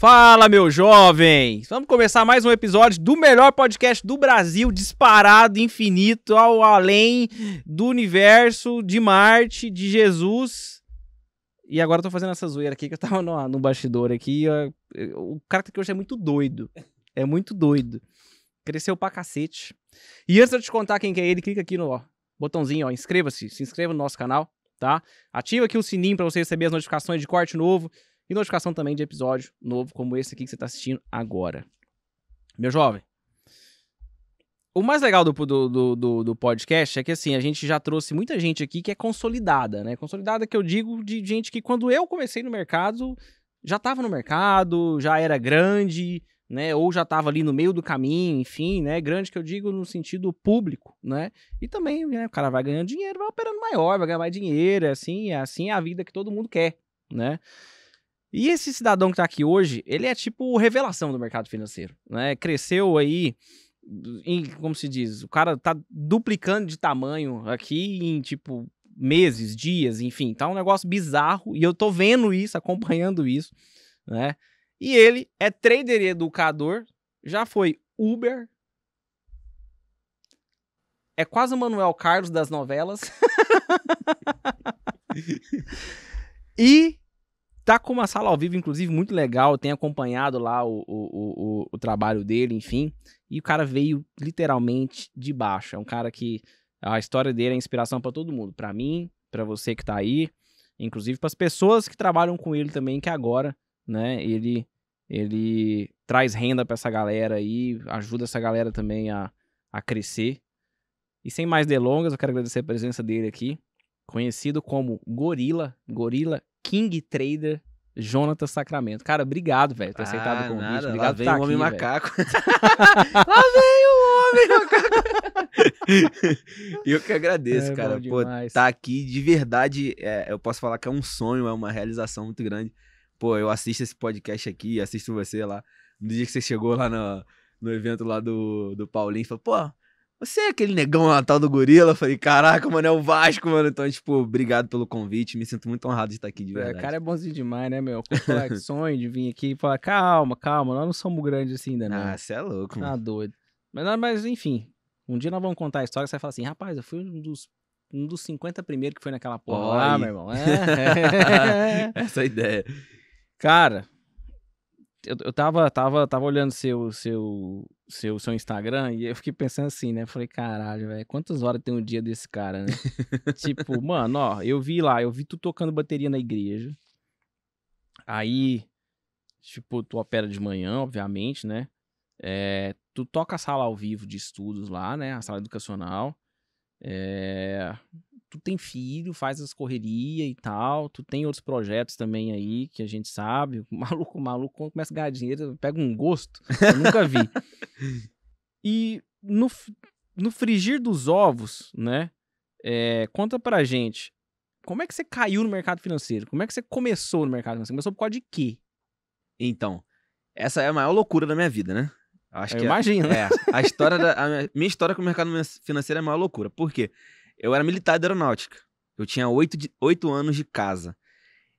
Fala, meus jovens! Vamos começar mais um episódio do melhor podcast do Brasil, disparado, infinito, ao além do universo, de Marte, de Jesus. E agora eu tô fazendo essa zoeira aqui, que eu tava no bastidor aqui. O caráter que hoje é muito doido. É muito doido. Cresceu pra cacete. E antes de eu te contar quem que é ele, clica aqui no botãozinho, ó. Inscreva-se, se inscreva no nosso canal, tá? Ativa aqui o sininho pra você receber as notificações de corte novo. E notificação também de episódio novo, como esse aqui que você tá assistindo agora. Meu jovem, o mais legal do podcast é que, assim, a gente já trouxe muita gente aqui que é consolidada, né? Consolidada que eu digo de gente que, quando eu comecei no mercado, já tava no mercado, já era grande, né? Ou já tava ali no meio do caminho, enfim, né? Grande que eu digo no sentido público, né? E também, né, o cara vai ganhando dinheiro, vai operando maior, vai ganhar mais dinheiro, assim é a vida que todo mundo quer, né? E esse cidadão que tá aqui hoje, ele é tipo revelação do mercado financeiro, né? Cresceu aí, como se diz, o cara tá duplicando de tamanho aqui em, tipo, meses, dias, enfim. Tá um negócio bizarro e eu tô vendo isso, acompanhando isso, né? E ele é trader e educador, já foi Uber, é quase o Manuel Carlos das novelas. E tá com uma sala ao vivo, inclusive, muito legal. Eu tenho acompanhado lá o trabalho dele, enfim. E o cara veio literalmente de baixo. É um cara que a história dele é inspiração pra todo mundo. Pra mim, pra você que tá aí. Inclusive pras pessoas que trabalham com ele também, que agora, né, ele traz renda pra essa galera aí. Ajuda essa galera também a crescer. E sem mais delongas, eu quero agradecer a presença dele aqui. Conhecido como Gorila King Trader, Jônatas Sacramento. Cara, obrigado, velho, por ter aceitado o convite. Nada. Obrigado. Lá vem o homem macaco. Lá vem o homem macaco. Eu que agradeço, cara. Pô, tá aqui de verdade, eu posso falar que é um sonho, é uma realização muito grande. Pô, eu assisto esse podcast aqui, assisto você lá. No dia que você chegou lá no evento lá do Paulinho, falou, pô, você é aquele negão natal do gorila? Eu falei, caraca, mano, é o Vasco, mano. Então, tipo, obrigado pelo convite. Me sinto muito honrado de estar aqui, de verdade. O cara é bonzinho demais, né, meu? O sonho de vir aqui e falar, calma, nós não somos grandes assim ainda, né? Ah, você é louco, mano. Tá doido. Mas, enfim, um dia nós vamos contar a história que você vai falar assim, rapaz, eu fui um dos 50 primeiros que foi naquela porra lá, meu irmão. Essa é a ideia. Cara, eu tava olhando seu Instagram e eu fiquei pensando assim, né? Falei, caralho, velho, quantas horas tem um dia desse cara, né? Tipo, mano, ó, eu vi tu tocando bateria na igreja. Aí, tipo, tu opera de manhã, obviamente, né? Tu toca a sala ao vivo de estudos lá, né? A sala educacional. Tu tem filho, faz as correrias e tal, tu tem outros projetos também aí, que a gente sabe, o maluco, quando começa a ganhar dinheiro, pega um gosto, eu nunca vi. E no frigir dos ovos, né, conta pra gente, como é que você caiu no mercado financeiro? Como é que você começou no mercado financeiro? Começou por causa de quê? Então, essa é a maior loucura da minha vida, né? Acho eu que imagino, né? A história minha história com o mercado financeiro é a maior loucura, por quê? Eu era militar da aeronáutica. Eu tinha 8 anos de casa.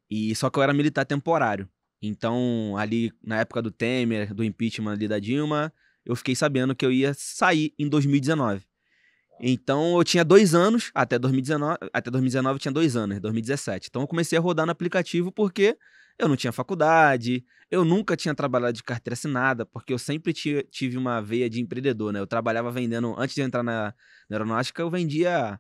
E só que eu era militar temporário. Então, ali na época do Temer, do impeachment ali da Dilma, eu fiquei sabendo que eu ia sair em 2019. Então, eu tinha 2 anos, até 2019 eu tinha 2 anos, 2017. Então, eu comecei a rodar no aplicativo porque eu não tinha faculdade, eu nunca tinha trabalhado de carteira assinada, porque eu sempre tive uma veia de empreendedor, né? Eu trabalhava vendendo, antes de entrar na aeronáutica, eu vendia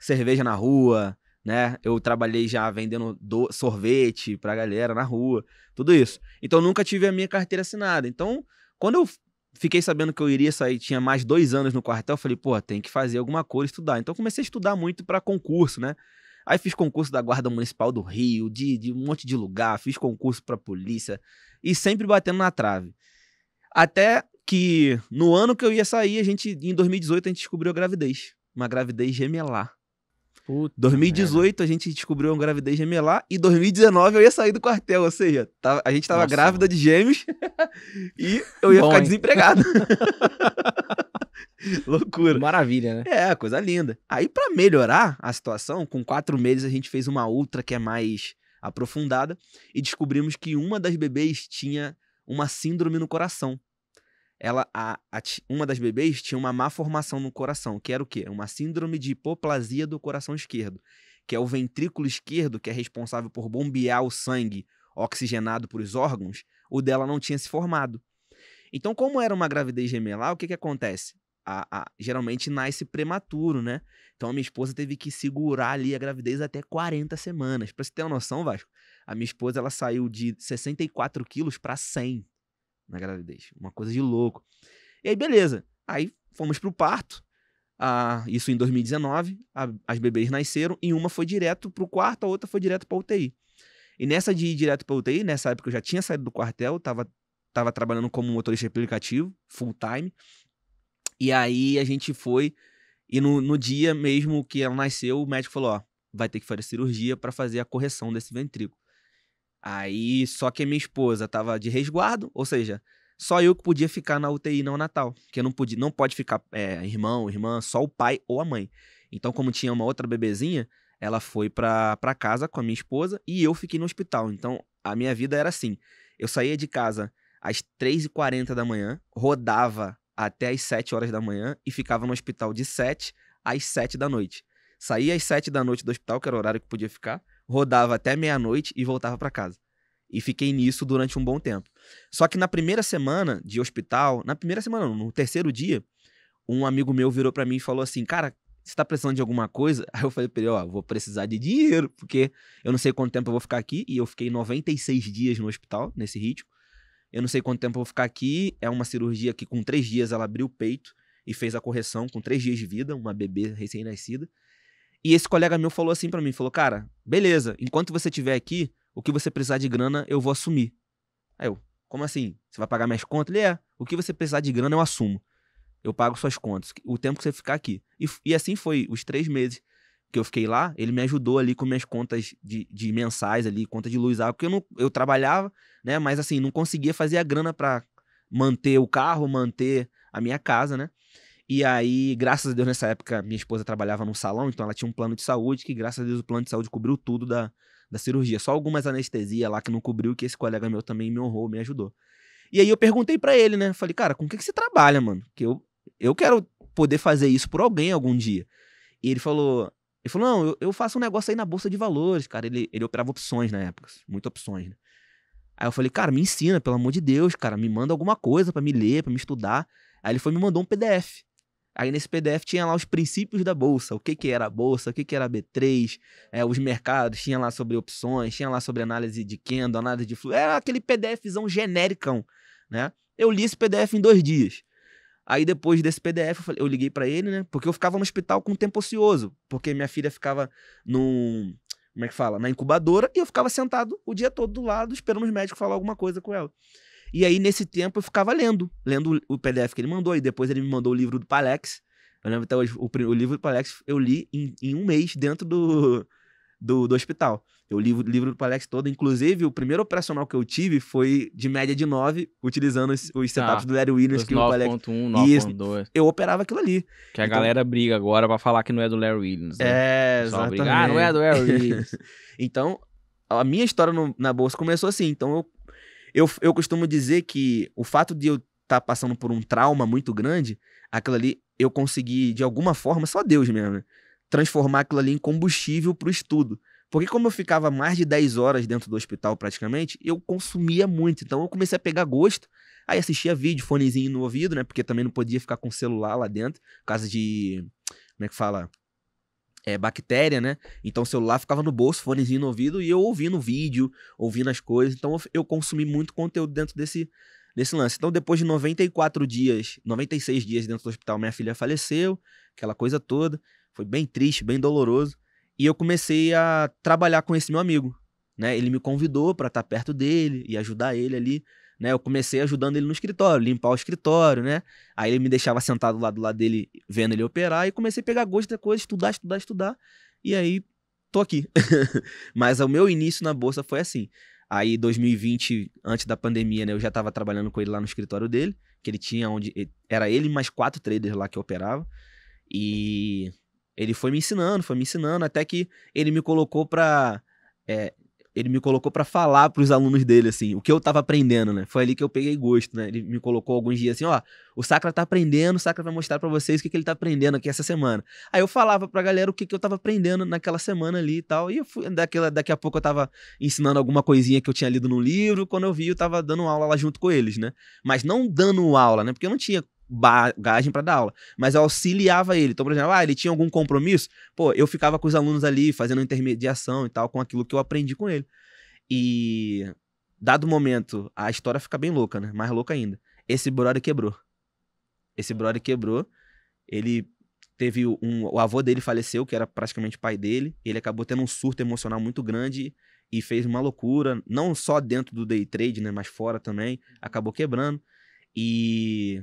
cerveja na rua, né? Eu trabalhei já vendendo sorvete pra galera na rua, tudo isso. Então, eu nunca tive a minha carteira assinada. Então, quando eu fiquei sabendo que eu iria sair, tinha mais 2 anos no quartel, eu falei, pô, tem que fazer alguma coisa, estudar. Então, eu comecei a estudar muito pra concurso, né? Aí fiz concurso da Guarda Municipal do Rio, de um monte de lugar, fiz concurso pra polícia, e sempre batendo na trave. Até que, no ano que eu ia sair, em 2018, a gente descobriu a gravidez. Uma gravidez gemelar. Puta 2018, merda. A gente descobriu uma gravidez gemelar e 2019 eu ia sair do quartel, ou seja, a gente tava grávida de gêmeos e eu ia ficar desempregado. Loucura. Maravilha, né? É, coisa linda. Aí pra melhorar a situação, com 4 meses a gente fez uma outra que é mais aprofundada e descobrimos que uma das bebês tinha uma síndrome no coração. Ela, uma das bebês tinha uma má formação no coração, que era o quê? Uma síndrome de hipoplasia do coração esquerdo, que é o ventrículo esquerdo, que é responsável por bombear o sangue oxigenado para os órgãos, o dela não tinha se formado. Então, como era uma gravidez gemelar, o que que acontece? Geralmente nasce prematuro, né? Então, a minha esposa teve que segurar ali a gravidez até 40 semanas. Para você ter uma noção, Vasco, a minha esposa ela saiu de 64 quilos para 100 na gravidez. Uma coisa de louco. E aí, beleza. Aí, fomos pro parto. Isso em 2019. As bebês nasceram e uma foi direto pro quarto, a outra foi direto pra UTI. E nessa de ir direto pra UTI, nessa época eu já tinha saído do quartel, tava trabalhando como motorista aplicativo, full time. E aí, a gente foi e no dia mesmo que ela nasceu, o médico falou, ó, vai ter que fazer cirurgia pra fazer a correção desse ventrículo. Aí, só que a minha esposa tava de resguardo, ou seja, só eu que podia ficar na UTI neonatal, porque não pode ficar irmão, irmã, só o pai ou a mãe. Então, como tinha uma outra bebezinha, ela foi pra casa com a minha esposa e eu fiquei no hospital. Então, a minha vida era assim, eu saía de casa às 3h40 da manhã, rodava até às 7 horas da manhã e ficava no hospital de 7 às 7 da noite. Saía às 7 da noite do hospital, que era o horário que podia ficar, rodava até meia-noite e voltava para casa. E fiquei nisso durante um bom tempo. Só que na primeira semana de hospital, no terceiro dia, um amigo meu virou para mim e falou assim, cara, você tá precisando de alguma coisa? Aí eu falei pra ele, ó, vou precisar de dinheiro, porque eu não sei quanto tempo eu vou ficar aqui, e eu fiquei 96 dias no hospital, nesse ritmo. Eu não sei quanto tempo eu vou ficar aqui, é uma cirurgia que com 3 dias ela abriu o peito e fez a correção com 3 dias de vida, uma bebê recém-nascida. E esse colega meu falou assim pra mim, falou, cara, beleza, enquanto você estiver aqui, o que você precisar de grana, eu vou assumir. Aí eu, como assim? Você vai pagar minhas contas? Ele, o que você precisar de grana, eu assumo. Eu pago suas contas, o tempo que você ficar aqui. E assim foi, os 3 meses que eu fiquei lá, ele me ajudou ali com minhas contas de mensais ali, conta de luz, água, porque eu trabalhava, né, mas assim, não conseguia fazer a grana pra manter o carro, manter a minha casa, né. E aí, graças a Deus, nessa época, minha esposa trabalhava num salão, então ela tinha um plano de saúde, que graças a Deus o plano de saúde cobriu tudo da cirurgia. Só algumas anestesias lá que não cobriu, que esse colega meu também me honrou, me ajudou. E aí eu perguntei pra ele, né? Falei, cara, com o que você trabalha, mano? Porque eu quero poder fazer isso por alguém algum dia. E ele falou, não, eu faço um negócio aí na Bolsa de Valores, cara. Ele operava opções na época, muitas opções, né? Aí eu falei, cara, me ensina, pelo amor de Deus, cara. Me manda alguma coisa pra me ler, pra me estudar. Aí ele foi e me mandou um PDF. Aí nesse PDF tinha lá os princípios da bolsa, o que era a bolsa, o que era a B3, os mercados, tinha lá sobre opções, tinha lá sobre análise de candle, análise de fluxo, era aquele PDFzão genéricão, né? Eu li esse PDF em 2 dias. Aí depois desse PDF eu liguei pra ele, né? Porque eu ficava no hospital com tempo ocioso, porque minha filha ficava na incubadora e eu ficava sentado o dia todo do lado esperando os médicos falar alguma coisa com ela. E aí, nesse tempo, eu ficava lendo o PDF que ele mandou, e depois ele me mandou o livro do Palex. Eu lembro até hoje, o livro do Palex eu li em um mês dentro do hospital. Eu li o livro do Palex todo, inclusive o primeiro operacional que eu tive foi de média de 9, utilizando os setups do Larry Williams. 9.1, 9.2. Eu operava aquilo ali. Que a galera briga agora pra falar que não é do Larry Williams. Né? É, exatamente. Ah, não é do Larry Williams. Então, a minha história na bolsa começou assim, então eu costumo dizer que o fato de eu estar passando por um trauma muito grande, aquilo ali eu consegui, de alguma forma, só Deus mesmo, né? Transformar aquilo ali em combustível para o estudo. Porque como eu ficava mais de 10 horas dentro do hospital praticamente, eu consumia muito. Então eu comecei a pegar gosto, aí assistia vídeo, fonezinho no ouvido, né? Porque também não podia ficar com o celular lá dentro, por causa de, bactéria, né? Então o celular ficava no bolso, fonezinho no ouvido, e eu ouvindo vídeo, ouvindo as coisas. Então eu consumi muito conteúdo dentro desse lance. Então depois de 94 dias, 96 dias dentro do hospital, minha filha faleceu, aquela coisa toda. Foi bem triste, bem doloroso. E eu comecei a trabalhar com esse meu amigo, né? Ele me convidou para estar perto dele e ajudar ele ali, né? Eu comecei ajudando ele no escritório, limpar o escritório, né? Aí ele me deixava sentado lá do lado dele, vendo ele operar, e comecei a pegar gosto da coisa, estudar, e aí tô aqui. Mas o meu início na bolsa foi assim. Aí 2020, antes da pandemia, né, eu já tava trabalhando com ele lá no escritório dele, que ele tinha onde... Era ele mais 4 traders lá que operava, e ele foi me ensinando, até que ele me colocou pra... ele me colocou pra falar pros alunos dele, assim, o que eu tava aprendendo, né? Foi ali que eu peguei gosto, né? Ele me colocou alguns dias assim, ó, o Sacra tá aprendendo, o Sacra vai mostrar pra vocês o que ele tá aprendendo aqui essa semana. Aí eu falava pra galera o que eu tava aprendendo naquela semana ali e tal, e eu fui, daqui a pouco eu tava ensinando alguma coisinha que eu tinha lido no livro, quando eu vi eu tava dando aula lá junto com eles, né? Mas não dando aula, né? Porque eu não tinha bagagem para dar aula, mas eu auxiliava ele. Então, por exemplo, ele tinha algum compromisso, pô, eu ficava com os alunos ali, fazendo intermediação e tal, com aquilo que eu aprendi com ele. E, dado o momento, a história fica bem louca, né? Mais louca ainda. Esse brother quebrou. Ele teve o avô dele faleceu, que era praticamente o pai dele. Ele acabou tendo um surto emocional muito grande e fez uma loucura, não só dentro do day trade, né? Mas fora também. Acabou quebrando. E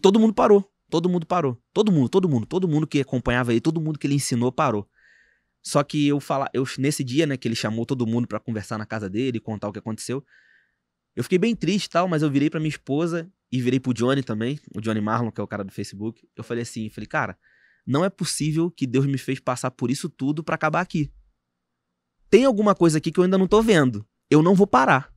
todo mundo parou. Todo mundo que acompanhava ele, todo mundo que ele ensinou parou. Só que nesse dia, né, que ele chamou todo mundo pra conversar na casa dele, contar o que aconteceu, eu fiquei bem triste e tal, mas eu virei pra minha esposa e virei pro Johnny também, o Johnny Marlon, que é o cara do Facebook. Eu falei assim, cara, não é possível que Deus me fez passar por isso tudo pra acabar aqui. Tem alguma coisa aqui que eu ainda não tô vendo. Eu não vou parar.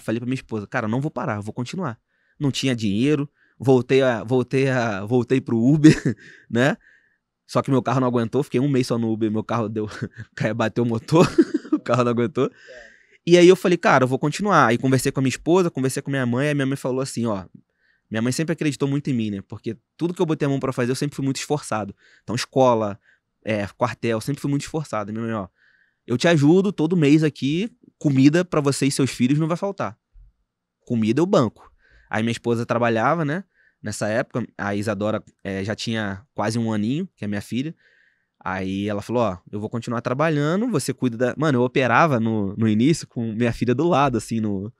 Falei pra minha esposa, cara, não vou parar, eu vou continuar. Não tinha dinheiro, voltei pro Uber, né? Só que meu carro não aguentou, fiquei um mês só no Uber, meu carro bateu o motor, o carro não aguentou. E aí eu falei, cara, eu vou continuar. Aí conversei com a minha esposa, conversei com minha mãe, aí minha mãe falou assim, ó, minha mãe sempre acreditou muito em mim, né? Porque tudo que eu botei a mão pra fazer, eu sempre fui muito esforçado. Então escola, quartel, sempre fui muito esforçado. Minha mãe, ó, eu te ajudo todo mês aqui, comida pra você e seus filhos não vai faltar. Comida eu banco. Aí minha esposa trabalhava, né? Nessa época, a Isadora já tinha quase um aninho, que é minha filha. Aí ela falou, ó, eu vou continuar trabalhando, você cuida da... Mano, eu operava no início com minha filha do lado, assim, no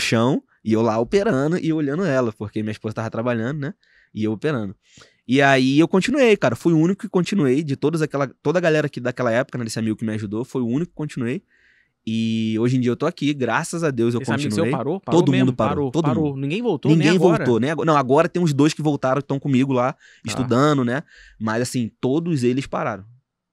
chão. E eu lá operando e olhando ela, porque minha esposa tava trabalhando, né? E eu operando. E aí eu continuei, cara. Fui o único que continuei de toda a galera aqui daquela época, né? Desse amigo que me ajudou, foi o único que continuei. E hoje em dia eu tô aqui, graças a Deus eu continuei. Amigo seu parou todo mesmo, mundo parou. Mundo. Ninguém voltou, né? Ninguém voltou, né? Não, agora tem uns dois que voltaram, que estão comigo lá, estudando, né? Mas assim, todos eles pararam.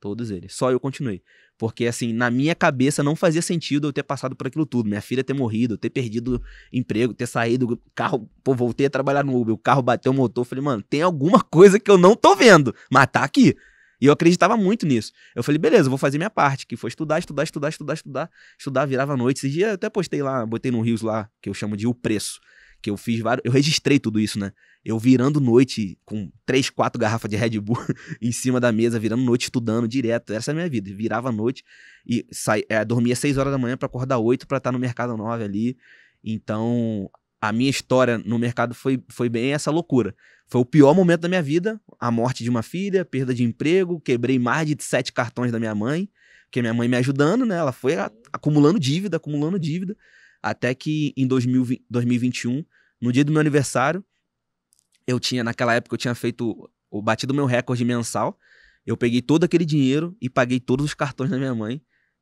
Todos eles. Só eu continuei. Porque assim, na minha cabeça não fazia sentido eu ter passado por aquilo tudo. Minha filha ter morrido, eu ter perdido emprego, ter saído, carro, pô, voltei a trabalhar no Uber, o carro bateu o motor. Falei, mano, tem alguma coisa que eu não tô vendo, mas tá aqui. E eu acreditava muito nisso. Eu falei, beleza, eu vou fazer minha parte, que foi estudar, virava noite. Esse dia eu até postei lá, botei no Rios lá, que eu chamo de o preço, que eu fiz vários, eu registrei tudo isso, né? Eu virando noite com 3, 4 garrafas de Red Bull em cima da mesa, virando noite, estudando direto. Essa é a minha vida, virava noite e dormia 6 horas da manhã pra acordar 8 pra estar no mercado 9 ali. Então, a minha história no mercado foi bem essa loucura. Foi o pior momento da minha vida, a morte de uma filha, perda de emprego, quebrei mais de 7 cartões da minha mãe, porque minha mãe me ajudando, né? Ela foi acumulando dívida, até que em 2021, no dia do meu aniversário, naquela época eu tinha feito, eu bati do meu recorde mensal, eu peguei todo aquele dinheiro e paguei todos os cartões da minha mãe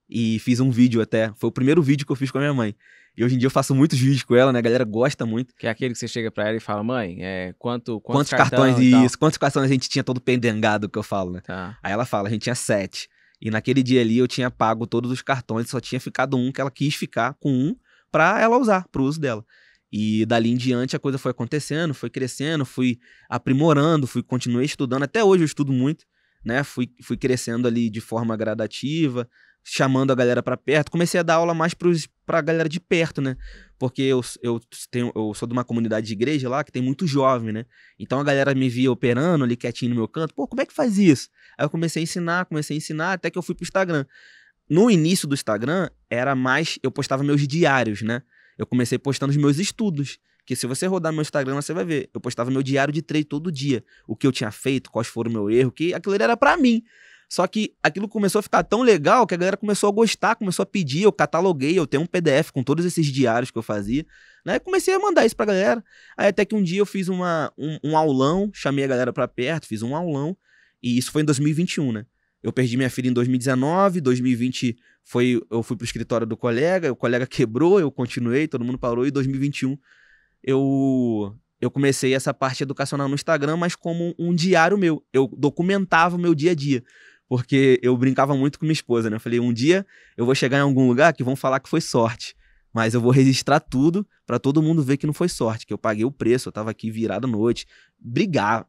e fiz um vídeo até, foi o primeiro vídeo que eu fiz com a minha mãe. E hoje em dia eu faço muitos vídeos com ela, né? A galera gosta muito. Que é aquele que você chega pra ela e fala, mãe, quantos cartões e isso? Quantos cartões a gente tinha todo pendengado, que eu falo, né? Tá. Aí ela fala, a gente tinha 7. E naquele dia ali eu tinha pago todos os cartões, só tinha ficado um que ela quis ficar com um pra ela usar, pro uso dela. E dali em diante a coisa foi acontecendo, foi crescendo, fui aprimorando, continuei estudando. Até hoje eu estudo muito, né? Fui crescendo ali de forma gradativa, chamando a galera pra perto, comecei a dar aula mais pra galera de perto, né? Porque eu sou de uma comunidade de igreja lá que tem muito jovem, né? Então a galera me via operando ali quietinho no meu canto, pô, como é que faz isso? Aí eu comecei a ensinar, até que eu fui pro Instagram. No início do Instagram, era mais, eu postava meus diários, né? Eu comecei postando os meus estudos, que se você rodar meu Instagram, você vai ver. Eu postava meu diário de trade todo dia, o que eu tinha feito, quais foram o meu erro, que aquilo era pra mim. Só que aquilo começou a ficar tão legal que a galera começou a gostar, começou a pedir, eu cataloguei, eu tenho um PDF com todos esses diários que eu fazia, né? Comecei a mandar isso pra galera, aí até que um dia eu fiz um aulão, chamei a galera pra perto, fiz um aulão, e isso foi em 2021, né? Eu perdi minha filha em 2019, 2020 eu fui pro escritório do colega, o colega quebrou, eu continuei, todo mundo parou, e em 2021 eu comecei essa parte educacional no Instagram, mas como um diário meu, eu documentava o meu dia a dia. porque eu brincava muito com minha esposa, né? Eu falei, um dia eu vou chegar em algum lugar que vão falar que foi sorte, mas eu vou registrar tudo pra todo mundo ver que não foi sorte, que eu paguei o preço, eu tava aqui virado à noite.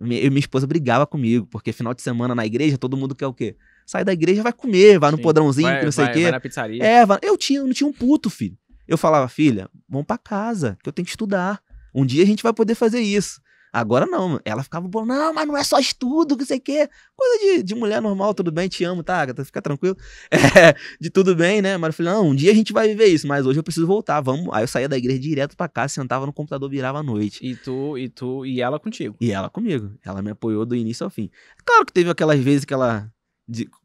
Minha esposa brigava comigo, porque final de semana na igreja todo mundo quer o quê? Sai da igreja, vai comer, vai no podrãozinho, que não sei o quê. Vai na pizzaria. Eu não tinha um puto, filho. Eu falava, filha, vamos pra casa, que eu tenho que estudar. Um dia a gente vai poder fazer isso. Agora não, ela ficava, não, mas não é só estudo, que sei o quê. Coisa de mulher normal, tudo bem, te amo, tá, Agatha? Fica tranquilo. De tudo bem, né? Mas eu falei, não, um dia a gente vai viver isso, mas hoje eu preciso voltar, vamos. Aí eu saía da igreja direto pra casa, sentava no computador, virava à noite. E ela contigo? E ela comigo. Ela me apoiou do início ao fim. Claro que teve aquelas vezes que ela...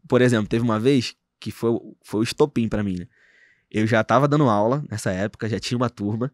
por exemplo, teve uma vez que foi o estopim pra mim, né? Eu já tava dando aula nessa época, já tinha uma turma.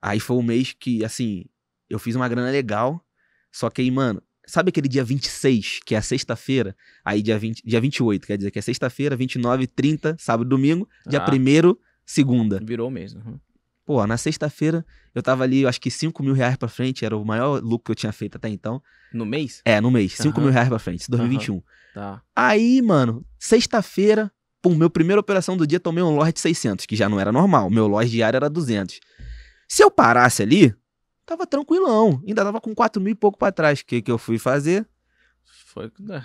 Aí foi um mês que, assim... eu fiz uma grana legal, só que aí, mano, sabe aquele dia 26, que é a sexta-feira? Aí dia 28, quer dizer que é sexta-feira, 29, 30, sábado e domingo, dia 1º, segunda. Virou mesmo. Uhum. Pô, na sexta-feira, eu tava ali, eu acho que 5 mil reais pra frente, era o maior lucro que eu tinha feito até então. No mês? É, no mês, 5 mil reais pra frente, 2021. Uhum. Tá. Aí, mano, sexta-feira, pô, meu primeira operação do dia, tomei um loss de 600, que já não era normal, meu loss diário era 200. Se eu parasse ali... tava tranquilão, ainda tava com 4 mil e pouco pra trás. O que eu fui fazer?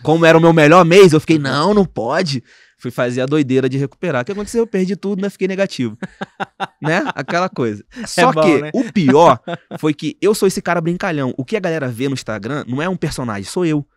Como era o meu melhor mês, eu fiquei, não pode. Fui fazer a doideira de recuperar. O que aconteceu? Eu perdi tudo, né? Fiquei negativo. Né? Aquela coisa. Só que o pior foi que eu sou esse cara brincalhão. O que a galera vê no Instagram não é um personagem, sou eu.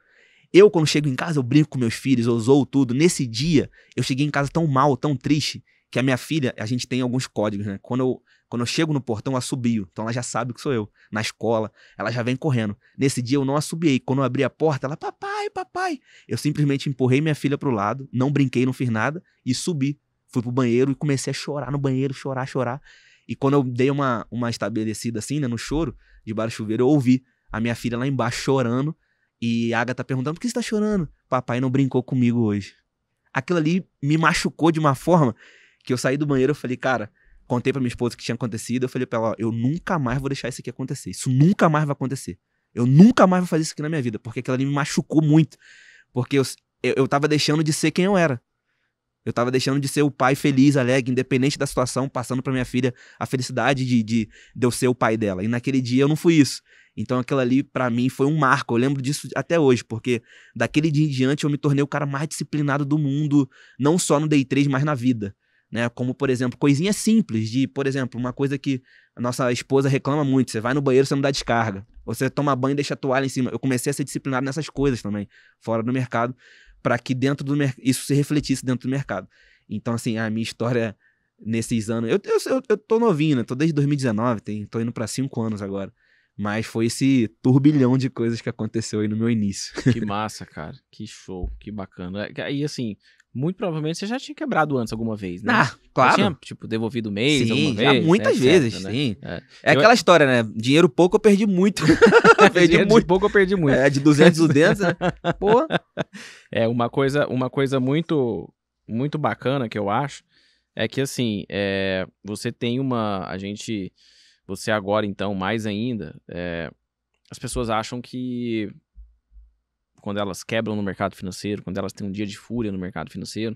Eu, quando chego em casa, eu brinco com meus filhos, eu zoo tudo. Nesse dia, eu cheguei em casa tão mal, tão triste, que a minha filha, a gente tem alguns códigos, né? Quando eu chego no portão, eu assobio. Então ela já sabe que sou eu. Na escola, ela já vem correndo. Nesse dia eu não assobiei. Quando eu abri a porta, ela, papai, papai. Eu simplesmente empurrei minha filha pro lado, não brinquei, não fiz nada e subi. Fui pro banheiro e comecei a chorar no banheiro, chorar. E quando eu dei uma estabelecida assim, né, no choro, debaixo do chuveiro, eu ouvi a minha filha lá embaixo chorando e a Agatha perguntando, por que você tá chorando? Papai não brincou comigo hoje. Aquilo ali me machucou de uma forma que eu saí do banheiro e falei, cara... contei pra minha esposa o que tinha acontecido, eu falei pra ela, ó, eu nunca mais vou deixar isso aqui acontecer, isso nunca mais vai acontecer, eu nunca mais vou fazer isso aqui na minha vida, porque aquilo ali me machucou muito, porque eu tava deixando de ser quem eu era, eu tava deixando de ser o pai feliz, alegre, independente da situação, passando pra minha filha a felicidade de eu ser o pai dela, e naquele dia eu não fui isso, então aquilo ali pra mim foi um marco, eu lembro disso até hoje, porque daquele dia em diante eu me tornei o cara mais disciplinado do mundo, não só no Day 3, mas na vida. Né, como, por exemplo, coisinhas simples de, por exemplo, uma coisa que a nossa esposa reclama muito, você vai no banheiro, você não dá descarga, ou você toma banho e deixa a toalha em cima. Eu comecei a ser disciplinado nessas coisas também, fora do mercado, para que dentro do isso se refletisse dentro do mercado. Então, assim, a minha história nesses anos... Eu tô novinho, né? Tô desde 2019, tô indo para 5 anos agora. Mas foi esse turbilhão de coisas que aconteceu aí no meu início. Que massa, cara. Que show, que bacana. Aí, assim... muito provavelmente você já tinha quebrado antes alguma vez, né? Ah, claro. Você tinha, tipo, devolvido o mês alguma vez? Muitas vezes, né? Sim. É aquela história, né? Dinheiro pouco eu perdi muito. Dinheiro pouco eu perdi muito. É, de 200, né? Pô. É, uma coisa muito, muito bacana que eu acho é que, assim, você tem uma... Você agora, então, mais ainda, as pessoas acham que... quando elas quebram no mercado financeiro, quando elas têm um dia de fúria no mercado financeiro,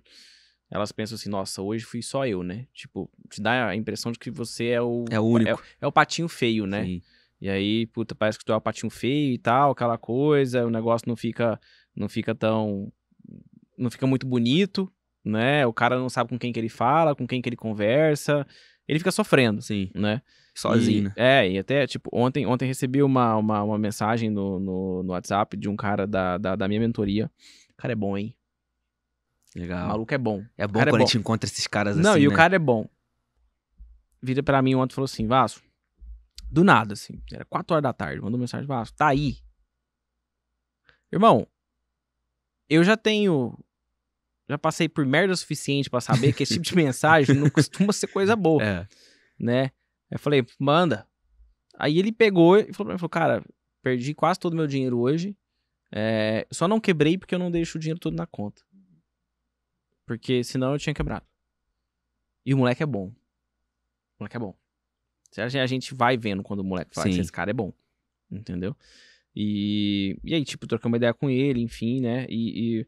elas pensam assim, nossa, hoje fui só eu, né? Tipo, te dá a impressão de que você é o... é o único. É o patinho feio, né? Sim. E aí, puta, parece que tu é o patinho feio e tal, aquela coisa, o negócio não fica tão... não fica muito bonito, né? O cara não sabe com quem que ele fala, com quem que ele conversa, ele fica sofrendo, sim, né? Sozinho. E até, tipo, ontem recebi uma mensagem no WhatsApp de um cara da minha mentoria. O cara é bom, hein? Legal. O maluco é bom. É bom quando a gente encontra esses caras assim, né? O cara é bom. Vira pra mim ontem e falou assim, Vasco, do nada, assim, era 4 horas da tarde, mandou mensagem, Vasco, tá aí. Irmão, eu já tenho... já passei por merda o suficiente pra saber que esse tipo de mensagem não costuma ser coisa boa, né? Eu falei, manda. Aí ele pegou e falou pra mim, cara, perdi quase todo o meu dinheiro hoje, só não quebrei porque eu não deixo o dinheiro todo na conta. Porque senão eu tinha quebrado. E o moleque é bom. O moleque é bom. A gente vai vendo quando o moleque fala, esse cara é bom, entendeu? E aí, tipo, troquei uma ideia com ele, enfim, né? E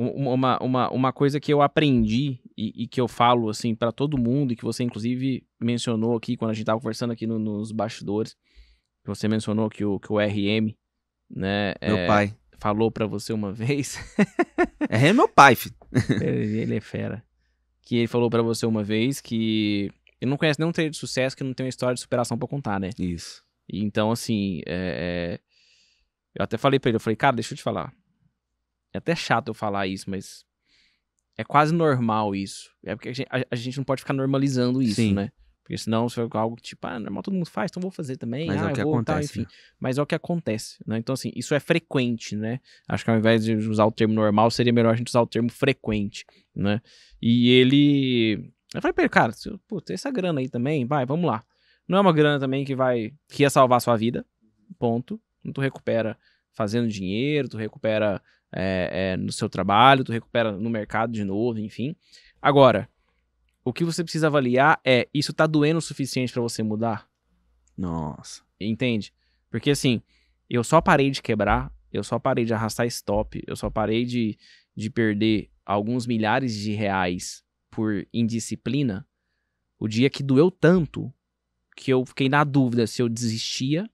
uma coisa que eu aprendi e que eu falo assim para todo mundo, e que você inclusive mencionou aqui quando a gente estava conversando aqui nos bastidores, que você mencionou que o RM, né, meu pai, falou para você uma vez. RM é meu pai, filho. Ele é fera. Que ele falou pra você uma vez que ele não conhece nenhum trader de sucesso que não tem uma história de superação pra contar, né? Isso. Então, assim, eu até falei pra ele, eu falei, cara, deixa eu te falar. É até chato eu falar isso, mas é quase normal isso. É porque a gente não pode ficar normalizando isso, sim, né? Porque senão você vai algo tipo, ah, normal, todo mundo faz, então vou fazer também. Mas é o que acontece, tal, enfim. Né? Mas é o que acontece, né? Então, assim, isso é frequente, né? Acho que ao invés de usar o termo normal, seria melhor a gente usar o termo frequente, né? E ele... Eu falei pra ele, cara, puta, essa grana aí também, vai, vamos lá. Não é uma grana também que ia salvar a sua vida, ponto. Tu recupera fazendo dinheiro, tu recupera no seu trabalho, tu recupera no mercado de novo, enfim. Agora, o que você precisa avaliar é, isso tá doendo o suficiente pra você mudar? Nossa. Entende? Porque assim, eu só parei de quebrar, eu só parei de arrastar stop, eu só parei de perder alguns milhares de reais por indisciplina, o dia que doeu tanto que eu fiquei na dúvida se eu desistia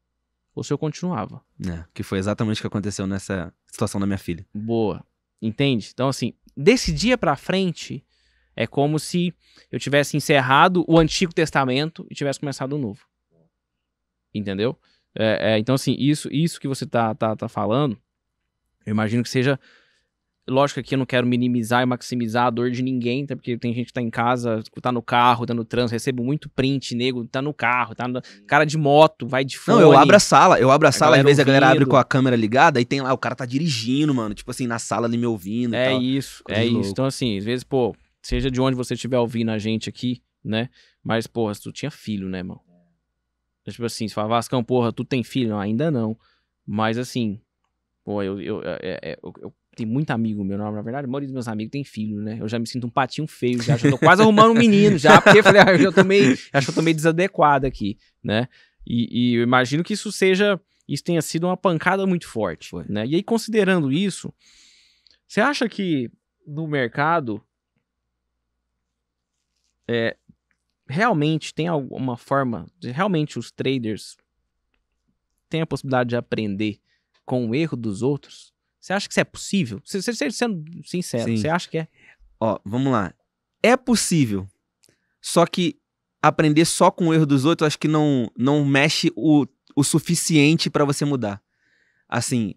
ou se eu continuava. É, que foi exatamente o que aconteceu nessa situação da minha filha. Boa, entende? Então assim, desse dia pra frente, é como se eu tivesse encerrado o Antigo Testamento e tivesse começado o Novo. Entendeu? Então assim, isso que você tá falando, eu imagino que seja... Lógico que eu não quero minimizar e maximizar a dor de ninguém, tá? Porque tem gente que tá em casa, tá no carro, tá no trânsito, recebo muito print, nego, tá no carro, tá no... cara de moto, vai de fone. Não, eu abro a sala, às vezes ouvindo. A galera abre com a câmera ligada e tem lá, o cara tá dirigindo, mano, tipo assim, na sala ali me ouvindo e tal. É isso. Então assim, às vezes, pô, seja de onde você estiver ouvindo a gente aqui, né? Mas, porra, tu tinha filho, né, mano? É tipo assim, você fala, Vascão, porra, tu tem filho? Não, ainda não. Mas assim, pô, eu tem muito amigo meu, na verdade, a maioria dos meus amigos tem filho, né? Eu já me sinto um patinho feio, já tô quase arrumando um menino, já, porque eu falei, acho que eu tô meio desadequado aqui, né? E eu imagino que isso tenha sido uma pancada muito forte, né? E aí, considerando isso, você acha que no mercado realmente tem alguma forma, realmente os traders têm a possibilidade de aprender com o erro dos outros? Você acha que isso é possível? Você sendo sincero, sim, você acha que é? Ó, vamos lá. É possível. Só que aprender só com o erro dos outros, acho que não mexe o suficiente pra você mudar. Assim,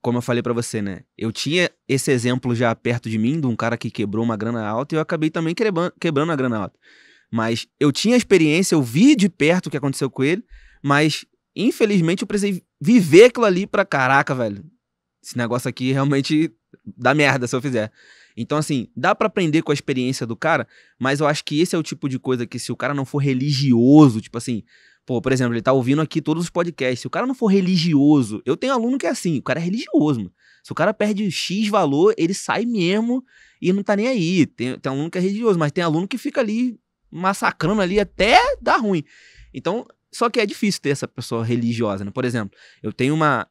como eu falei pra você, né? Eu tinha esse exemplo já perto de mim, de um cara que quebrou uma grana alta, e eu acabei também quebrando a grana alta. Mas eu tinha a experiência, eu vi de perto o que aconteceu com ele, mas infelizmente eu precisei viver aquilo ali pra caraca, velho. Esse negócio aqui realmente dá merda se eu fizer. Então, assim, dá pra aprender com a experiência do cara, mas eu acho que esse é o tipo de coisa que se o cara não for religioso, tipo assim, pô, por exemplo, ele tá ouvindo aqui todos os podcasts, se o cara não for religioso, eu tenho aluno que é assim, o cara é religioso, mano. Se o cara perde X valor, ele sai mesmo e não tá nem aí. Tem aluno que é religioso, mas tem aluno que fica ali massacrando ali até dar ruim. Então... Só que é difícil ter essa pessoa religiosa, né? Por exemplo, eu tenho uma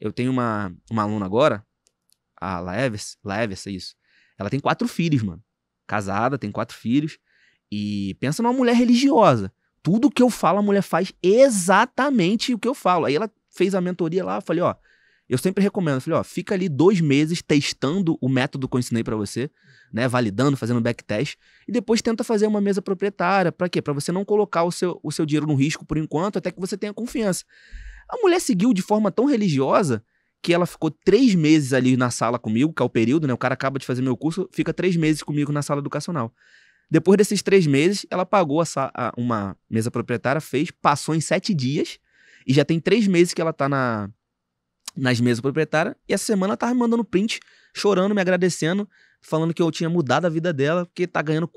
aluna agora, a Laeves, é isso. Ela tem 4 filhos, mano. Casada, tem 4 filhos. E pensa numa mulher religiosa. Tudo que eu falo, a mulher faz exatamente o que eu falo. Aí ela fez a mentoria lá, eu falei, ó, eu sempre recomendo, eu falei, ó, fica ali 2 meses testando o método que eu ensinei pra você, né, validando, fazendo backtest, e depois tenta fazer uma mesa proprietária, pra quê? Pra você não colocar o seu dinheiro no risco por enquanto, até que você tenha confiança. A mulher seguiu de forma tão religiosa que ela ficou 3 meses ali na sala comigo, que é o período, né, o cara acaba de fazer meu curso, fica 3 meses comigo na sala educacional. Depois desses 3 meses, ela pagou uma mesa proprietária, fez, passou em 7 dias, e já tem 3 meses que ela tá nas mesas proprietárias, e essa semana ela tava me mandando print, chorando, me agradecendo, falando que eu tinha mudado a vida dela, porque tá ganhando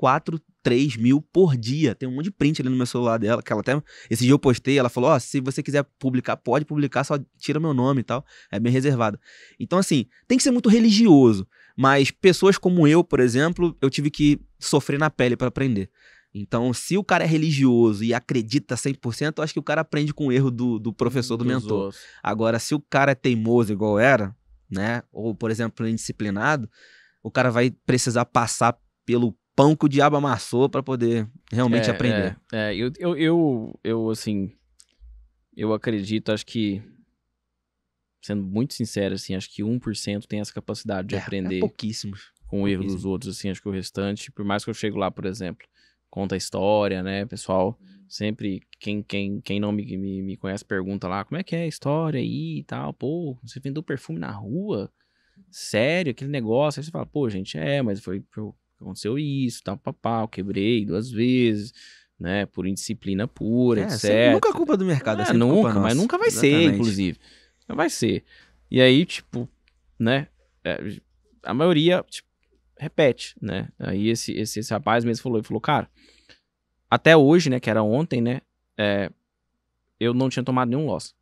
3 mil por dia. Tem um monte de print ali no meu celular dela, que ela até... Esse dia eu postei, ela falou, ó, se você quiser publicar, pode publicar, só tira meu nome e tal. É bem reservado. Então, assim, tem que ser muito religioso, mas pessoas como eu, por exemplo, eu tive que sofrer na pele pra aprender. Então, se o cara é religioso e acredita 100%, eu acho que o cara aprende com o erro do professor, do mentor. Outros. Agora, se o cara é teimoso igual era, né? Ou, por exemplo, indisciplinado, o cara vai precisar passar pelo pão que o diabo amassou para poder realmente aprender. Eu acredito, acho que, sendo muito sincero, assim, acho que 1% tem essa capacidade de aprender. É pouquíssimos. Com o erro dos outros, assim, acho que o restante, por mais que eu chego lá, por exemplo, conta a história, né, pessoal, sempre, quem não me conhece pergunta lá, como é que é a história aí e tal, pô, você vendeu perfume na rua? Sério, aquele negócio? Aí você fala, pô, gente, mas foi aconteceu isso, tal, papá, eu quebrei 2 vezes, né, por indisciplina pura, etc. Nunca é culpa do mercado, é nunca, mas nunca vai ser, inclusive. Não vai ser. E aí, tipo, né, a maioria, tipo, repete, né? Aí esse rapaz mesmo falou, cara, até hoje, né, que era ontem, né, eu não tinha tomado nenhum loss.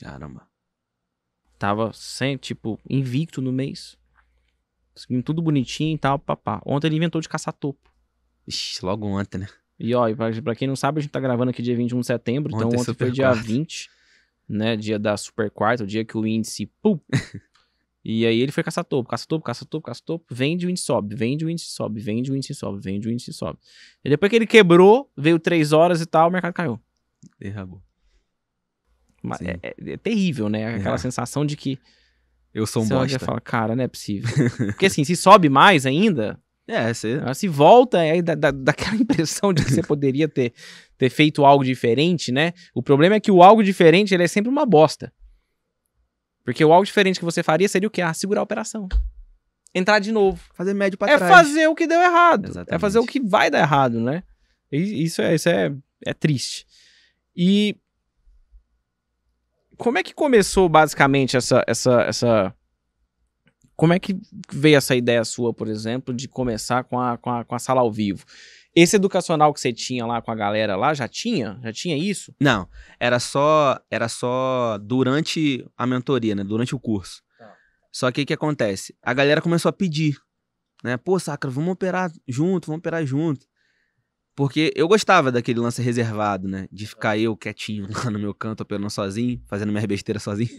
Caramba. Tava sempre, tipo, invicto no mês. Tudo bonitinho e tal, papá. Ontem ele inventou de caçar topo. Ixi, logo ontem, né? E ó, pra quem não sabe, a gente tá gravando aqui dia 21 de setembro, ontem então ontem foi dia 20, né, dia da super quarta, o dia que o índice, pum! E aí ele foi caçar topo, caça topo, caça topo, caça topo, vende o índice sobe, vende o índice sobe, vende o índice sobe, vende o índice sobe. E depois que ele quebrou, veio 3 horas e tal, o mercado caiu. Derrabou. Mas é terrível, né? Aquela sensação de que... Eu sou um bosta. Você fala, cara, não é possível. Porque assim, se sobe mais ainda... Se volta, aí daquela impressão de que você poderia ter feito algo diferente, né? O problema é que o algo diferente, ele é sempre uma bosta. Porque o algo diferente que você faria seria o quê? Segurar a operação. Entrar de novo. Fazer médio pra trás. É fazer o que deu errado. Exatamente. É fazer o que vai dar errado, né? E isso é triste. E como é que começou basicamente essa... Como é que veio essa ideia sua, por exemplo, de começar com a sala ao vivo? Esse educacional que você tinha lá com a galera lá, já tinha isso? Não, era só durante a mentoria, né? Durante o curso. Ah. Só que o que acontece? A galera começou a pedir, né? Pô, Sacra, vamos operar junto. Porque eu gostava daquele lance reservado, né? De ficar eu quietinho lá no meu canto, operando sozinho, fazendo minhas besteiras sozinho,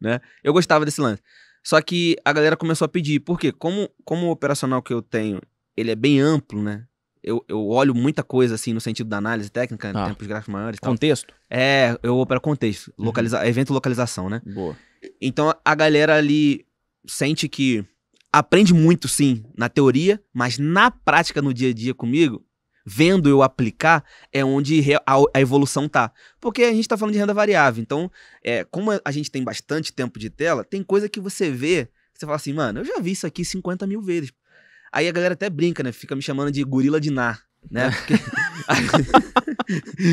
né? Eu gostava desse lance. Só que a galera começou a pedir, porque como o operacional que eu tenho, ele é bem amplo, né? Eu olho muita coisa, assim, no sentido da análise técnica, tempos gráficos maiores e tal. Contexto? Eu opero contexto. Evento localização, né? Boa. Então, a galera ali sente que aprende muito, sim, na teoria, mas na prática, no dia a dia comigo, vendo eu aplicar, é onde a evolução tá. Porque a gente tá falando de renda variável. Então, como a gente tem bastante tempo de tela, tem coisa que você vê, que você fala assim, mano, eu já vi isso aqui 50 mil vezes. Aí a galera até brinca, né? Fica me chamando de gorila de nar, né?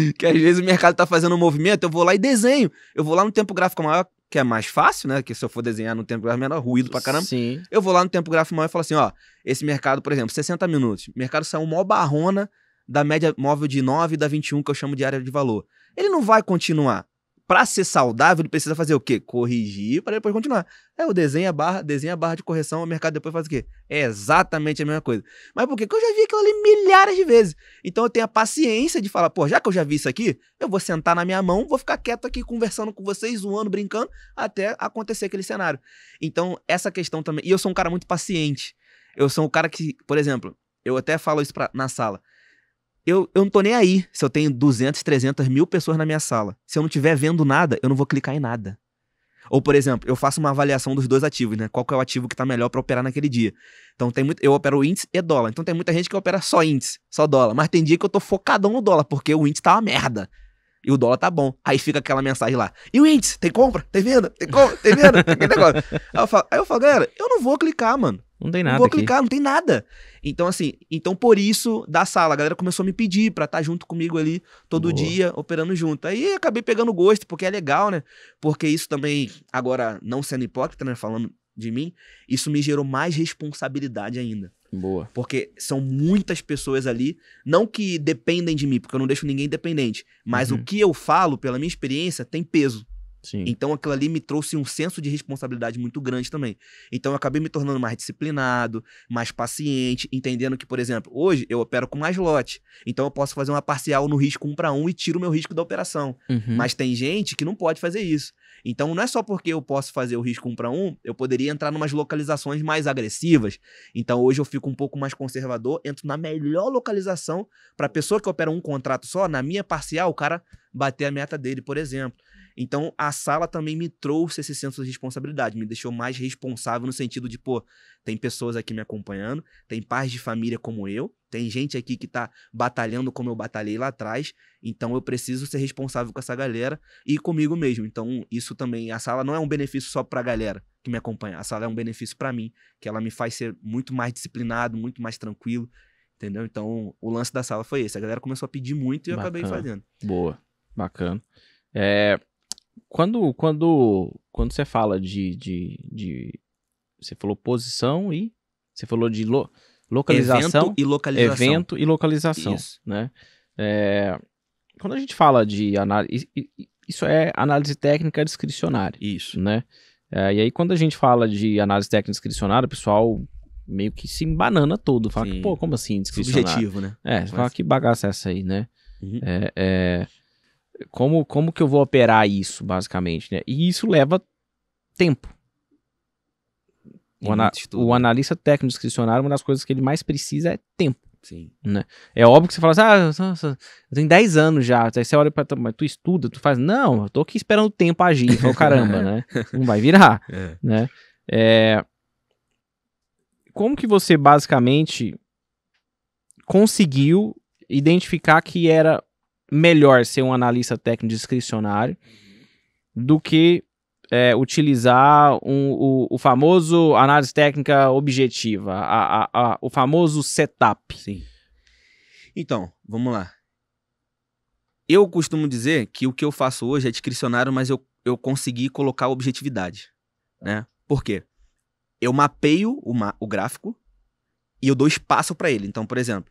Porque às vezes o mercado tá fazendo um movimento, eu vou lá e desenho. Eu vou lá no tempo gráfico maior, que é mais fácil, né? Que se eu for desenhar no tempo gráfico menor, ruído pra caramba. Sim. Eu vou lá no tempo gráfico maior e falo assim, ó, esse mercado, por exemplo, 60 minutos. O mercado saiu mó barrona da média móvel de 9 e da 21, que eu chamo de área de valor. Ele não vai continuar. Pra ser saudável, ele precisa fazer o quê? Corrigir para depois continuar. Eu desenho a barra de correção, o mercado depois faz o quê? É exatamente a mesma coisa. Mas por quê? Porque eu já vi aquilo ali milhares de vezes. Então eu tenho a paciência de falar, pô, já que eu já vi isso aqui, eu vou sentar na minha mão, vou ficar quieto aqui conversando com vocês, zoando, brincando, até acontecer aquele cenário. Então essa questão também... E eu sou um cara muito paciente. Eu sou um cara que, por exemplo, eu até falo isso na sala. Eu não tô nem aí se eu tenho 200, 300 mil pessoas na minha sala. Se eu não estiver vendo nada, eu não vou clicar em nada. Ou, por exemplo, eu faço uma avaliação dos dois ativos, né? Qual que é o ativo que tá melhor pra operar naquele dia. Então, eu opero índice e dólar. Então, tem muita gente que opera só índice, só dólar. Mas tem dia que eu tô focadão no dólar, porque o índice tá uma merda. E o dólar tá bom. Aí fica aquela mensagem lá. E o índice? Tem compra? Tem venda? Tem venda? Tem aquele negócio. Aí eu falo, galera, eu não vou clicar, mano. Não tem nada. Não vou clicar, aqui. Não tem nada. Então, assim, por isso, da sala, a galera começou a me pedir pra estar junto comigo ali todo dia, operando junto. Aí acabei pegando gosto, porque é legal, né? Porque isso também, agora, não sendo hipócrita, né? Falando de mim, isso me gerou mais responsabilidade ainda. Boa. Porque são muitas pessoas ali, não que dependem de mim, porque eu não deixo ninguém dependente, mas o que eu falo, pela minha experiência, tem peso. Sim. Então aquilo ali me trouxe um senso de responsabilidade muito grande também. Então eu acabei me tornando mais disciplinado, mais paciente, entendendo que, por exemplo, hoje eu opero com mais lote. Então eu posso fazer uma parcial no risco 1:1 e tiro o meu risco da operação. Uhum. Mas tem gente que não pode fazer isso. Então não é só porque eu posso fazer o risco 1:1, eu poderia entrar em umas localizações mais agressivas. Então hoje eu fico um pouco mais conservador, entro na melhor localização para a pessoa que opera um contrato só, na minha parcial, o cara bater a meta dele, por exemplo. Então, a sala também me trouxe esse senso de responsabilidade, me deixou mais responsável no sentido de, pô, tem pessoas aqui me acompanhando, tem pais de família como eu, tem gente aqui que tá batalhando como eu batalhei lá atrás, então eu preciso ser responsável com essa galera e comigo mesmo. Então, isso também, a sala não é um benefício só pra galera que me acompanha, a sala é um benefício pra mim, que ela me faz ser muito mais disciplinado, muito mais tranquilo, entendeu? Então, o lance da sala foi esse, a galera começou a pedir muito e eu acabei fazendo. Boa, bacana. Quando você fala de você falou posição e você falou de localização, evento e localização, isso. Né? Quando a gente fala de análise, isso é análise técnica discricionária, isso, né? E aí quando a gente fala de análise técnica discricionária, o pessoal meio que se embanana todo, fala que, pô, como assim discricionária? Subjetivo, né? Mas... fala que bagaça é essa aí, né? Uhum. Como que eu vou operar isso, basicamente, né? E isso leva tempo. O analista técnico discricionário, uma das coisas que ele mais precisa é tempo. Sim. Né? É óbvio que você fala assim, eu tenho 10 anos já. Aí você olha pra tu, mas tu estuda, tu faz... Não, eu tô aqui esperando o tempo agir. Então, caramba, né? Não vai virar. Né? Como que você, basicamente, conseguiu identificar que era... melhor ser um analista técnico discricionário do que utilizar o famoso análise técnica objetiva, o famoso setup? Sim. Então, vamos lá. Eu costumo dizer que o que eu faço hoje é discricionário, mas eu consegui colocar objetividade. Né? Por quê? Eu mapeio o gráfico e eu dou espaço para ele. Então, por exemplo...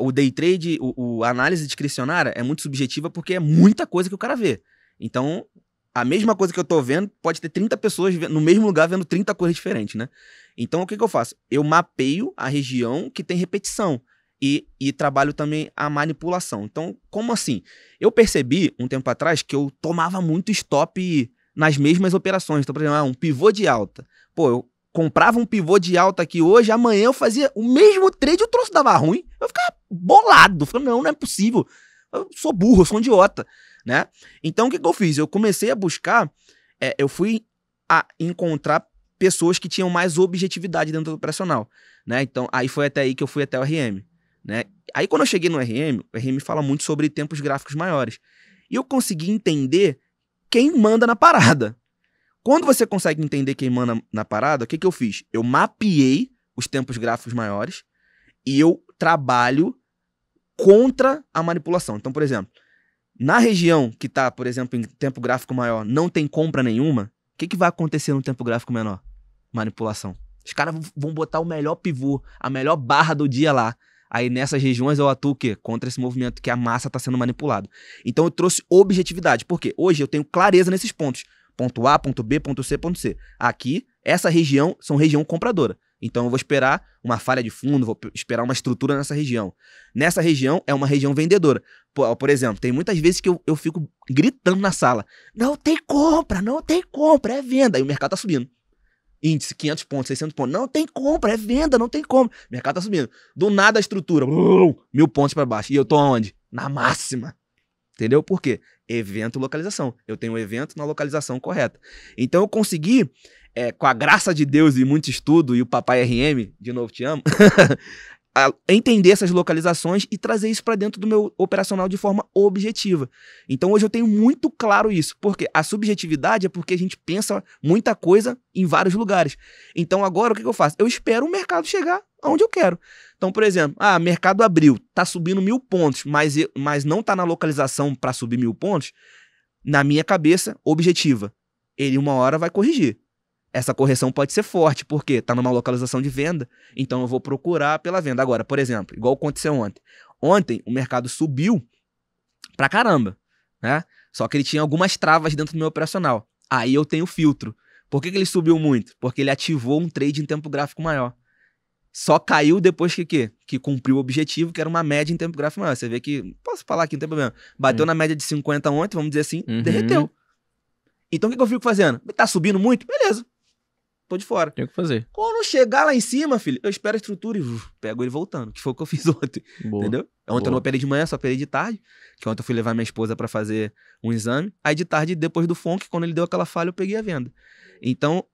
o day trade, a análise discricionária é muito subjetiva porque é muita coisa que o cara vê. Então, a mesma coisa que eu tô vendo, pode ter 30 pessoas no mesmo lugar vendo 30 coisas diferentes, né? Então, o que eu faço? Eu mapeio a região que tem repetição e trabalho também a manipulação. Então, como assim? Eu percebi, um tempo atrás, que eu tomava muito stop nas mesmas operações. Então, por exemplo, um pivô de alta. Pô, eu comprava um pivô de alta aqui hoje, amanhã eu fazia o mesmo trade, o troço dava ruim. Eu ficava bolado, falando, não é possível. Eu sou burro, eu sou um idiota, né? Então, o que eu fiz? Eu comecei a buscar, eu fui a encontrar pessoas que tinham mais objetividade dentro do operacional, né? Então, aí foi até aí que eu fui até o RM, né? Aí, quando eu cheguei no RM, o RM fala muito sobre tempos gráficos maiores. E eu consegui entender quem manda na parada. Quando você consegue entender quem manda na parada, o que eu fiz? Eu mapeei os tempos gráficos maiores e eu trabalho contra a manipulação. Então, por exemplo, na região que está, por exemplo, em tempo gráfico maior, não tem compra nenhuma, o que vai acontecer no tempo gráfico menor? Manipulação. Os caras vão botar o melhor pivô, a melhor barra do dia lá. Aí nessas regiões eu atuo o quê? Contra esse movimento que a massa está sendo manipulada. Então eu trouxe objetividade, porque hoje eu tenho clareza nesses pontos. Ponto A, ponto B, ponto C, ponto C. Aqui, essa região, são região compradora. Então, eu vou esperar uma falha de fundo, vou esperar uma estrutura nessa região. Nessa região, é uma região vendedora. Por exemplo, tem muitas vezes que eu fico gritando na sala. Não tem compra, é venda. Aí o mercado tá subindo. Índice, 500 pontos, 600 pontos. Não tem compra, é venda, não tem compra. O mercado tá subindo. Do nada a estrutura, 1000 pontos para baixo. E eu tô onde? Na máxima. Entendeu? Por quê? Evento, localização. Eu tenho um evento na localização correta. Então eu consegui, com a graça de Deus e muito estudo, e o papai RM, de novo te amo, entender essas localizações e trazer isso para dentro do meu operacional de forma objetiva. Então hoje eu tenho muito claro isso, porque a subjetividade é porque a gente pensa muita coisa em vários lugares. Então agora o que eu faço? Eu espero o mercado chegar aonde eu quero. Então, por exemplo, mercado abriu, tá subindo 1000 pontos, mas não tá na localização para subir 1000 pontos, na minha cabeça, objetiva. Ele uma hora vai corrigir. Essa correção pode ser forte, porque tá numa localização de venda, então eu vou procurar pela venda. Agora, por exemplo, igual aconteceu ontem. Ontem o mercado subiu pra caramba. né? Só que ele tinha algumas travas dentro do meu operacional. Aí eu tenho filtro. Por que que ele subiu muito? Porque ele ativou um trade em tempo gráfico maior. Só caiu depois que quê? Que cumpriu o objetivo, que era uma média em tempo gráfico maior. Você vê que, posso falar aqui, não tem problema. Bateu na média de 50 ontem, vamos dizer assim, derreteu. Então o que eu fico fazendo? Tá subindo muito? Beleza. Tô de fora. Tem que fazer. Quando chegar lá em cima, filho, eu espero a estrutura e pego ele voltando, que foi o que eu fiz ontem. Boa. Entendeu? Ontem eu não operei de manhã, só operei de tarde, que ontem eu fui levar minha esposa pra fazer um exame. Aí de tarde, depois do funk, quando ele deu aquela falha, eu peguei a venda. Então,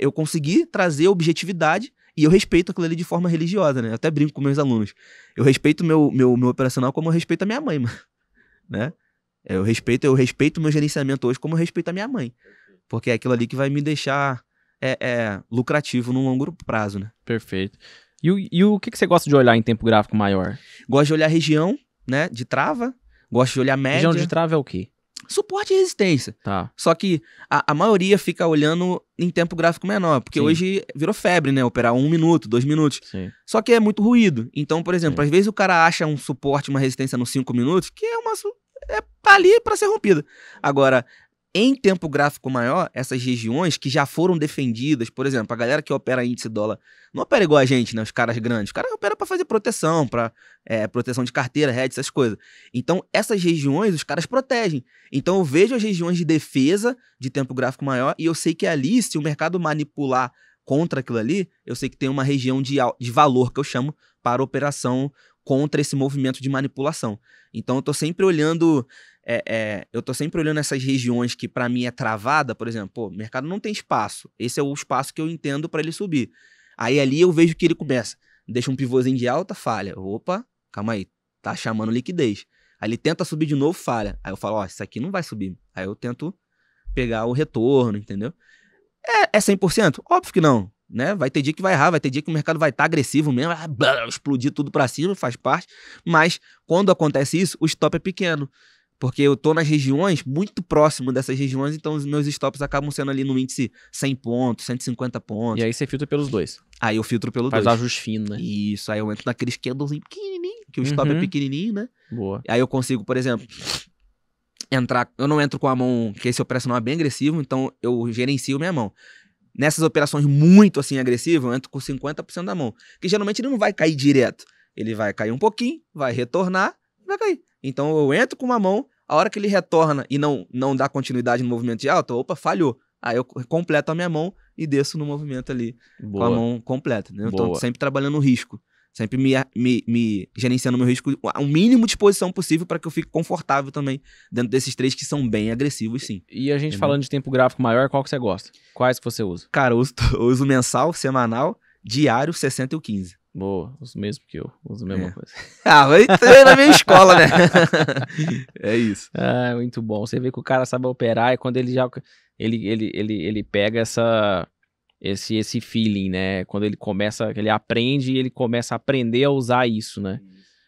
eu consegui trazer objetividade e eu respeito aquilo ali de forma religiosa, né? Eu até brinco com meus alunos. Eu respeito meu operacional como eu respeito a minha mãe, mano. Né? Eu respeito o meu gerenciamento hoje como eu respeito a minha mãe. Porque é aquilo ali que vai me deixar lucrativo no longo prazo, né? Perfeito. E o que você gosta de olhar em tempo gráfico maior? Gosto de olhar região, né? De trava. Gosto de olhar média. Região de trava é o quê? Suporte e resistência. Tá. Só que a maioria fica olhando em tempo gráfico menor, porque hoje virou febre, né? Operar 1 minuto, 2 minutos. Sim. Só que é muito ruído. Então, por exemplo, às vezes o cara acha um suporte, uma resistência nos 5 minutos, que é uma... tá ali para ser rompida. Agora, em tempo gráfico maior, essas regiões que já foram defendidas, por exemplo, a galera que opera índice dólar, não opera igual a gente, né? Os caras grandes. Os caras operam para fazer proteção, para proteção de carteira, hedge, essas coisas. Então, essas regiões, os caras protegem. Então, eu vejo as regiões de defesa de tempo gráfico maior e eu sei que ali, se o mercado manipular contra aquilo ali, eu sei que tem uma região de valor, que eu chamo, para operação contra esse movimento de manipulação. Então, eu tô sempre olhando... essas regiões que para mim é travada, por exemplo, o mercado não tem espaço, esse é o espaço que eu entendo para ele subir. Aí ali eu vejo que ele começa, deixa um pivôzinho de alta, falha, opa, calma aí, tá chamando liquidez. Aí ele tenta subir de novo, falha, aí eu falo, ó, isso aqui não vai subir. Aí eu tento pegar o retorno, entendeu? É 100%? Óbvio que não, né? Vai ter dia que vai errar, vai ter dia que o mercado vai estar agressivo mesmo, explodir tudo para cima, faz parte, mas quando acontece isso, o stop é pequeno. Porque eu tô nas regiões, muito próximo dessas regiões, então os meus stops acabam sendo ali no índice 100 pontos, 150 pontos. E aí você filtra pelos dois. Aí eu filtro pelo dois. Faz o ajuste fino, né? Isso, aí eu entro naquele candlezinho pequenininho, que o stop é pequenininho, né? Boa. Aí eu consigo, por exemplo, entrar... Eu não entro com a mão, porque esse operacional é bem agressivo, então eu gerencio minha mão. Nessas operações muito, assim, agressivas, eu entro com 50% da mão. Porque geralmente ele não vai cair direto. Ele vai cair um pouquinho, vai retornar, vai cair. Então eu entro com uma mão, a hora que ele retorna e não dá continuidade no movimento de alta, opa, falhou. Aí eu completo a minha mão e desço no movimento ali. Boa. Com a mão completa. Né? Então sempre trabalhando o risco, sempre me gerenciando o meu risco, o mínimo de exposição possível para que eu fique confortável também dentro desses três que são bem agressivos, sim. E a gente falando de tempo gráfico maior, qual que você gosta? Quais que você usa? Cara, eu uso mensal, semanal, diário, 60 e o 15. Boa, os mesmos que eu, uso a mesma coisa. Ah, vai ter na minha escola, né? É isso. Ah, muito bom. Você vê que o cara sabe operar e quando ele já... Ele pega esse feeling, né? Quando ele começa, ele aprende e ele começa a aprender a usar isso, né?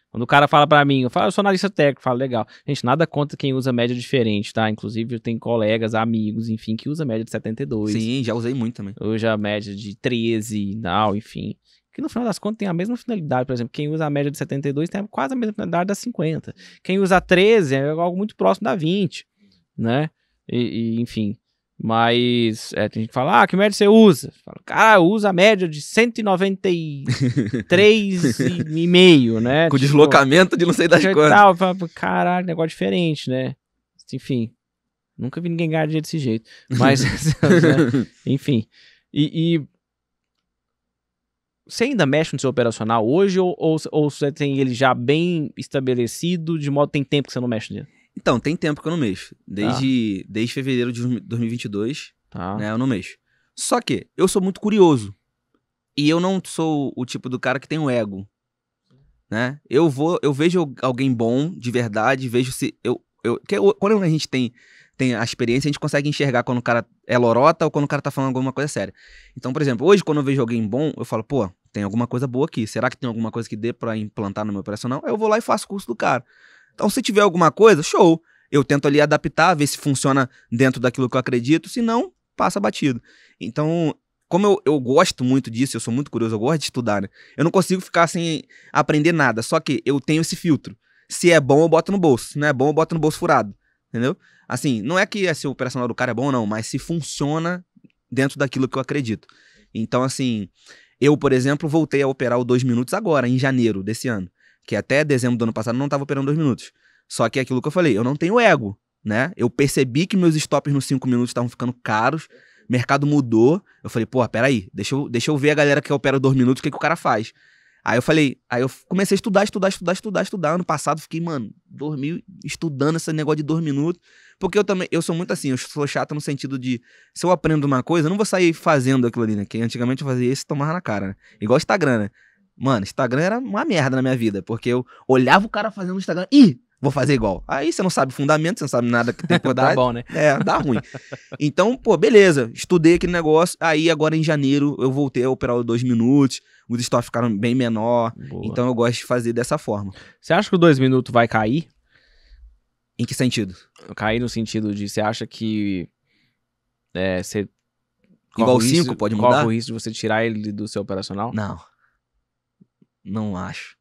Quando o cara fala pra mim, eu falo, eu sou analista técnico, eu falo, legal. Gente, nada contra quem usa média diferente, tá? Inclusive, eu tenho colegas, amigos, enfim, que usa média de 72. Sim, já usei muito também. Hoje a média de 13, não, enfim... que no final das contas tem a mesma finalidade, por exemplo, quem usa a média de 72 tem quase a mesma finalidade da 50, quem usa 13 é algo muito próximo da 20, né, e enfim, mas tem gente que fala, ah, que média você usa? Fala, cara, usa a média de 193,5, né, com tipo, deslocamento de não sei das quantas, caralho, negócio diferente, né, enfim, nunca vi ninguém ganhar dinheiro desse jeito, mas, né? Enfim, você ainda mexe no seu operacional hoje ou você tem ele já bem estabelecido, de modo que tem tempo que você não mexe nele? Então, tem tempo que eu não mexo. Desde fevereiro de 2022, né, eu não mexo. Só que eu sou muito curioso. E eu não sou o tipo do cara que tem um ego. Né? Eu vejo alguém bom, de verdade, vejo se... quando a gente tem a experiência, a gente consegue enxergar quando o cara é lorota ou quando o cara tá falando alguma coisa séria. Então, por exemplo, hoje quando eu vejo alguém bom, eu falo, pô, tem alguma coisa boa aqui. Será que tem alguma coisa que dê pra implantar no meu operacional? Aí eu vou lá e faço o curso do cara. Então, se tiver alguma coisa, show. Eu tento ali adaptar, ver se funciona dentro daquilo que eu acredito. Se não, passa batido. Então, como eu gosto muito disso, eu sou muito curioso, eu gosto de estudar, né? Eu não consigo ficar sem aprender nada. Só que eu tenho esse filtro. Se é bom, eu boto no bolso. Se não é bom, eu boto no bolso furado. entendeu? Assim, não é que se o operacional do cara é bom ou não, mas se funciona dentro daquilo que eu acredito. Então, assim, eu, por exemplo, voltei a operar o 2 Minutos agora, em janeiro desse ano, que até dezembro do ano passado eu não estava operando 2 Minutos. Só que é aquilo que eu falei, eu não tenho ego, né? Eu percebi que meus stops nos 5 minutos estavam ficando caros, mercado mudou, eu falei, pô, peraí, deixa eu ver a galera que opera 2 minutos, o que o cara faz. Aí eu comecei a estudar. Ano passado fiquei, mano, dormi estudando esse negócio de 2 minutos. Porque eu sou muito assim, eu sou chato no sentido de, se eu aprendo uma coisa, eu não vou sair fazendo aquilo ali, né? Que antigamente eu fazia isso e tomava na cara, né? Igual Instagram, né? Mano, Instagram era uma merda na minha vida, porque eu olhava o cara fazendo Instagram, ih, vou fazer igual. Aí você não sabe fundamento, você não sabe nada que tem que dar. Tá bom, né? É, dá ruim. Então, pô, beleza, estudei aquele negócio, aí agora em janeiro eu voltei a operar o 2 minutos, os stories ficaram bem menor. Boa. Então eu gosto de fazer dessa forma. Você acha que o 2 minutos vai cair? Em que sentido? Cair no sentido de você acha que você... Igual o 5 pode mudar? Qual o risco de você tirar ele do seu operacional? Não. Não acho.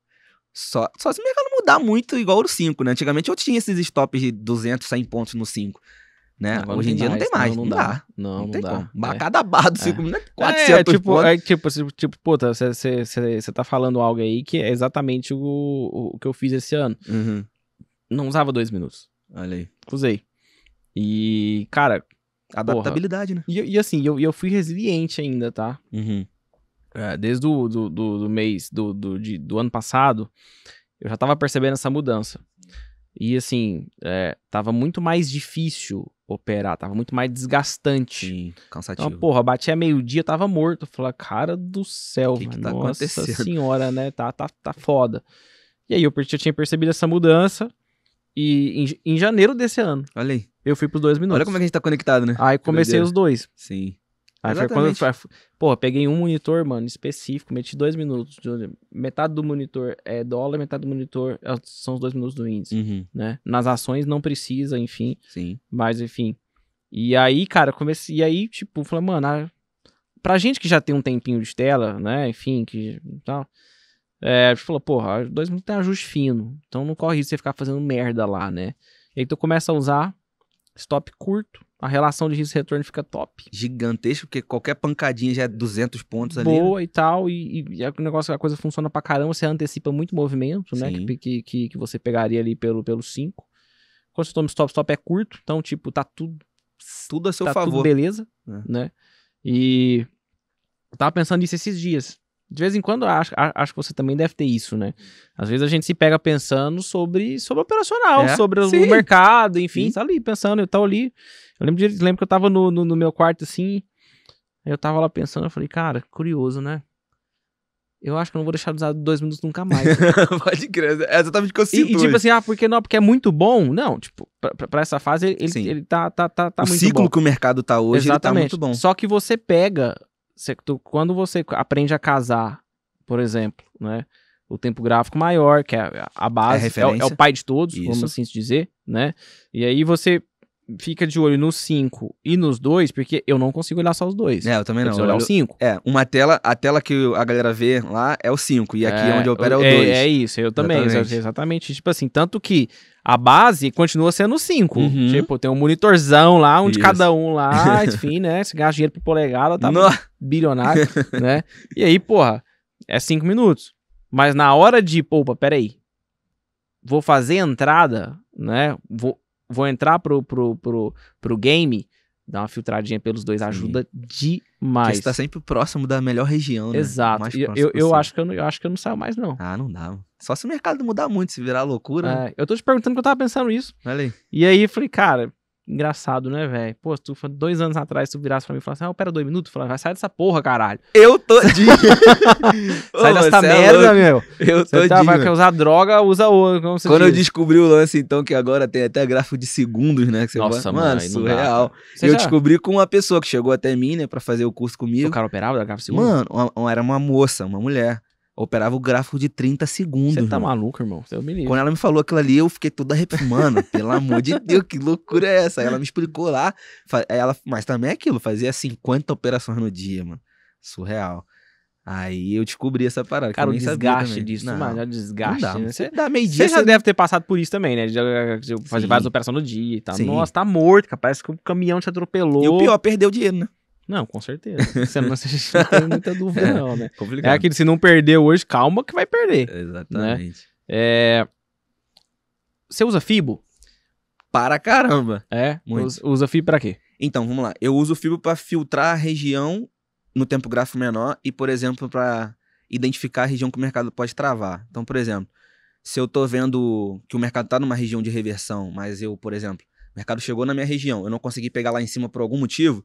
Só se o mercado mudar muito, igual o 5, né? Antigamente eu tinha esses stops de 200, 100 pontos no 5. Né? Agora hoje em dia não tem mais, não dá. Não tem. Como. Cada barra do 5 minutos é 400 pontos. É tipo, puta, você tá falando algo aí que é exatamente o que eu fiz esse ano. Uhum. Não usava 2 minutos. Olha aí. Usei. E, cara... Adaptabilidade, porra, né? E assim, eu fui resiliente ainda, tá? Uhum. Desde do mês do ano passado, eu já tava percebendo essa mudança. E assim, tava muito mais difícil operar, tava muito mais desgastante. Sim, cansativo. Então, porra, batia meio-dia, tava morto. Eu falei, cara do céu, que tá acontecendo? Nossa senhora, né? Tá foda. E aí eu tinha percebido essa mudança. E em janeiro desse ano, olha aí, eu fui pros 2 minutos. Olha como é que a gente tá conectado, né? Aí comecei os dois. Sim. Aí foi quando porra, peguei um monitor, mano, específico, meti 2 minutos. Metade do monitor é dólar, metade do monitor são os 2 minutos do índice, uhum, né? Nas ações não precisa, enfim. Sim. Mas, enfim. E aí, cara, comecei... E aí, tipo, falei, mano, pra gente que já tem um tempinho de tela, né? Enfim, que tal... a gente falou, porra, 2 minutos tem ajuste fino. Então não corre risco de você ficar fazendo merda lá, né? E aí tu começa a usar stop curto. A relação de risco e retorno fica top. Gigantesco, porque qualquer pancadinha já é 200 pontos ali. Boa, né? E tal. E o negócio, a coisa funciona pra caramba. Você antecipa muito movimento, né? Que você pegaria ali pelo 5. Quando você toma stop é curto. Então, tipo, tá tudo a seu favor. Tá tudo beleza, né? E eu tava pensando nisso esses dias. De vez em quando, acho que você também deve ter isso, né? Às vezes a gente se pega pensando sobre operacional, sobre o mercado, enfim. Sim. Tá ali pensando, eu tava ali. Eu lembro que eu tava no meu quarto, assim, eu tava lá pensando, eu falei, cara, curioso, né? Eu acho que eu não vou deixar de usar 2 minutos nunca mais. Pode crer, é exatamente o que eu sinto. E tipo assim, ah, por que não? Porque é muito bom. Não, tipo, pra essa fase, ele tá muito bom. O ciclo que o mercado tá hoje, exatamente, ele tá muito bom. Só que você pega... Quando você aprende a casar, por exemplo, né, o tempo gráfico maior, que é a base, é o pai de todos, isso, vamos assim dizer, né? E aí você fica de olho nos 5 e nos 2, porque eu não consigo olhar só os 2. É, eu também não. Eu olhar os 5. É, a tela que a galera vê lá é o 5, e aqui onde eu opero é o 2. É isso, eu também, exatamente. Tipo assim, tanto que a base continua sendo o 5. Uhum. Tipo, tem um monitorzão lá, um de cada um lá, enfim, né? Se gasta dinheiro por polegada, tá bilionário, né? E aí, porra, é 5 minutos. Mas na hora de, opa, peraí, vou fazer a entrada, né? Vou entrar pro game, dar uma filtradinha pelos 2, ajuda demais. Porque você tá sempre próximo da melhor região, né? Exato. Mais eu acho que eu não saio mais, não. Ah, não dá. Só se o mercado mudar muito, se virar loucura. Né? Eu tô te perguntando que eu tava pensando isso. Olha aí. E aí eu falei, cara, engraçado, né, velho? Pô, tu 2 anos atrás, tu virasse pra mim e falasse, ah, pera 2 minutos. Eu falei, vai sair dessa porra, caralho. Eu tô de... Sai dessa merda, meu. Eu tô de... Quer usar droga, usa ouro. Quando eu descobri o lance, então, que agora tem até gráfico de segundos, né? Que você... Nossa, mano, surreal. Eu descobri com uma pessoa que chegou até mim, né, pra fazer o curso comigo. O cara operava da gráfico de segundos? Mano, era uma moça, uma mulher. Operava o gráfico de 30 segundos. Você tá maluco, irmão? Eu me livro. Quando ela me falou aquilo ali, eu fiquei todo arrepiado. Mano, pelo amor de Deus, que loucura é essa? Aí ela me explicou lá. Mas também é aquilo, fazia 50 operações no dia, mano. Surreal. Aí eu descobri essa parada. Cara, o desgaste disso, mano. É o desgaste. Não dá, né? Você dá meio-dia. Você já deve ter passado por isso também, né? De fazer várias operações no dia e tal. Sim. Nossa, tá morto, cara. Parece que o caminhão te atropelou. E o pior, perdeu dinheiro, né? Não, com certeza. Você não tem muita dúvida, não, né? Complicado. É aquele, se não perder hoje, calma que vai perder. Exatamente. Né? É... Você usa Fibo? Para caramba. É? Muito. Usa Fibo pra quê? Então, vamos lá. Eu uso Fibo pra filtrar a região no tempo gráfico menor e, por exemplo, para identificar a região que o mercado pode travar. Então, por exemplo, se eu tô vendo que o mercado tá numa região de reversão, mas eu, por exemplo, o mercado chegou na minha região, eu não consegui pegar lá em cima por algum motivo,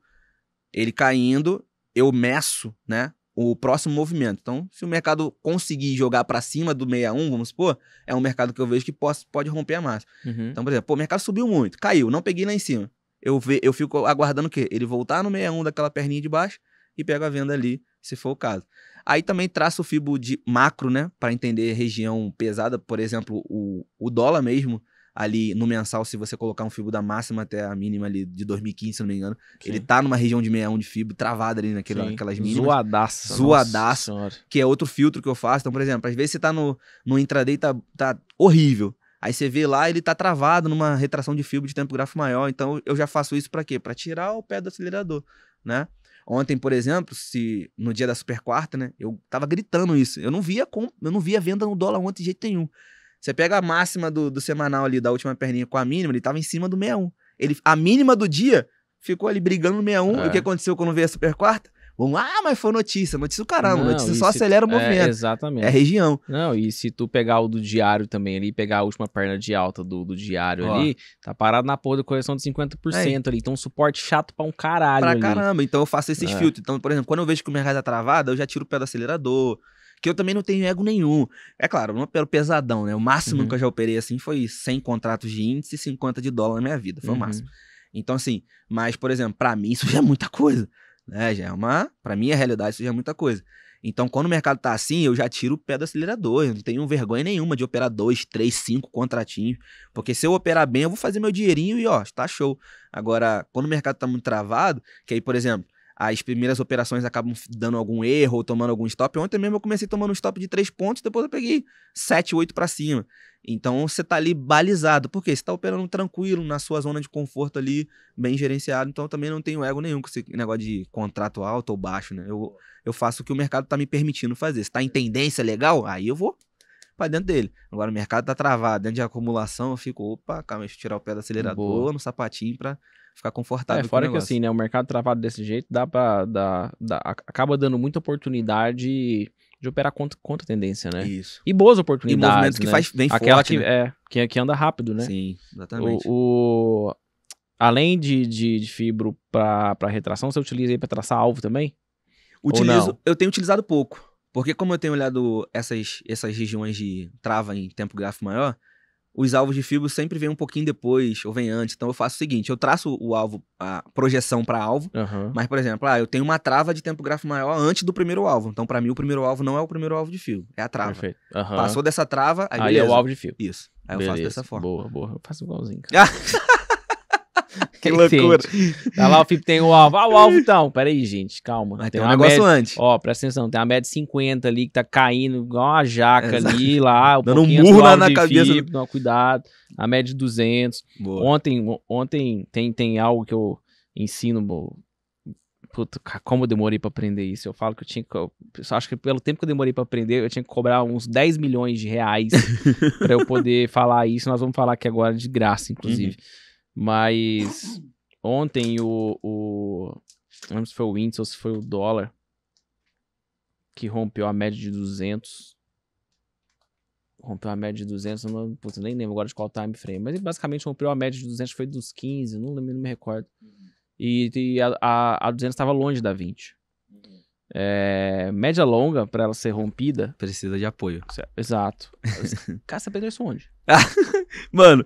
ele caindo, eu meço, né, o próximo movimento. Então, se o mercado conseguir jogar para cima do 61, vamos supor, é um mercado que eu vejo que pode romper a massa. Uhum. Então, por exemplo, pô, o mercado subiu muito, caiu, não peguei lá em cima. Eu fico aguardando o quê? Ele voltar no 61 daquela perninha de baixo e pego a venda ali, se for o caso. Aí também traço o Fibo de macro, né? Para entender região pesada, por exemplo, o dólar mesmo, ali no mensal, se você colocar um Fibo da máxima até a mínima ali de 2015, se não me engano, sim, ele tá numa região de 61 de Fibo, travada ali naquelas mínimas. Zoadaça, que é outro filtro que eu faço. Então, por exemplo, às vezes você tá no intraday, tá horrível. Aí você vê lá, ele tá travado numa retração de Fibo de tempo gráfico maior. Então, eu já faço isso para quê? Para tirar o pé do acelerador, né? Ontem, por exemplo, no dia da super quarta, né? Eu tava gritando isso. Eu não via venda no dólar ontem de jeito nenhum. Você pega a máxima do semanal ali, da última perninha com a mínima, ele tava em cima do 61. A mínima do dia ficou ali brigando no 61. É. E o que aconteceu quando veio a super quarta? Vamos, mas foi notícia. Notícia do caramba. Não, notícia só acelera o movimento. É, exatamente. É região. Não, e se tu pegar o do diário também ali, pegar a última perna de alta do diário ali, tá parado na porra da correção de 50% ali. Então, um suporte chato pra um caralho pra ali. Caramba. Então, eu faço esses filtros. Então, por exemplo, quando eu vejo que o mercado tá travado, eu já tiro o pé do acelerador, que eu também não tenho ego nenhum. É claro, eu não opero pesadão, né? O máximo que eu já operei assim foi 100 contratos de índice e 50 de dólar na minha vida. Foi o máximo. Então, assim, mas, por exemplo, pra mim isso já é muita coisa. É, já é uma... Pra minha realidade, isso já é muita coisa. Então, quando o mercado tá assim, eu já tiro o pé do acelerador. Eu não tenho vergonha nenhuma de operar 2, 3, 5 contratinhos. Porque se eu operar bem, eu vou fazer meu dinheirinho e, ó, tá show. Agora, quando o mercado tá muito travado, que aí, por exemplo, as primeiras operações acabam dando algum erro ou tomando algum stop. Ontem mesmo eu comecei tomando um stop de 3 pontos, depois eu peguei 7, 8 pra cima. Então, você tá ali balizado. Por quê? Você tá operando tranquilo, na sua zona de conforto ali, bem gerenciado. Então, eu também não tenho ego nenhum com esse negócio de contrato alto ou baixo, né? Eu faço o que o mercado tá me permitindo fazer. Se tá em tendência legal, aí eu vou pra dentro dele. Agora, o mercado tá travado. Dentro de acumulação, eu fico, opa, calma, deixa eu tirar o pé do acelerador no sapatinho pra ficar confortável. É, fora que assim, né? O mercado travado desse jeito acaba dando muita oportunidade de operar contra tendência, né? Isso. E boas oportunidades. E movimentos que faz bem forte. Aquela que, né? Que anda rápido, né? Sim, exatamente. Além de fibro para retração, você utiliza aí para traçar alvo também? Utilizo. Eu tenho utilizado pouco. Porque, como eu tenho olhado essas regiões de trava em tempo gráfico maior, os alvos de fibro sempre vêm um pouquinho depois ou vêm antes. Então, eu faço o seguinte: eu traço o alvo, a projeção para alvo, mas, por exemplo, eu tenho uma trava de tempo gráfico maior antes do primeiro alvo. Então, para mim, o primeiro alvo não é o primeiro alvo de fibro, é a trava. Perfeito. Passou dessa trava, aí é o alvo de fibro. Isso. Aí beleza. Eu faço dessa forma. Boa, boa. Eu faço igualzinho, cara. Que loucura. Tá lá, o Fibo tem o alvo. Ah, o alvo então. Pera aí, gente, calma. Mas tem um negócio média, antes. Ó, presta atenção, tem uma média de 50 ali que tá caindo igual uma jaca ali, lá. Dando um burro lá na cabeça. Fibo, não, cuidado. A média de 200. Boa. Ontem tem algo que eu ensino, puta, como eu demorei pra aprender isso. Eu falo que eu tinha que... Eu acho que pelo tempo que eu demorei pra aprender, eu tinha que cobrar uns 10 milhões de reais pra eu poder falar isso. Nós vamos falar aqui agora de graça, inclusive. Mas ontem não lembro se foi o índice ou se foi o dólar que rompeu a média de 200. Rompeu a média de 200, eu nem lembro agora de qual time frame. Mas ele basicamente rompeu a média de 200, foi dos 15, não me recordo. E a 200 estava longe da 20. Média longa, pra ela ser rompida... Precisa de apoio. Exato. Cara, você perdeu isso onde? Mano...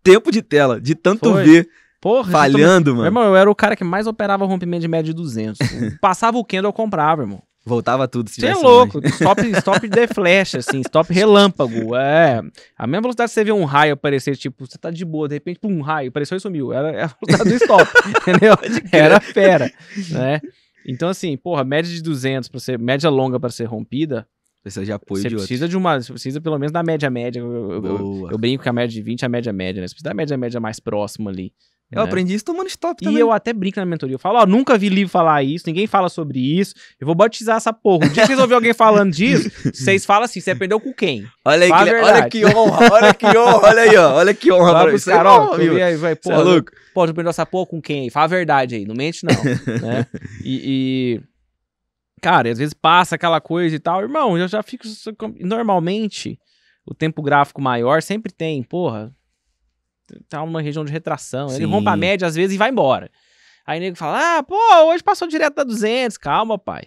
Tempo de tela, de tanto ver. Porra, falhando, mano. Meu irmão, eu era o cara que mais operava rompimento de média de 200. Passava o candle, eu comprava, irmão. Voltava tudo. Você é louco. Stop de flecha, assim. Stop relâmpago. A mesma velocidade que você vê um raio aparecer, tipo, você tá de boa, de repente, pum, um raio apareceu e sumiu. Era a velocidade do stop. Entendeu? Era fera, né? Então, assim, porra, média de 200 para ser, média longa para ser rompida. Precisa de apoio de outro. Você precisa pelo menos da média-média. Eu brinco com a média de 20, a média-média, né? Você precisa da média-média mais próxima ali. Eu aprendi isso tomando stop também. E eu até brinco na mentoria. Eu falo, ó, nunca vi livro falar isso, ninguém fala sobre isso. Eu vou batizar essa porra. Um dia que vocês ouvirem alguém falando disso, vocês falam assim, você aprendeu com quem? Olha aí, olha que honra, olha aí, ó. Olha que honra pra você. Carol, vai, pô, é louco. Pô, tu aprendeu essa porra com quem? Fala a verdade aí, não mente não. Né? Cara, às vezes passa aquela coisa e tal. Irmão, eu já fico... Normalmente, o tempo gráfico maior sempre tem, porra... Tá uma região de retração. Sim. Ele rompe a média às vezes e vai embora. Aí o nego fala, ah, pô, hoje passou direto da 200. Calma, pai.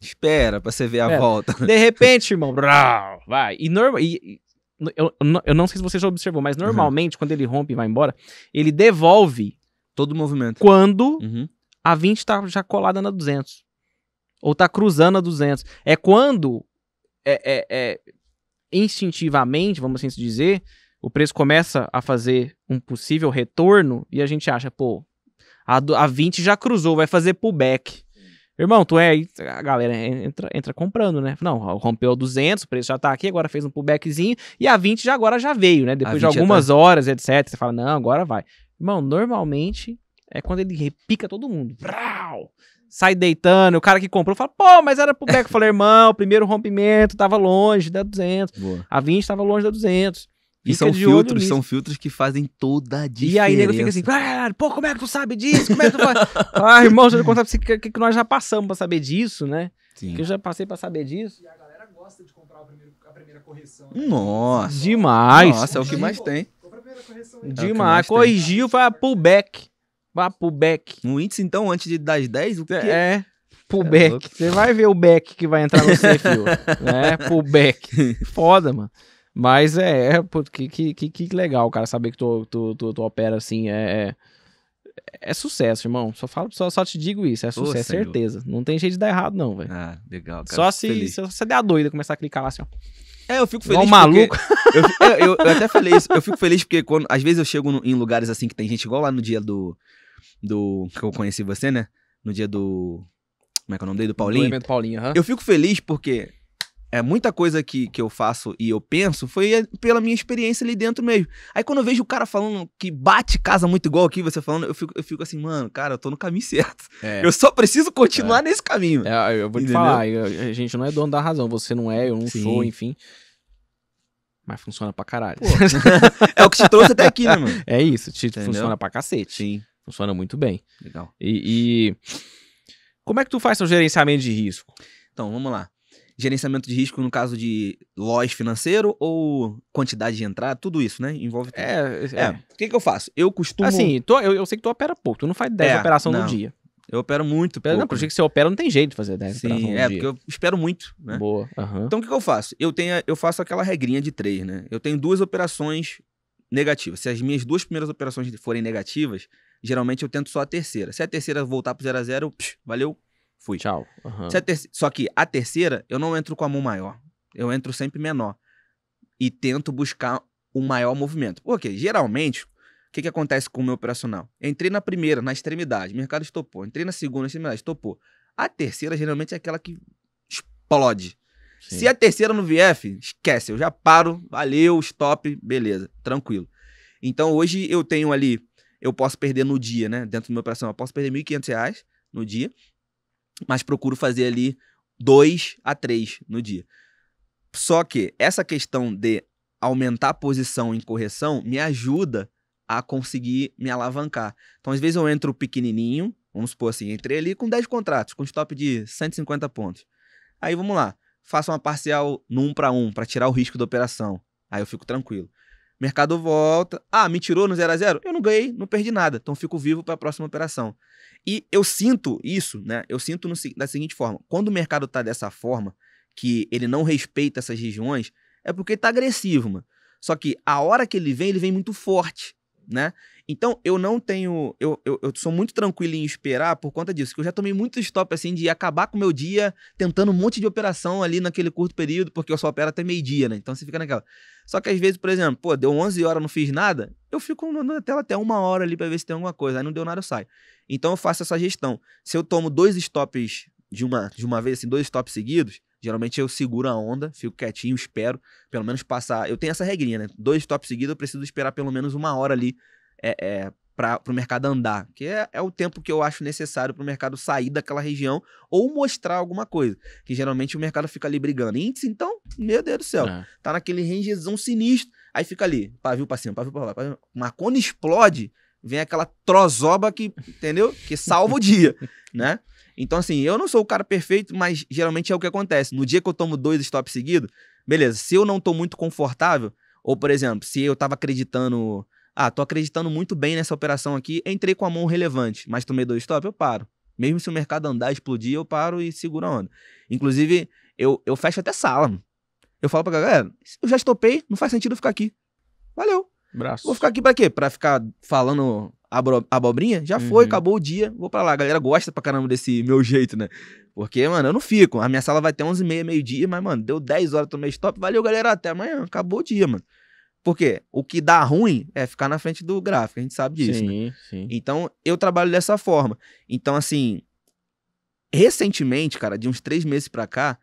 Espera pra você ver a volta. De repente, irmão, vai. Eu não sei se você já observou, mas normalmente quando ele rompe e vai embora, ele devolve todo o movimento. Quando a 20 tá já colada na 200. Ou tá cruzando a 200. É quando, instintivamente, vamos assim dizer... O preço começa a fazer um possível retorno e a gente acha, pô, a 20 já cruzou, vai fazer pullback. Irmão, a galera entra comprando, né? Não, rompeu a 200, o preço já tá aqui, agora fez um pullbackzinho e a 20 já veio, né? Depois de algumas horas, etc. Você fala, não, agora vai. Irmão, normalmente é quando ele repica todo mundo. Brau! Sai deitando, o cara que comprou fala, pô, mas era pullback. Eu falei, irmão, o primeiro rompimento tava longe da 200. Boa. A 20 tava longe da 200. E são filtros que fazem toda a diferença. E aí o nego fica assim, pô, como é que tu sabe disso? Como é que tu faz? Ah, irmão, deixa eu contar pra você que nós já passamos pra saber disso, né? Sim. Que eu já passei pra saber disso. E a galera gosta de comprar a primeira correção. Né? Nossa. Demais. Nossa, é o que mais tem. Demais. Corrigiu, foi a pullback. Vai a pullback. No índice, então, antes das 10, o que é? Pullback. Você vai ver o back que vai entrar no perfil. Né? Pullback. Foda, mano. Mas que legal, cara, saber que tu opera assim, é sucesso, irmão. Só te digo isso, é sucesso, certeza. Não tem jeito de dar errado não, velho. Ah, legal, cara. Só se você der a doida, começar a clicar lá assim, ó. Eu fico feliz. Igual um maluco. Eu até falei isso, eu fico feliz porque às vezes eu chego em lugares assim que tem gente igual lá no dia do que eu conheci você, né? No dia do... Como é que é o nome dele? Do Paulinho? Do evento Paulinho, Eu fico feliz porque... muita coisa que eu faço e eu penso foi pela minha experiência ali dentro mesmo. Aí quando eu vejo o cara falando que bate casa muito igual aqui, você falando, eu fico assim, mano, cara, eu tô no caminho certo. Eu só preciso continuar nesse caminho. Eu vou te falar, a gente não é dono da razão, você não é, eu não sou, enfim. Mas funciona pra caralho. É o que te trouxe até aqui, né, mano? É isso, funciona pra cacete. Sim. Funciona muito bem. Legal. Como é que tu faz seu gerenciamento de risco? Então, vamos lá. Gerenciamento de risco no caso de loss financeiro ou quantidade de entrada, tudo isso, né? Envolve tudo. O que eu faço? Eu costumo... Assim, eu sei que tu opera pouco, tu não faz 10 operações no dia. Eu opero muito pouco. Não, porque se você opera não tem jeito de fazer 10 operações no dia. Porque eu espero muito, né? Boa. Uhum. Então o que eu faço? Eu faço aquela regrinha de 3, né? Eu tenho 2 operações negativas. Se as minhas 2 primeiras operações forem negativas, geralmente eu tento só a terceira. Se a terceira voltar pro 0 a 0, valeu. Fui. Tchau. Uhum. Só que a terceira, eu não entro com a mão maior. Eu entro sempre menor. E tento buscar o maior movimento. Porque, geralmente, o que acontece com o meu operacional? Entrei na primeira, na extremidade. O mercado estopou. Entrei na segunda, na extremidade. Estopou. A terceira, geralmente, é aquela que explode. Sim. Se a terceira não vier, esquece. Eu já paro. Valeu, stop. Beleza. Tranquilo. Então, hoje, eu tenho ali... Eu posso perder no dia, né? Dentro do meu operacional. Eu posso perder R$1.500 no dia. Mas procuro fazer ali 2 a 3 no dia. Só que essa questão de aumentar a posição em correção me ajuda a conseguir me alavancar. Então, às vezes eu entro pequenininho, vamos supor assim, entrei ali com 10 contratos, com stop de 150 pontos. Aí, vamos lá, faço uma parcial no 1 para 1 para tirar o risco da operação. Aí eu fico tranquilo. Mercado volta. Ah, me tirou no 0 a 0? Eu não ganhei, não perdi nada. Então, fico vivo para a próxima operação. E eu sinto isso, né? Eu sinto da seguinte forma. Quando o mercado tá dessa forma, que ele não respeita essas regiões, é porque ele tá agressivo, mano. Só que a hora que ele vem muito forte. né? Então, eu não tenho... Eu sou muito tranquilo em esperar por conta disso, que eu já tomei muito stop, assim, de acabar com o meu dia tentando um monte de operação ali naquele curto período, porque eu só opero até meio-dia, né? Então, você fica naquela... Só que às vezes, por exemplo, pô, deu 11 horas, não fiz nada, eu fico na tela até 1 hora ali pra ver se tem alguma coisa. Aí não deu nada, eu saio. Então, eu faço essa gestão. Se eu tomo 2 stops de uma vez, assim, 2 stops seguidos, geralmente eu seguro a onda, fico quietinho, espero pelo menos passar... Eu tenho essa regrinha, né? 2 stops seguidos, eu preciso esperar pelo menos 1 hora ali para o mercado andar, que é o tempo que eu acho necessário para o mercado sair daquela região ou mostrar alguma coisa, que geralmente o mercado fica ali brigando. Índice, então, meu Deus do céu, tá naquele rangezão sinistro, aí fica ali, pavio pra cima, pavio pra lá, pavio. Mas quando explode, vem aquela trozoba que, entendeu? Que salva o dia, né? Então, assim, eu não sou o cara perfeito, mas geralmente é o que acontece. No dia que eu tomo 2 stops seguidos, beleza, se eu não tô muito confortável, ou, por exemplo, se eu tava acreditando... Ah, tô acreditando muito bem nessa operação aqui, entrei com a mão relevante, mas tomei 2 stops, eu paro. Mesmo se o mercado andar, explodir, eu paro e seguro a onda. Inclusive, eu fecho até sala, mano. Eu falo pra galera, eu já estopei, não faz sentido eu ficar aqui. Valeu. Braço. Vou ficar aqui pra quê? Pra ficar falando abobrinha? Já foi, acabou o dia, vou pra lá. A galera gosta pra caramba desse meu jeito, né? Porque, mano, eu não fico. A minha sala vai até 11h30, meio-dia, mas, mano, deu 10 horas, tomei stop, valeu, galera, até amanhã, acabou o dia, mano. Porque o que dá ruim é ficar na frente do gráfico, a gente sabe disso, sim, né? Sim. Então, eu trabalho dessa forma. Então, assim, recentemente, cara, de uns 3 meses pra cá,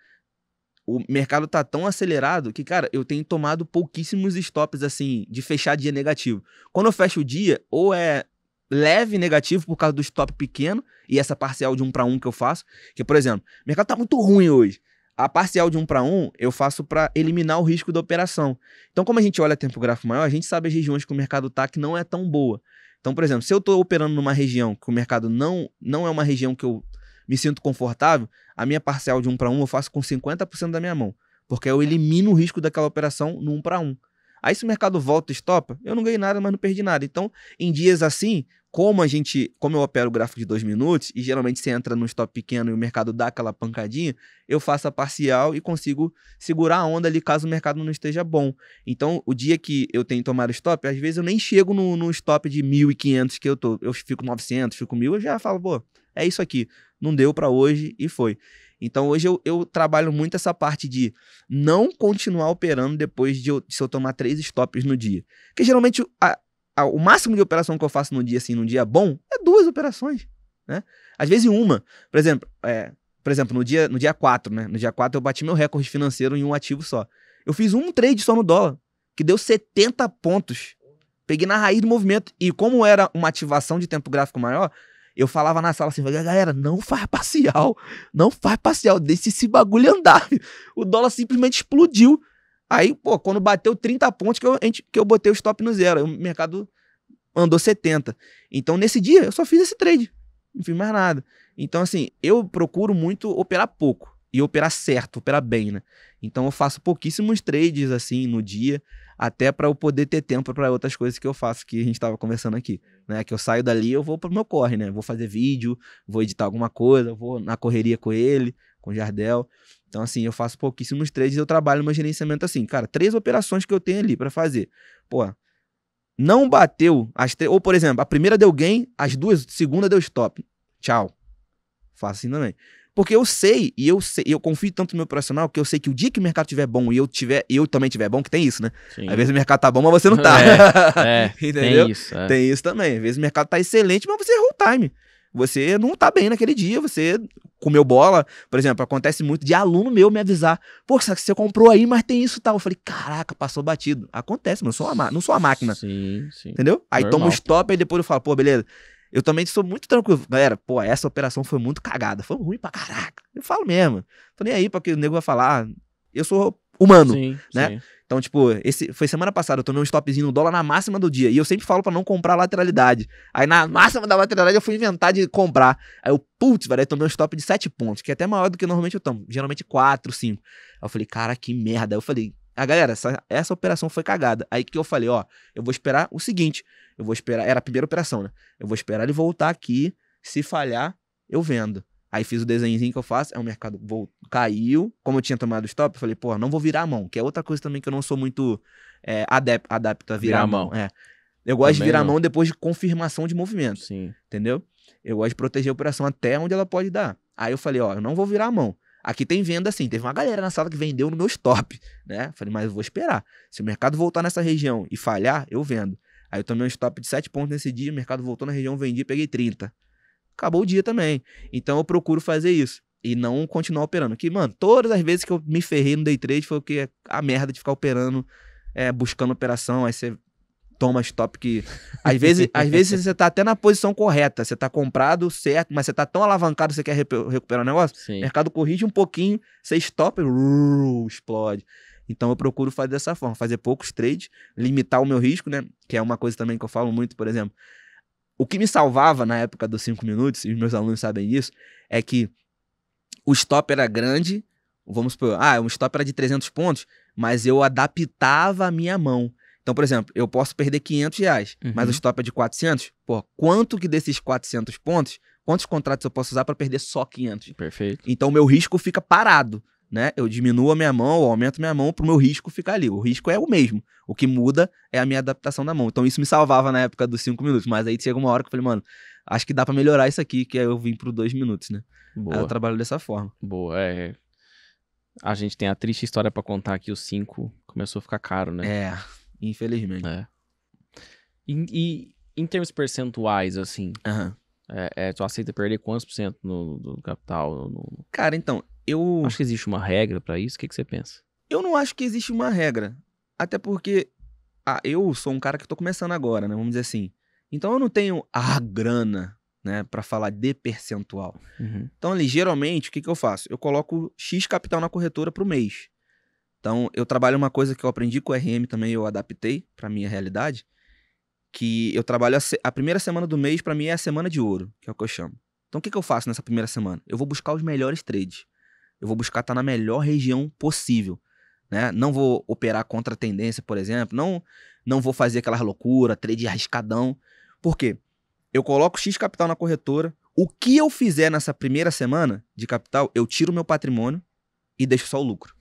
o mercado tá tão acelerado que, cara, eu tenho tomado pouquíssimos stops, assim, de fechar dia negativo. Quando eu fecho o dia, ou é leve negativo por causa do stop pequeno e essa parcial de 1 para 1 que eu faço. Que, por exemplo, o mercado tá muito ruim hoje. A parcial de 1 para 1, eu faço para eliminar o risco da operação. Então, como a gente olha tempo gráfico maior, a gente sabe as regiões que o mercado tá que não é tão boa. Então, por exemplo, se eu estou operando numa região que o mercado não é uma região que eu me sinto confortável, a minha parcial de 1 para 1 eu faço com 50% da minha mão, porque eu elimino o risco daquela operação no 1 para 1. Aí, se o mercado volta e estopa, eu não ganhei nada, mas não perdi nada. Então, em dias assim, como eu opero o gráfico de 2 minutos, e geralmente você entra num stop pequeno e o mercado dá aquela pancadinha, eu faço a parcial e consigo segurar a onda ali caso o mercado não esteja bom. Então, o dia que eu tenho que tomar o stop, às vezes eu nem chego no stop de 1.500 que eu tô. Eu fico 900, fico 1.000, eu já falo, pô, é isso aqui. Não deu para hoje e foi. Então, hoje eu trabalho muito essa parte de não continuar operando depois se eu tomar 3 stops no dia. Porque, geralmente, o máximo de operação que eu faço no dia, assim, num dia bom, é 2 operações, né? Às vezes, uma. Por exemplo, no dia 4, né? No dia 4, eu bati meu recorde financeiro em um ativo só. Eu fiz um trade só no dólar, que deu 70 pontos. Peguei na raiz do movimento. E como era uma ativação de tempo gráfico maior... Eu falava na sala assim, galera, não faz parcial, deixa esse bagulho andar. O dólar simplesmente explodiu. Aí, pô, quando bateu 30 pontos que eu botei o stop no zero, o mercado andou 70. Então, nesse dia, eu só fiz esse trade, não fiz mais nada. Então, assim, eu procuro muito operar pouco e operar certo, operar bem, né? Então, eu faço pouquíssimos trades, assim, no dia, até para eu poder ter tempo para outras coisas que eu faço, que a gente estava conversando aqui, né? Que eu saio dali, eu vou pro meu corre, né? Vou fazer vídeo, vou editar alguma coisa, vou na correria com ele, com o Jardel. Então, assim, eu faço pouquíssimos trades, eu trabalho meu gerenciamento assim, cara, 3 operações que eu tenho ali para fazer. Pô, não bateu as 3, ou por exemplo, a primeira deu gain, as 2, a segunda deu stop. Tchau. Faço assim também. Porque eu confio tanto no meu profissional que eu sei que o dia que o mercado estiver bom e eu também estiver bom, que tem isso, né? Sim. Às vezes o mercado tá bom, mas você não tá. Entendeu? Tem isso. Tem isso também. Às vezes o mercado tá excelente, mas você errou o time. Você não tá bem naquele dia, você comeu bola. Por exemplo, acontece muito de aluno meu me avisar. Pô, você comprou aí, mas tem isso e tal. Eu falei, caraca, passou batido. Acontece, mas não sou uma máquina. Sim, sim. Entendeu? Aí normal, toma o stop, aí depois eu falo, pô, beleza. Eu também sou muito tranquilo. Galera, pô, essa operação foi muito cagada. Foi ruim pra caraca. Eu falo mesmo. Tô nem aí pra que o nego vai falar. Eu sou humano, sim, né? Sim. Então, tipo, foi semana passada. Eu tomei um stopzinho no dólar na máxima do dia. E eu sempre falo pra não comprar lateralidade. Aí na máxima da lateralidade eu fui inventar de comprar. Aí eu, putz, velho, eu tomei um stop de 7 pontos. Que é até maior do que normalmente eu tomo. Geralmente 4, 5. Aí eu falei, cara, que merda. Aí eu falei, galera, essa operação foi cagada. Aí que eu falei, ó, eu vou esperar o seguinte... Eu vou esperar, era a primeira operação, né? Eu vou esperar ele voltar aqui, se falhar, eu vendo. Aí fiz o desenhozinho que eu faço, o mercado caiu, como eu tinha tomado o stop, eu falei, pô, não vou virar a mão, que é outra coisa também que eu não sou muito adepto a virar a mão. É. Eu gosto de virar a mão depois de confirmação de movimento. Sim. Entendeu? Eu gosto de proteger a operação até onde ela pode dar. Aí eu falei, ó, eu não vou virar a mão. Aqui tem venda assim, teve uma galera na sala que vendeu no meu stop, né? Falei, mas eu vou esperar. Se o mercado voltar nessa região e falhar, eu vendo. Aí eu tomei um stop de 7 pontos nesse dia, o mercado voltou na região, vendi, peguei 30. Acabou o dia também. Então eu procuro fazer isso e não continuar operando. Que, mano, todas as vezes que eu me ferrei no day trade foi porque a merda de ficar operando, buscando operação, aí você toma stop que... Às vezes você tá até na posição correta, você tá comprado certo, mas você tá tão alavancado que você quer recuperar o negócio, sim, o mercado corrige um pouquinho, você stop e explode. Então eu procuro fazer dessa forma, fazer poucos trades, limitar o meu risco, né? Que é uma coisa também que eu falo muito, por exemplo. O que me salvava na época dos 5 minutos, e os meus alunos sabem disso, é que o stop era grande, vamos supor, um stop era de 300 pontos, mas eu adaptava a minha mão. Então, por exemplo, eu posso perder 500 reais, mas o stop é de 400. Pô, quanto que desses 400 pontos, quantos contratos eu posso usar para perder só 500? Perfeito. Então, o meu risco fica parado, né? Eu diminuo a minha mão, eu aumento a minha mão para o meu risco ficar ali. O risco é o mesmo. O que muda é a minha adaptação da mão. Então, isso me salvava na época dos 5 minutos. Mas aí chega uma hora que eu falei, mano, acho que dá para melhorar isso aqui, que aí eu vim pro 2 minutos, né? Boa. Aí eu trabalho dessa forma. Boa, A gente tem a triste história para contar que o 5 começou a ficar caro, né? Infelizmente. E em termos percentuais, assim, tu aceita perder quantos por cento do capital? Cara, então, eu... Acho que existe uma regra pra isso? O que você pensa? Eu não acho que existe uma regra. Até porque eu sou um cara que tô começando agora, né? Vamos dizer assim. Então eu não tenho a grana, né? Pra falar de percentual. Então ali, geralmente, o que eu faço? Eu coloco X capital na corretora pro mês. Então, eu trabalho uma coisa que eu aprendi com o RM também, eu adaptei para minha realidade, que eu trabalho a primeira semana do mês, para mim, é a semana de ouro, que é o que eu chamo. Então, o que eu faço nessa primeira semana? Eu vou buscar os melhores trades. Eu vou buscar estar na melhor região possível, né? Não vou operar contra a tendência, por exemplo. Não vou fazer aquelas loucuras, trade arriscadão. Por quê? Eu coloco X capital na corretora. O que eu fizer nessa primeira semana de capital, eu tiro meu patrimônio e deixo só o lucro.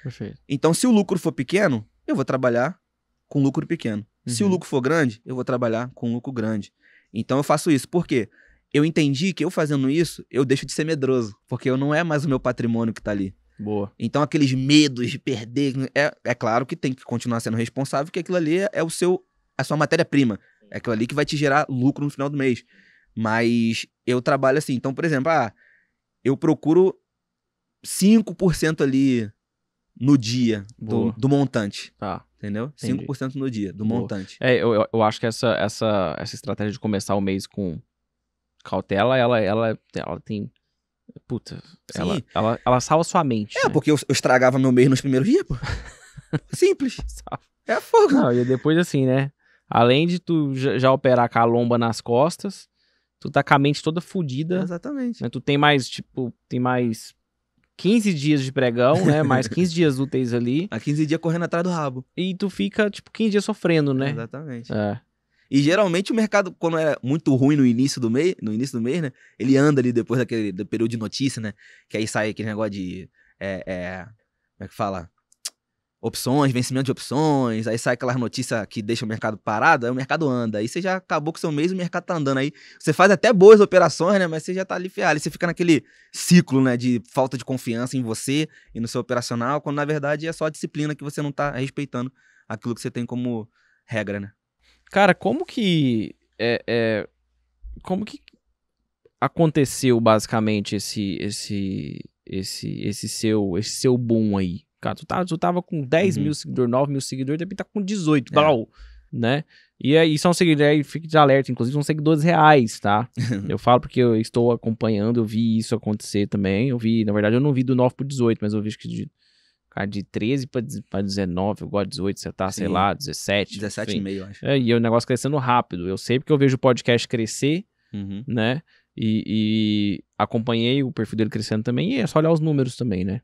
Perfeito. Então, se o lucro for pequeno, eu vou trabalhar com lucro pequeno. Se o lucro for grande, eu vou trabalhar com lucro grande. Então, eu faço isso. Por quê? Eu entendi que eu fazendo isso, eu deixo de ser medroso. Porque eu não é mais o meu patrimônio que tá ali. Boa. Então, aqueles medos de perder... É claro que tem que continuar sendo responsável, porque aquilo ali é a sua matéria-prima. É aquilo ali que vai te gerar lucro no final do mês. Mas eu trabalho assim. Então, por exemplo, eu procuro 5% ali... no dia do montante, entendeu? Entendi. 5% no dia do montante. Eu acho que essa estratégia de começar o mês com cautela, ela tem... Puta, ela salva sua mente. Porque eu estragava meu mês nos primeiros dias, pô. Simples. É fogo. Não, e depois assim, né? Além de tu já operar com a lomba nas costas, tu tá com a mente toda fodida. Exatamente. Né? Tu tem mais, tipo, 15 dias de pregão, né? Mais 15 dias úteis ali. Há 15 dias correndo atrás do rabo. E tu fica, tipo, 15 dias sofrendo, né? Exatamente. E geralmente o mercado, quando é muito ruim no início do mês, né? Ele anda ali depois do período de notícia, né? Que aí sai aquele negócio de... como é que fala? Opções, vencimento de opções, aí sai aquelas notícias que deixam o mercado parado, aí o mercado anda, aí você já acabou com o seu mês, o mercado tá andando, aí você faz até boas operações, né, mas você já tá ali ferrado, aí você fica naquele ciclo, né, de falta de confiança em você e no seu operacional, quando na verdade é só a disciplina que você não tá respeitando aquilo que você tem como regra, né. Cara, como que aconteceu basicamente esse seu boom aí? Cara, tu tava com 10 mil seguidores, 9 mil seguidores, depois tá com 18, blau, né? E aí são seguidores, fique de alerta, inclusive são seguidores reais, tá? Eu falo porque eu estou acompanhando, eu vi isso acontecer também, na verdade eu não vi do 9 pro 18, mas eu vi que de 13 pra 19, eu gosto de 18, você tá, sim, sei lá, 17. 17,5, eu acho. E o negócio crescendo rápido, eu sei porque eu vejo o podcast crescer, né? E acompanhei o perfil dele crescendo também, e é só olhar os números também, né?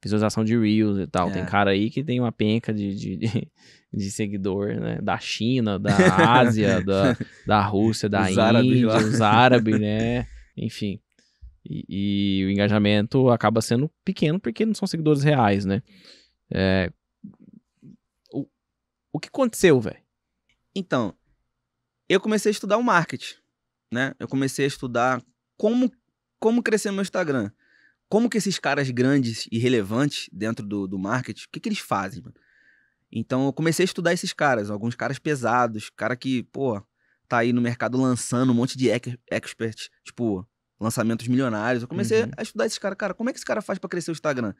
Visualização de Reels e tal. Tem cara aí que tem uma penca de seguidor, né? Da China, da Ásia, da Rússia, da Índia, os árabes, né? Enfim. E o engajamento acaba sendo pequeno porque não são seguidores reais, né? O que aconteceu, velho? Então, eu comecei a estudar o marketing, né? Eu comecei a estudar como crescer meu Instagram. Como que esses caras grandes e relevantes dentro do marketing, o que que eles fazem, mano? Então, eu comecei a estudar esses caras, alguns caras pesados, cara que, pô, tá aí no mercado lançando um monte de experts, tipo, lançamentos milionários. Eu comecei a estudar esses caras. Cara, como é que esse cara faz pra crescer o Instagram?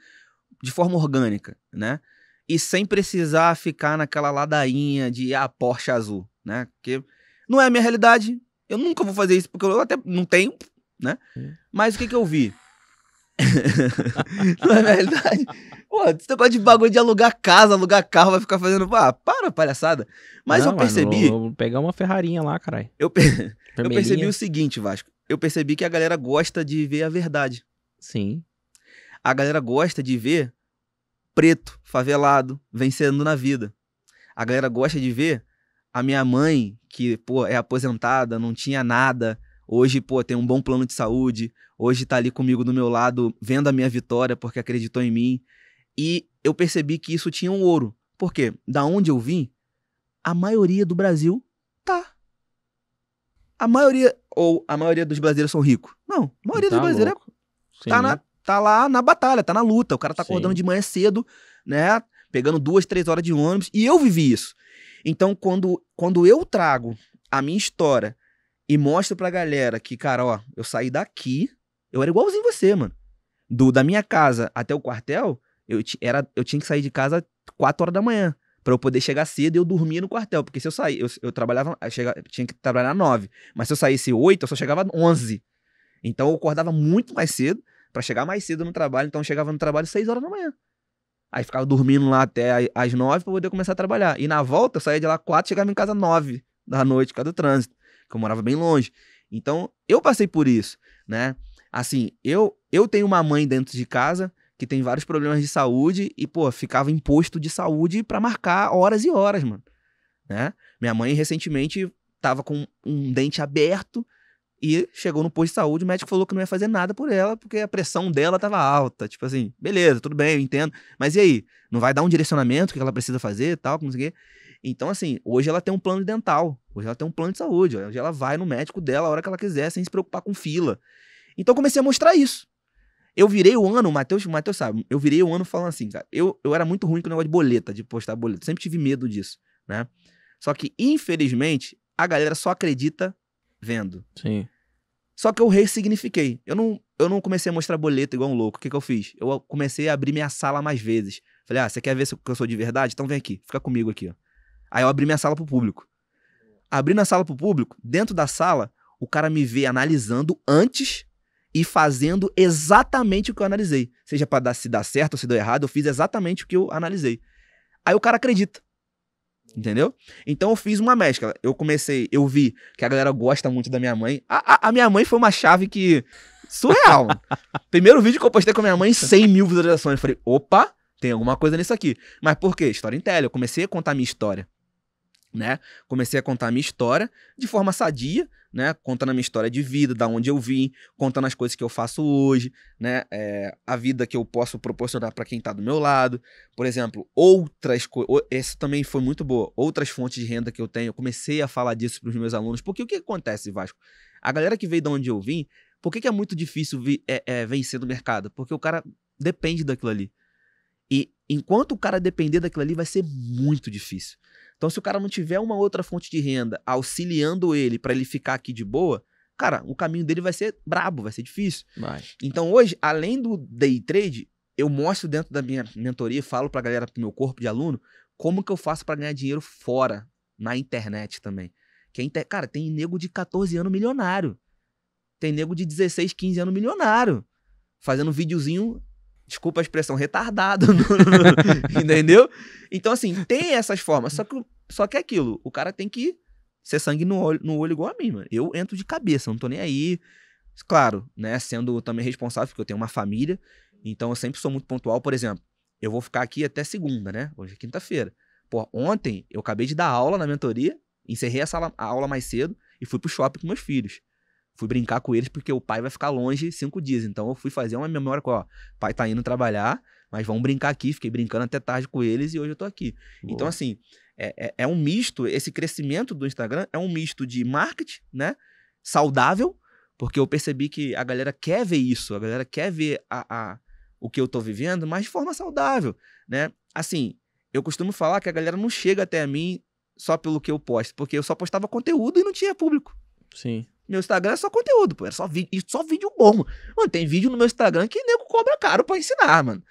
De forma orgânica, né? E sem precisar ficar naquela ladainha de, Porsche azul, né? Porque não é a minha realidade. Eu nunca vou fazer isso, porque eu até não tenho, né? Mas o que que eu vi? Não é verdade? Pô, esse negócio de bagulho de alugar casa, alugar carro, vai ficar fazendo... para, palhaçada. Mas não, eu percebi... Vou pegar uma ferrarinha lá, caralho. Eu percebi o seguinte, Vasco. Eu percebi que a galera gosta de ver a verdade. Sim. A galera gosta de ver preto, favelado, vencendo na vida. A galera gosta de ver a minha mãe, que, pô, é aposentada, não tinha nada... Hoje, pô, tem um bom plano de saúde. Hoje tá ali comigo do meu lado, vendo a minha vitória, porque acreditou em mim. E eu percebi que isso tinha um ouro. Por quê? Da onde eu vim, a maioria do Brasil tá. A maioria, ou a maioria dos brasileiros são ricos. Não, a maioria dos brasileiros tá lá na batalha, tá na luta. O cara tá acordando de manhã cedo, né? Pegando 2, 3 horas de ônibus. E eu vivi isso. Então, quando eu trago a minha história... E mostra pra galera que, cara, ó, eu saí daqui, eu era igualzinho você, mano. Da minha casa até o quartel, eu tinha que sair de casa 4 horas da manhã, pra eu poder chegar cedo e eu dormia no quartel. Porque se eu sair, eu trabalhava, eu tinha que trabalhar 9, mas se eu saísse 8, eu só chegava 11. Então eu acordava muito mais cedo, pra chegar mais cedo no trabalho, então eu chegava no trabalho 6 horas da manhã. Aí ficava dormindo lá até as 9 pra poder começar a trabalhar. E na volta, eu saía de lá 4, chegava em casa 9 da noite, por causa do trânsito. Que eu morava bem longe. Então, eu passei por isso, né? Assim, eu tenho uma mãe dentro de casa que tem vários problemas de saúde e, pô, ficava em posto de saúde pra marcar horas e horas, mano. Né? Minha mãe, recentemente, tava com um dente aberto e chegou no posto de saúde, o médico falou que não ia fazer nada por ela porque a pressão dela tava alta. Tipo assim, beleza, tudo bem, eu entendo. Mas e aí? Não vai dar um direcionamento, o que ela precisa fazer e tal, como sei o quê? Então, assim, hoje ela tem um plano dental, hoje ela tem um plano de saúde, hoje ela vai no médico dela a hora que ela quiser, sem se preocupar com fila. Então, eu comecei a mostrar isso. Eu virei o ano, o Matheus sabe, eu virei o ano falando assim, cara, eu era muito ruim com o negócio de boleta, de postar boleta, sempre tive medo disso, né? Só que, infelizmente, a galera só acredita vendo. Sim. Só que eu ressignifiquei. Eu não comecei a mostrar boleta igual um louco. O que que eu fiz? Eu comecei a abrir minha sala mais vezes. Falei, você quer ver se eu sou de verdade? Então vem aqui, fica comigo aqui, ó. Aí eu abri minha sala pro público. Abrindo a sala pro público, dentro da sala, o cara me vê analisando antes e fazendo exatamente o que eu analisei. Seja pra se dar certo ou se deu errado, eu fiz exatamente o que eu analisei. Aí o cara acredita. Entendeu? Então eu fiz uma mescla. Eu vi que a galera gosta muito da minha mãe. A minha mãe foi uma chave que... Surreal, mano. Primeiro vídeo que eu postei com a minha mãe, 100 mil visualizações. Eu falei, opa, tem alguma coisa nisso aqui. Mas por quê? Storytelling. Eu comecei a contar a minha história. Né? Comecei a contar a minha história de forma sadia, né? Contando a minha história de vida, da onde eu vim, contando as coisas que eu faço hoje, né? A vida que eu posso proporcionar para quem tá do meu lado. Por exemplo, outras coisas. Essa também foi muito boa. Outras fontes de renda que eu tenho. Eu comecei a falar disso pros meus alunos. Porque o que acontece, Vasco? A galera que veio da onde eu vim, por que que é muito difícil vencer no mercado? Porque o cara depende daquilo ali. E enquanto o cara depender daquilo ali, vai ser muito difícil. Então, se o cara não tiver uma outra fonte de renda auxiliando ele pra ele ficar aqui de boa, cara, o caminho dele vai ser brabo, vai ser difícil. Mas... Então, hoje, além do day trade, eu mostro dentro da minha mentoria, falo pra galera, pro meu corpo de aluno, como que eu faço pra ganhar dinheiro fora, na internet também. Que cara, tem nego de 14 anos milionário. Tem nego de 16, 15 anos milionário. Fazendo um videozinho... Desculpa a expressão, retardado. Entendeu? Então, assim, tem essas formas. Só que é aquilo. O cara tem que ser sangue no olho igual a mim, mano. Eu entro de cabeça, não tô nem aí. Claro, né? Sendo também responsável, porque eu tenho uma família. Então, eu sempre sou muito pontual. Por exemplo, eu vou ficar aqui até segunda, né? Hoje é quinta-feira. Pô, ontem eu acabei de dar aula na mentoria. Encerrei a aula mais cedo e fui pro shopping com meus filhos. Fui brincar com eles porque o pai vai ficar longe 5 dias. Então eu fui fazer uma memória com, ó, pai tá indo trabalhar, mas vamos brincar aqui. Fiquei brincando até tarde com eles e hoje eu tô aqui. Boa. Então assim, é um misto, esse crescimento do Instagram é um misto de marketing, né? Saudável, porque eu percebi que a galera quer ver isso, a galera quer ver o que eu tô vivendo, mas de forma saudável, né? Assim, eu costumo falar que a galera não chega até mim só pelo que eu posto, porque eu só postava conteúdo e não tinha público. Sim. Meu Instagram é só conteúdo, pô, é só vídeo bom. Mano, tem vídeo no meu Instagram que nego cobra caro pra ensinar, mano.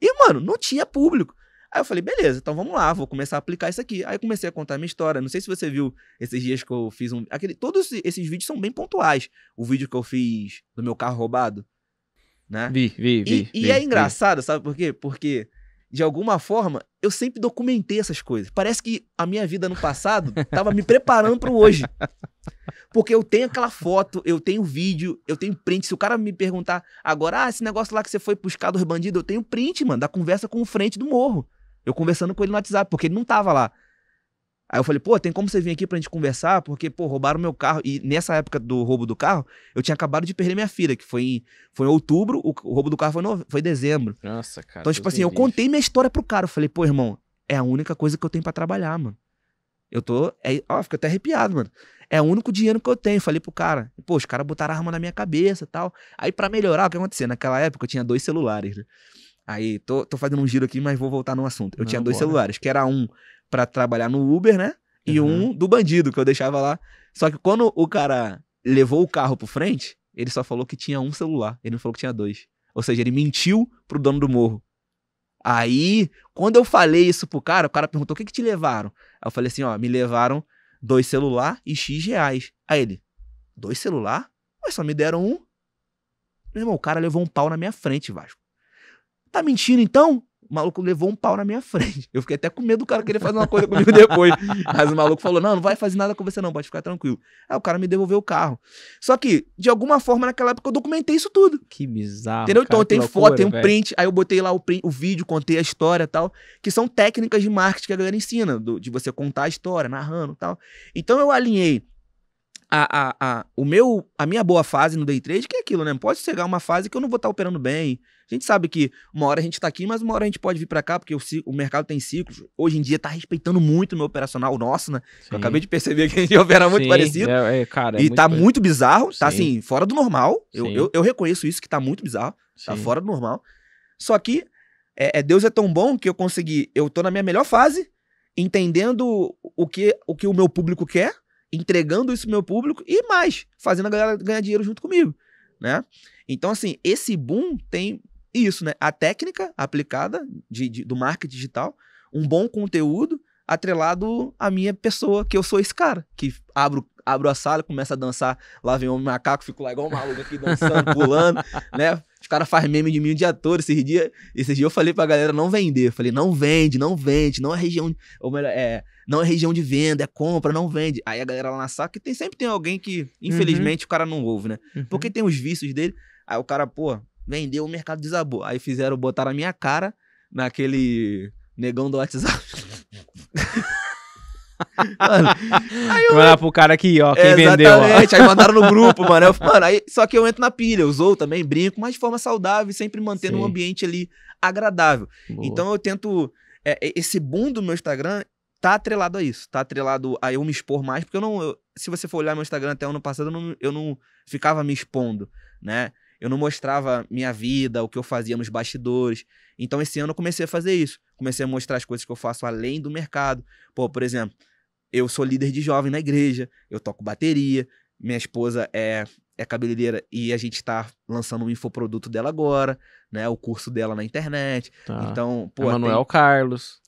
E, mano, não tinha público. Aí eu falei, beleza, então vamos lá, vou começar a aplicar isso aqui. Aí eu comecei a contar a minha história. Não sei se você viu esses dias que eu fiz todos esses vídeos são bem pontuais. O vídeo que eu fiz do meu carro roubado, né? Vi. É engraçado, sabe por quê? Porque, de alguma forma, eu sempre documentei essas coisas. Parece que a minha vida no passado tava me preparando para o hoje. Porque eu tenho aquela foto, eu tenho vídeo, eu tenho print. Se o cara me perguntar agora, esse negócio lá que você foi buscar dos bandidos, eu tenho print, mano, da conversa com o frente do morro. Eu conversando com ele no WhatsApp, porque ele não tava lá. Aí eu falei, pô, tem como você vir aqui pra gente conversar? Porque, pô, roubaram meu carro. E nessa época do roubo do carro, eu tinha acabado de perder minha filha, que foi em outubro, o roubo do carro foi em dezembro. Nossa, cara. Então, tipo assim, eu contei minha história pro cara. Eu falei, pô, irmão, é a única coisa que eu tenho pra trabalhar, mano. Eu tô... Ó, fico até arrepiado, mano. É o único dinheiro que eu tenho. Eu falei pro cara, pô, os caras botaram arma na minha cabeça e tal. Aí pra melhorar, o que aconteceu? Naquela época eu tinha 2 celulares, né? Aí, tô fazendo um giro aqui, mas vou voltar no assunto. Eu tinha 2 celulares, que era um pra trabalhar no Uber, né? E um do bandido, que eu deixava lá. Só que quando o cara levou o carro pro frente, ele só falou que tinha 1 celular. Ele não falou que tinha 2. Ou seja, ele mentiu pro dono do morro. Aí, quando eu falei isso pro cara, o cara perguntou, o que te levaram? Aí eu falei assim, ó, me levaram 2 celular e R$X. Aí ele, 2 celular? Mas só me deram 1. Meu irmão, o cara levou um pau na minha frente, Vasco. Tá mentindo então? O maluco levou um pau na minha frente. Eu fiquei até com medo do cara querer fazer uma coisa comigo depois. Mas o maluco falou, não vai fazer nada com você não, pode ficar tranquilo. Aí o cara me devolveu o carro. Só que, de alguma forma, naquela época eu documentei isso tudo. Que bizarro. Entendeu? Cara, então eu tenho foto, tenho um print, aí eu botei lá o vídeo, contei a história e tal, que são técnicas de marketing que a galera ensina, de você contar a história, narrando e tal. Então eu alinhei a minha boa fase no day trade, que é aquilo, né? Pode chegar uma fase que eu não vou estar operando bem. A gente sabe que uma hora a gente tá aqui, mas uma hora a gente pode vir para cá, porque o mercado tem ciclos. Hoje em dia tá respeitando muito o meu operacional, o nosso, né? Eu acabei de perceber que a gente opera muito parecido. Cara, e tá muito bizarro, tá assim, fora do normal. Eu reconheço isso, que tá muito bizarro. Sim. Tá fora do normal. Só que Deus é tão bom que eu consegui... Eu tô na minha melhor fase, entendendo o que o meu público quer, entregando isso pro meu público e mais, fazendo a galera ganhar dinheiro junto comigo, né? Então, assim, esse boom tem isso, né? A técnica aplicada do marketing digital, um bom conteúdo atrelado à minha pessoa, que eu sou esse cara, que abro a sala, começo a dançar, lá vem um macaco, fico lá igual um maluco aqui dançando, pulando, né? Os caras fazem meme de mim o dia todo. Esses dias eu falei pra galera não vender. Eu falei, não vende, não é região... Ou melhor, não é região de venda, é compra, não vende. Aí a galera lá na sala, que sempre tem alguém que, infelizmente, o cara não ouve, né? Porque tem os vícios dele. Aí o cara, pô, vendeu, o mercado desabou. Aí botaram a minha cara naquele negão do WhatsApp. Mano, aí eu mandar pro cara aqui, ó, quem vendeu, ó. Aí mandaram no grupo, mano. Só que eu entro na pilha, eu zoo também, brinco, mas de forma saudável, sempre mantendo um ambiente ali agradável. Boa. Então eu tento, esse boom do meu Instagram tá atrelado a isso, tá atrelado a eu me expor mais, porque se você for olhar meu Instagram até ano passado, eu não ficava me expondo, né? Eu não mostrava minha vida, o que eu fazia nos bastidores. Então, esse ano eu comecei a fazer isso. Comecei a mostrar as coisas que eu faço além do mercado. Pô, por exemplo, eu sou líder de jovem na igreja, eu toco bateria, minha esposa é cabeleireira e a gente tá lançando um infoproduto dela agora, né? O curso dela na internet. Tá. Então, pô, Manuel Carlos.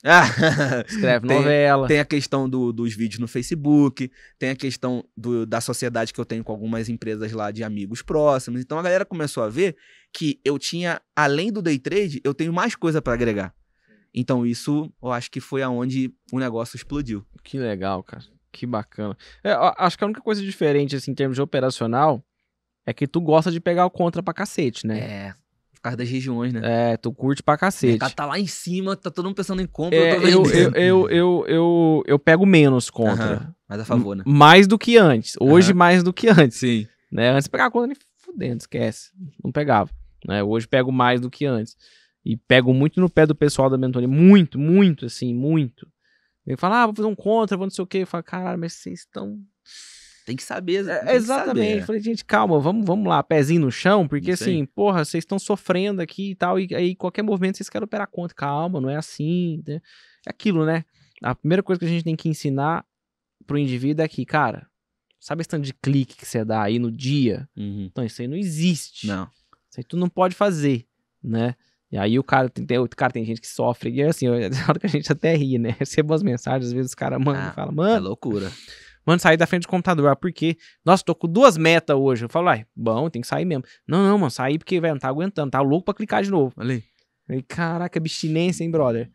Escreve novela. Tem a questão dos vídeos no Facebook, tem a questão da sociedade que eu tenho com algumas empresas lá de amigos próximos. Então a galera começou a ver que eu tinha, além do day trade, eu tenho mais coisa para agregar. Então isso, eu acho que foi aonde o negócio explodiu. Que legal, cara. Que bacana. Acho que a única coisa diferente, assim, em termos de operacional, é que tu gosta de pegar o contra pra cacete, né? Por causa das regiões, né? Tu curte pra cacete. O mercado tá lá em cima, tá todo mundo pensando em compra, eu pego menos contra. Mas a favor, né? Mais do que antes. Hoje, mais do que antes. Sim. Né? Antes eu pegava contra, nem fudendo, esquece. Não pegava. Né? Hoje pego mais do que antes. E pego muito no pé do pessoal da mentoria. Muito, muito, assim, muito. Ele fala, ah, vou fazer um contra, vou não sei o quê. Eu falo, caralho, mas vocês estão... Tem que saber. Tem exatamente. Que saber. Eu falei, gente, calma, vamos lá, pezinho no chão, porque assim, porra, vocês estão sofrendo aqui e tal, e aí qualquer movimento vocês querem operar contra. Calma, não é assim, né? É aquilo, né? A primeira coisa que a gente tem que ensinar pro indivíduo é que, cara, sabe esse tanto de clique que você dá aí no dia? Uhum. Então, isso aí não existe. Não. Isso aí tu não pode fazer, né? E aí o cara tem gente que sofre, e assim, é hora que a gente até ri, né? Recebo as mensagens, às vezes os caras mandam e falam, mano... É loucura. Mano, sair da frente do computador, porque, nossa, tô com 2 metas hoje. Eu falo, ai, bom, tem que sair mesmo. Não, mano, sair porque, velho, não tá aguentando, tá louco pra clicar de novo. Falei, caraca, abstinência, hein, brother?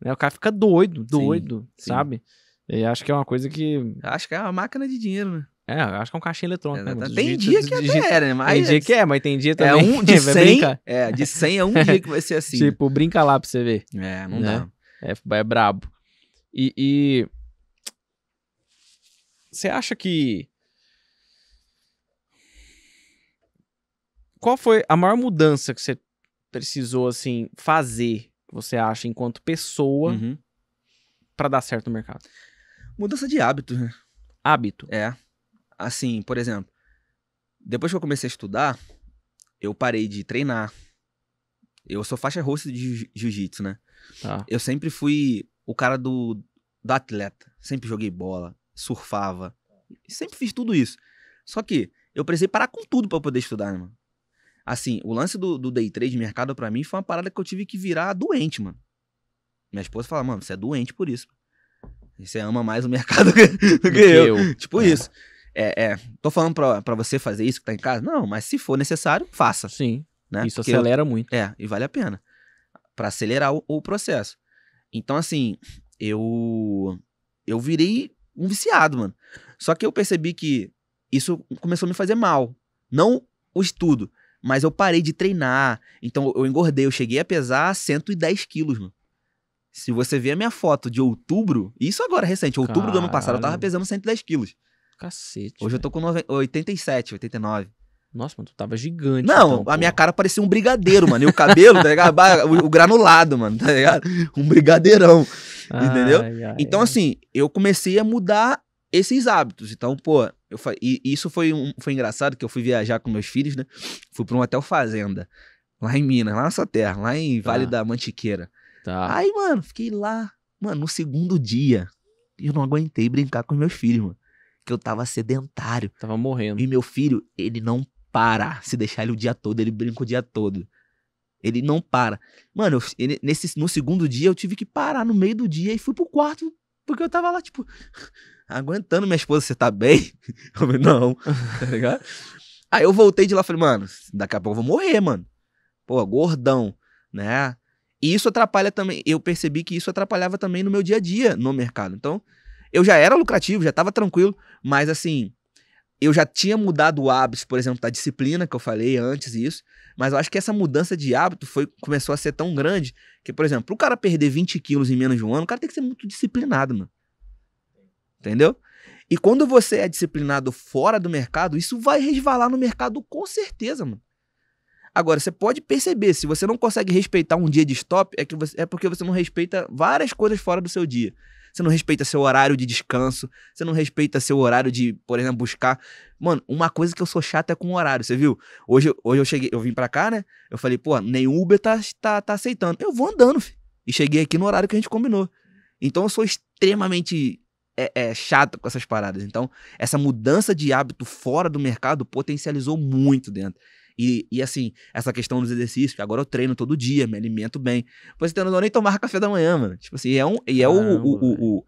Né, o cara fica doido, sim, sabe? E acho que é uma coisa que... Acho que é uma máquina de dinheiro, né? É, acho que é um caixinha eletrônico. É, né? Tem dia que até era, né? Mas tem dia que é, mas tem dia também. É um de 100, é, de 100 é um dia que vai ser assim. Tipo, brinca lá pra você ver. É, não dá. É brabo. E... Você acha que... Qual foi a maior mudança que você precisou, assim, fazer, você acha, enquanto pessoa, pra dar certo no mercado? Mudança de hábito, né? Hábito? É. Assim, por exemplo, depois que eu comecei a estudar, eu parei de treinar. Eu sou faixa roxa de jiu-jitsu, né? Tá. Eu sempre fui o cara do atleta. Sempre joguei bola, surfava. Sempre fiz tudo isso. Só que eu precisei parar com tudo pra poder estudar, né, mano? Assim, o lance do day trade de mercado pra mim foi uma parada que eu tive que virar doente, mano. Minha esposa fala, mano, você é doente por isso. Você ama mais o mercado do que eu. Tipo isso. Tô falando pra você fazer isso que tá em casa? Não, mas se for necessário, faça. Sim, né? Isso porque acelera muito. É, e vale a pena. Pra acelerar o processo. Então, assim, eu virei um viciado, mano. Só que eu percebi que isso começou a me fazer mal. Não o estudo, mas eu parei de treinar. Então, eu engordei. Eu cheguei a pesar 110 quilos, mano. Se você ver a minha foto de outubro, isso agora recente, outubro do ano passado, eu tava pesando 110 quilos. Cacete. Hoje eu tô com 87, 89. Nossa, mano, tu tava gigante. Não, então, minha cara parecia um brigadeiro, mano. E o cabelo, tá ligado? O granulado, mano, tá ligado? Um brigadeirão, entendeu? Então, assim, eu comecei a mudar esses hábitos. Então, pô, e isso foi engraçado, que eu fui viajar com meus filhos, né? Fui pra um hotel fazenda, lá em Minas, lá na nossa terra, lá em Vale da Mantiqueira. Tá. Aí, mano, fiquei lá, mano, no segundo dia, eu não aguentei brincar com meus filhos, mano, que eu tava sedentário. Tava morrendo. E meu filho, ele não para, se deixar ele o dia todo, ele brinca o dia todo. Ele não para. Mano, no segundo dia eu tive que parar no meio do dia e fui pro quarto, porque eu tava lá, tipo, aguentando. Minha esposa, você tá bem? Eu falei, não, tá ligado? Aí eu voltei de lá e falei, mano, daqui a pouco eu vou morrer, mano. Pô, gordão, né? E isso atrapalha também, eu percebi que isso atrapalhava também no meu dia a dia no mercado. Então, eu já era lucrativo, já tava tranquilo, mas assim, eu já tinha mudado o hábito, por exemplo, da disciplina, que eu falei antes isso, mas eu acho que essa mudança de hábito começou a ser tão grande que, por exemplo, pro cara perder 20 quilos em menos de um ano, o cara tem que ser muito disciplinado, mano. Entendeu? E quando você é disciplinado fora do mercado, isso vai resvalar no mercado com certeza, mano. Agora, você pode perceber, se você não consegue respeitar um dia de stop, é porque você não respeita várias coisas fora do seu dia. Você não respeita seu horário de descanso, você não respeita seu horário de, por exemplo, buscar. Mano, uma coisa que eu sou chato é com o horário, você viu? Hoje eu vim pra cá, né? Eu falei, pô, nem Uber tá aceitando. Eu vou andando, filho. E cheguei aqui no horário que a gente combinou. Então, eu sou extremamente chato com essas paradas. Então, essa mudança de hábito fora do mercado potencializou muito dentro. E assim, essa questão dos exercícios, que agora eu treino todo dia, me alimento bem. Pois eu não dou nem tomar café da manhã, mano. Tipo assim,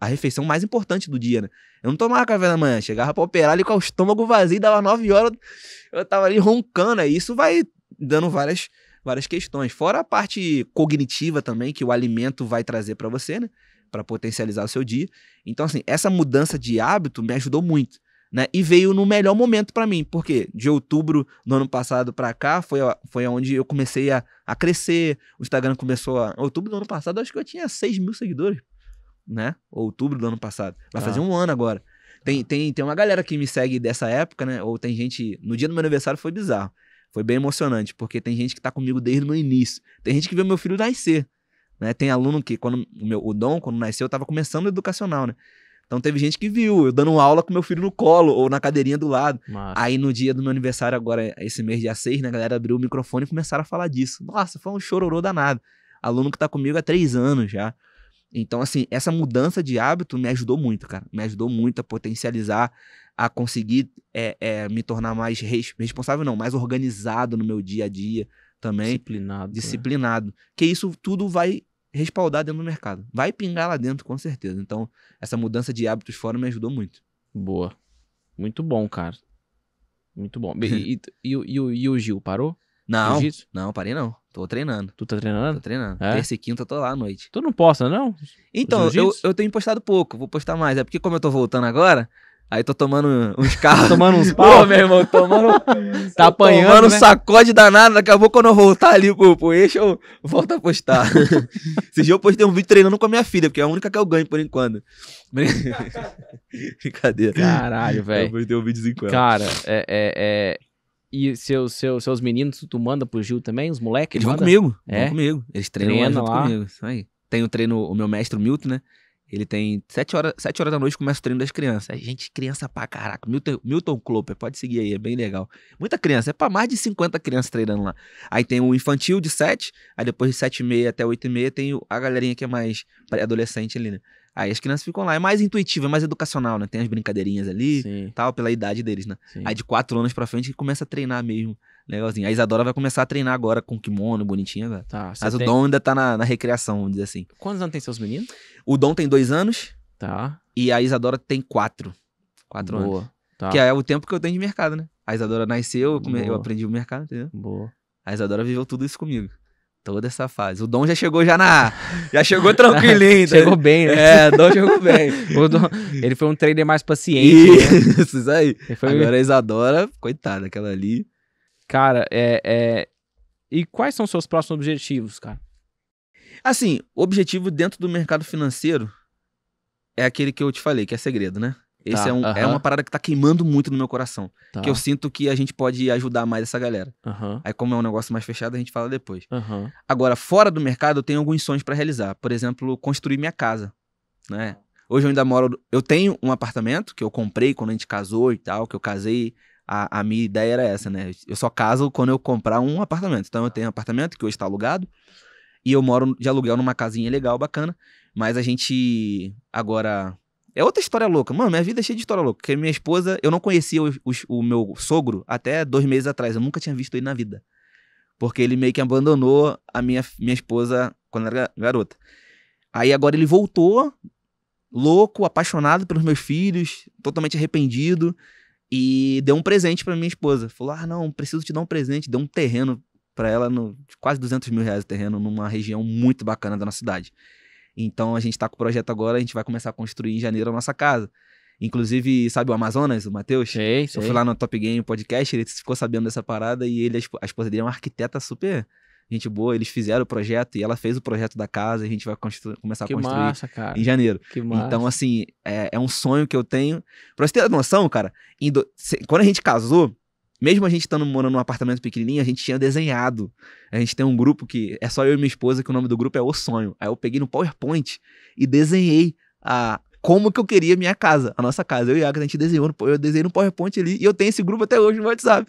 a refeição mais importante do dia, né? Eu não tomava café da manhã, chegava pra operar ali com o estômago vazio, dava 9 horas, eu tava ali roncando. Aí isso vai dando várias questões. Fora a parte cognitiva também, que o alimento vai trazer pra você, né? Pra potencializar o seu dia. Então assim, essa mudança de hábito me ajudou muito. Né? E veio no melhor momento pra mim, porque de outubro do ano passado pra cá foi onde eu comecei a crescer, o Instagram começou a... Outubro do ano passado, acho que eu tinha 6 mil seguidores, né? Outubro do ano passado, vai fazer 1 ano agora. Tem uma galera que me segue dessa época, né? Ou tem gente... No dia do meu aniversário foi bizarro, foi bem emocionante, porque tem gente que tá comigo desde o meu início, tem gente que viu meu filho nascer, Né? Tem aluno que, quando o Dom, quando nasceu, estava começando o educacional, né? Então teve gente que viu eu dando aula com meu filho no colo ou na cadeirinha do lado. Massa. Aí no dia do meu aniversário, agora esse mês, dia 6, né, a galera abriu o microfone e começaram a falar disso. Nossa, foi um chororô danado. Aluno que tá comigo há 3 anos já. Então, assim, essa mudança de hábito me ajudou muito, cara. Me ajudou muito a potencializar, a conseguir me tornar mais responsável, não, mais organizado no meu dia a dia também. Disciplinado. Disciplinado. Né? Que isso tudo vai respaldar dentro do mercado. Vai pingar lá dentro, com certeza. Então, essa mudança de hábitos fora me ajudou muito. Boa. Muito bom, cara. Muito bom. E o Gil, parou? Não, não, parei não. Tô treinando. Tu tá treinando? Tô treinando. É? Terça e quinta eu tô lá à noite. Tu não posta, não? Então, eu tenho postado pouco. Vou postar mais. É porque como eu tô voltando agora... Aí tô tomando uns carros. Tomando uns pau, meu irmão. Tomando... tá apanhando, tomando, né? Sacode danado. Daqui a pouco, quando eu voltar ali pro eixo, eu volto a postar. Esse dia eu postei um vídeo treinando com a minha filha, porque é a única que eu ganho por enquanto. Brincadeira. Caralho, velho. Eu postei um vídeozinho com ela. Cara, E seus meninos, tu manda pro Gil também? Os moleques? Eles vão comigo. Vão comigo. Eles treinam lá comigo. Isso aí. Tem o treino, o meu mestre, o Milton, né? Ele tem 7 horas da noite, começa o treino das crianças. A gente, criança pra caraca. Milton Klopper, pode seguir aí, é bem legal. Muita criança, é pra mais de 50 crianças treinando lá. Aí tem o infantil de 7, aí depois de 7h30 até 8h30 tem a galerinha que é mais adolescente ali, né? Aí as crianças ficam lá. É mais intuitivo, é mais educacional, né? Tem as brincadeirinhas ali, sim, tal, pela idade deles, né? Sim. Aí de 4 anos pra frente começa a treinar mesmo. Legalzinho. A Isadora vai começar a treinar agora com kimono, bonitinha, velho. Tá, mas o Dom ainda tá na recreação, vamos dizer assim. Quantos anos tem seus meninos? O Dom tem 2 anos. Tá. E a Isadora tem 4. 4 anos. Boa. Tá. Que é o tempo que eu tenho de mercado, né? A Isadora nasceu, eu aprendi o mercado, entendeu? Boa. A Isadora viveu tudo isso comigo. Toda essa fase. O Dom já chegou já chegou tranquilinho. Tá? Chegou bem, né? É, o Dom chegou bem. O Dom, ele foi um trader mais paciente. Isso, né? Isso aí. Agora a Isadora, coitada, aquela ali... Cara, e quais são os seus próximos objetivos, cara? Assim, o objetivo dentro do mercado financeiro é aquele que eu te falei, que é segredo, né? Esse é uma parada que tá queimando muito no meu coração. Tá. Que eu sinto que a gente pode ajudar mais essa galera. Aí como é um negócio mais fechado, a gente fala depois. Agora, fora do mercado, eu tenho alguns sonhos pra realizar. Por exemplo, construir minha casa, né? Hoje eu ainda moro... Eu tenho um apartamento que eu comprei quando a gente casou e tal, que eu casei... A minha ideia era essa, né? Eu só caso quando eu comprar um apartamento. Então eu tenho um apartamento que hoje está alugado e eu moro de aluguel numa casinha legal, bacana. Mas a gente agora... É outra história louca. Mano, minha vida é cheia de história louca. Porque minha esposa... Eu não conhecia o meu sogro até 2 meses atrás. Eu nunca tinha visto ele na vida. Porque ele meio que abandonou a minha esposa quando era garota. Aí agora ele voltou, louco, apaixonado pelos meus filhos, totalmente arrependido. E deu um presente pra minha esposa. Falou, ah, não, preciso te dar um presente. Deu um terreno pra ela, quase 200 mil reais o terreno, numa região muito bacana da nossa cidade. Então, a gente tá com o projeto agora, a gente vai começar a construir em janeiro a nossa casa. Inclusive, sabe o Amazonas, o Matheus? Sei. Eu fui lá no Top Game Podcast, ele ficou sabendo dessa parada e ele, a esposa dele é uma arquiteta super gente boa. Eles fizeram o projeto e ela fez o projeto da casa. A gente vai começar a construir massa, cara, em janeiro. Que massa. Então, assim, é um sonho que eu tenho. Pra você ter noção, cara, quando a gente casou, mesmo a gente morando num apartamento pequenininho, a gente tinha desenhado. A gente tem um grupo que é só eu e minha esposa, que o nome do grupo é O Sonho. Aí eu peguei no PowerPoint e desenhei como que eu queria minha casa, a nossa casa. Eu e a Agatha, a gente desenhou, eu desenhei no PowerPoint ali e eu tenho esse grupo até hoje no WhatsApp.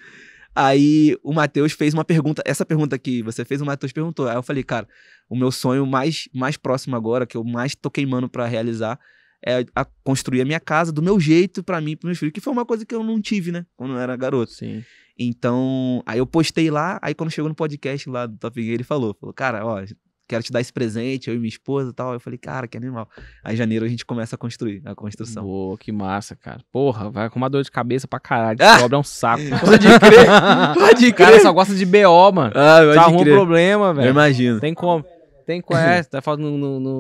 Aí o Matheus fez uma pergunta, essa pergunta que você fez, o Matheus perguntou. Aí eu falei, cara, o meu sonho mais próximo agora, que eu mais tô queimando pra realizar, é construir a minha casa do meu jeito pra mim, pros meus filhos, que foi uma coisa que eu não tive, né, quando eu era garoto. Sim. Então, aí eu postei lá, aí quando chegou no podcast lá do Top Game, ele falou, cara, ó, quero te dar esse presente, eu e minha esposa e tal. Eu falei, cara, que animal. Aí em janeiro a gente começa a construir, a construção. Pô, que massa, cara. Porra, vai com uma dor de cabeça pra caralho. Cobra é um saco. Pode crer, pode crer. O cara só gosta de BO, mano. Só arruma um problema, velho. Eu imagino. Tem como. Tem conhece, tá falando,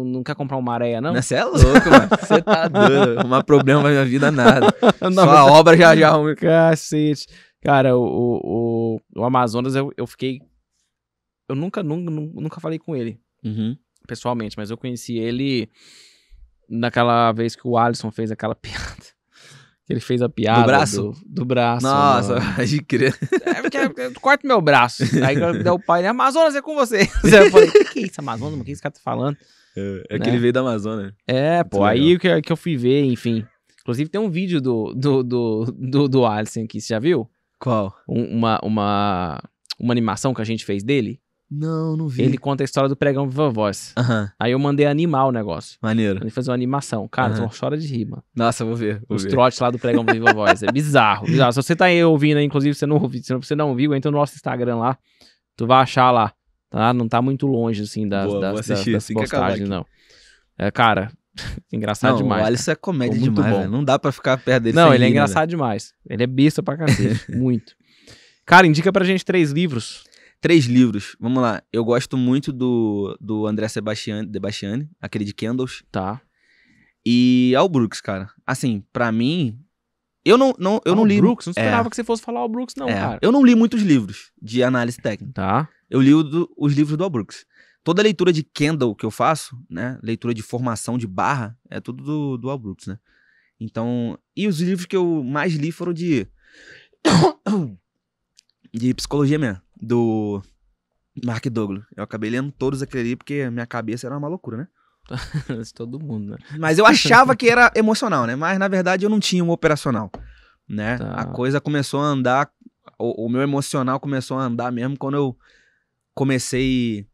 não quer comprar uma areia, não? Você é louco, mano. Você tá doido. Arrumar problema na minha vida, nada. Só a obra já arruma. Cacete. Cara, o Amazonas, eu fiquei... Eu nunca falei com ele, pessoalmente, mas eu conheci ele naquela vez que o Alisson fez aquela piada. Que ele fez a piada. Do braço? Do braço. Nossa, pode crer. É porque corta meu braço. Aí o pai, Amazonas é com você. Eu falei, o que é isso, Amazonas? O que esse cara tá falando? É que ele veio da Amazonas. É, pô. Muito aí que eu fui ver, enfim. Inclusive tem um vídeo do Alisson aqui, você já viu? Qual? Uma animação que a gente fez dele. Não, não vi. Ele conta a história do Pregão Viva Voz. Uhum. Aí eu mandei animar o negócio. Maneiro. Ele fez uma animação. Cara, uhum. Chora de rima. Nossa, vou ver. Os trotes lá do Pregão Viva Voz. É bizarro, bizarro. Se você tá aí ouvindo, inclusive, se você não viu, entra no nosso Instagram lá. Tu vai achar lá. Tá? Não tá muito longe, assim, das postagens, não. É, cara, engraçado não, demais. O Alisson é comédia demais, velho. Não dá pra ficar perto dele. Não, ele é engraçado demais. Ele é besta pra cacete. Muito. Cara, indica pra gente 3 livros. 3 livros, vamos lá. Eu gosto muito do André Sebastiani, aquele de Candles. Tá. E Al Brooks, cara. Assim, pra mim, eu não li... Al Brooks? Não esperava que você fosse falar Al Brooks, não, cara. Eu não li muitos livros de análise técnica. Tá. Eu li os livros do Al Brooks. Toda a leitura de Candle que eu faço, né, leitura de formação de barra, é tudo do Al Brooks, né? Então, e os livros que eu mais li foram de psicologia mesmo. Do Mark Douglas. Eu acabei lendo todos aquele ali, porque minha cabeça era uma loucura, né? Todo mundo, né? Mas eu achava que era emocional, né? Mas, na verdade, eu não tinha um operacional, né? Tá. A coisa começou a andar... O meu emocional começou a andar mesmo quando eu comecei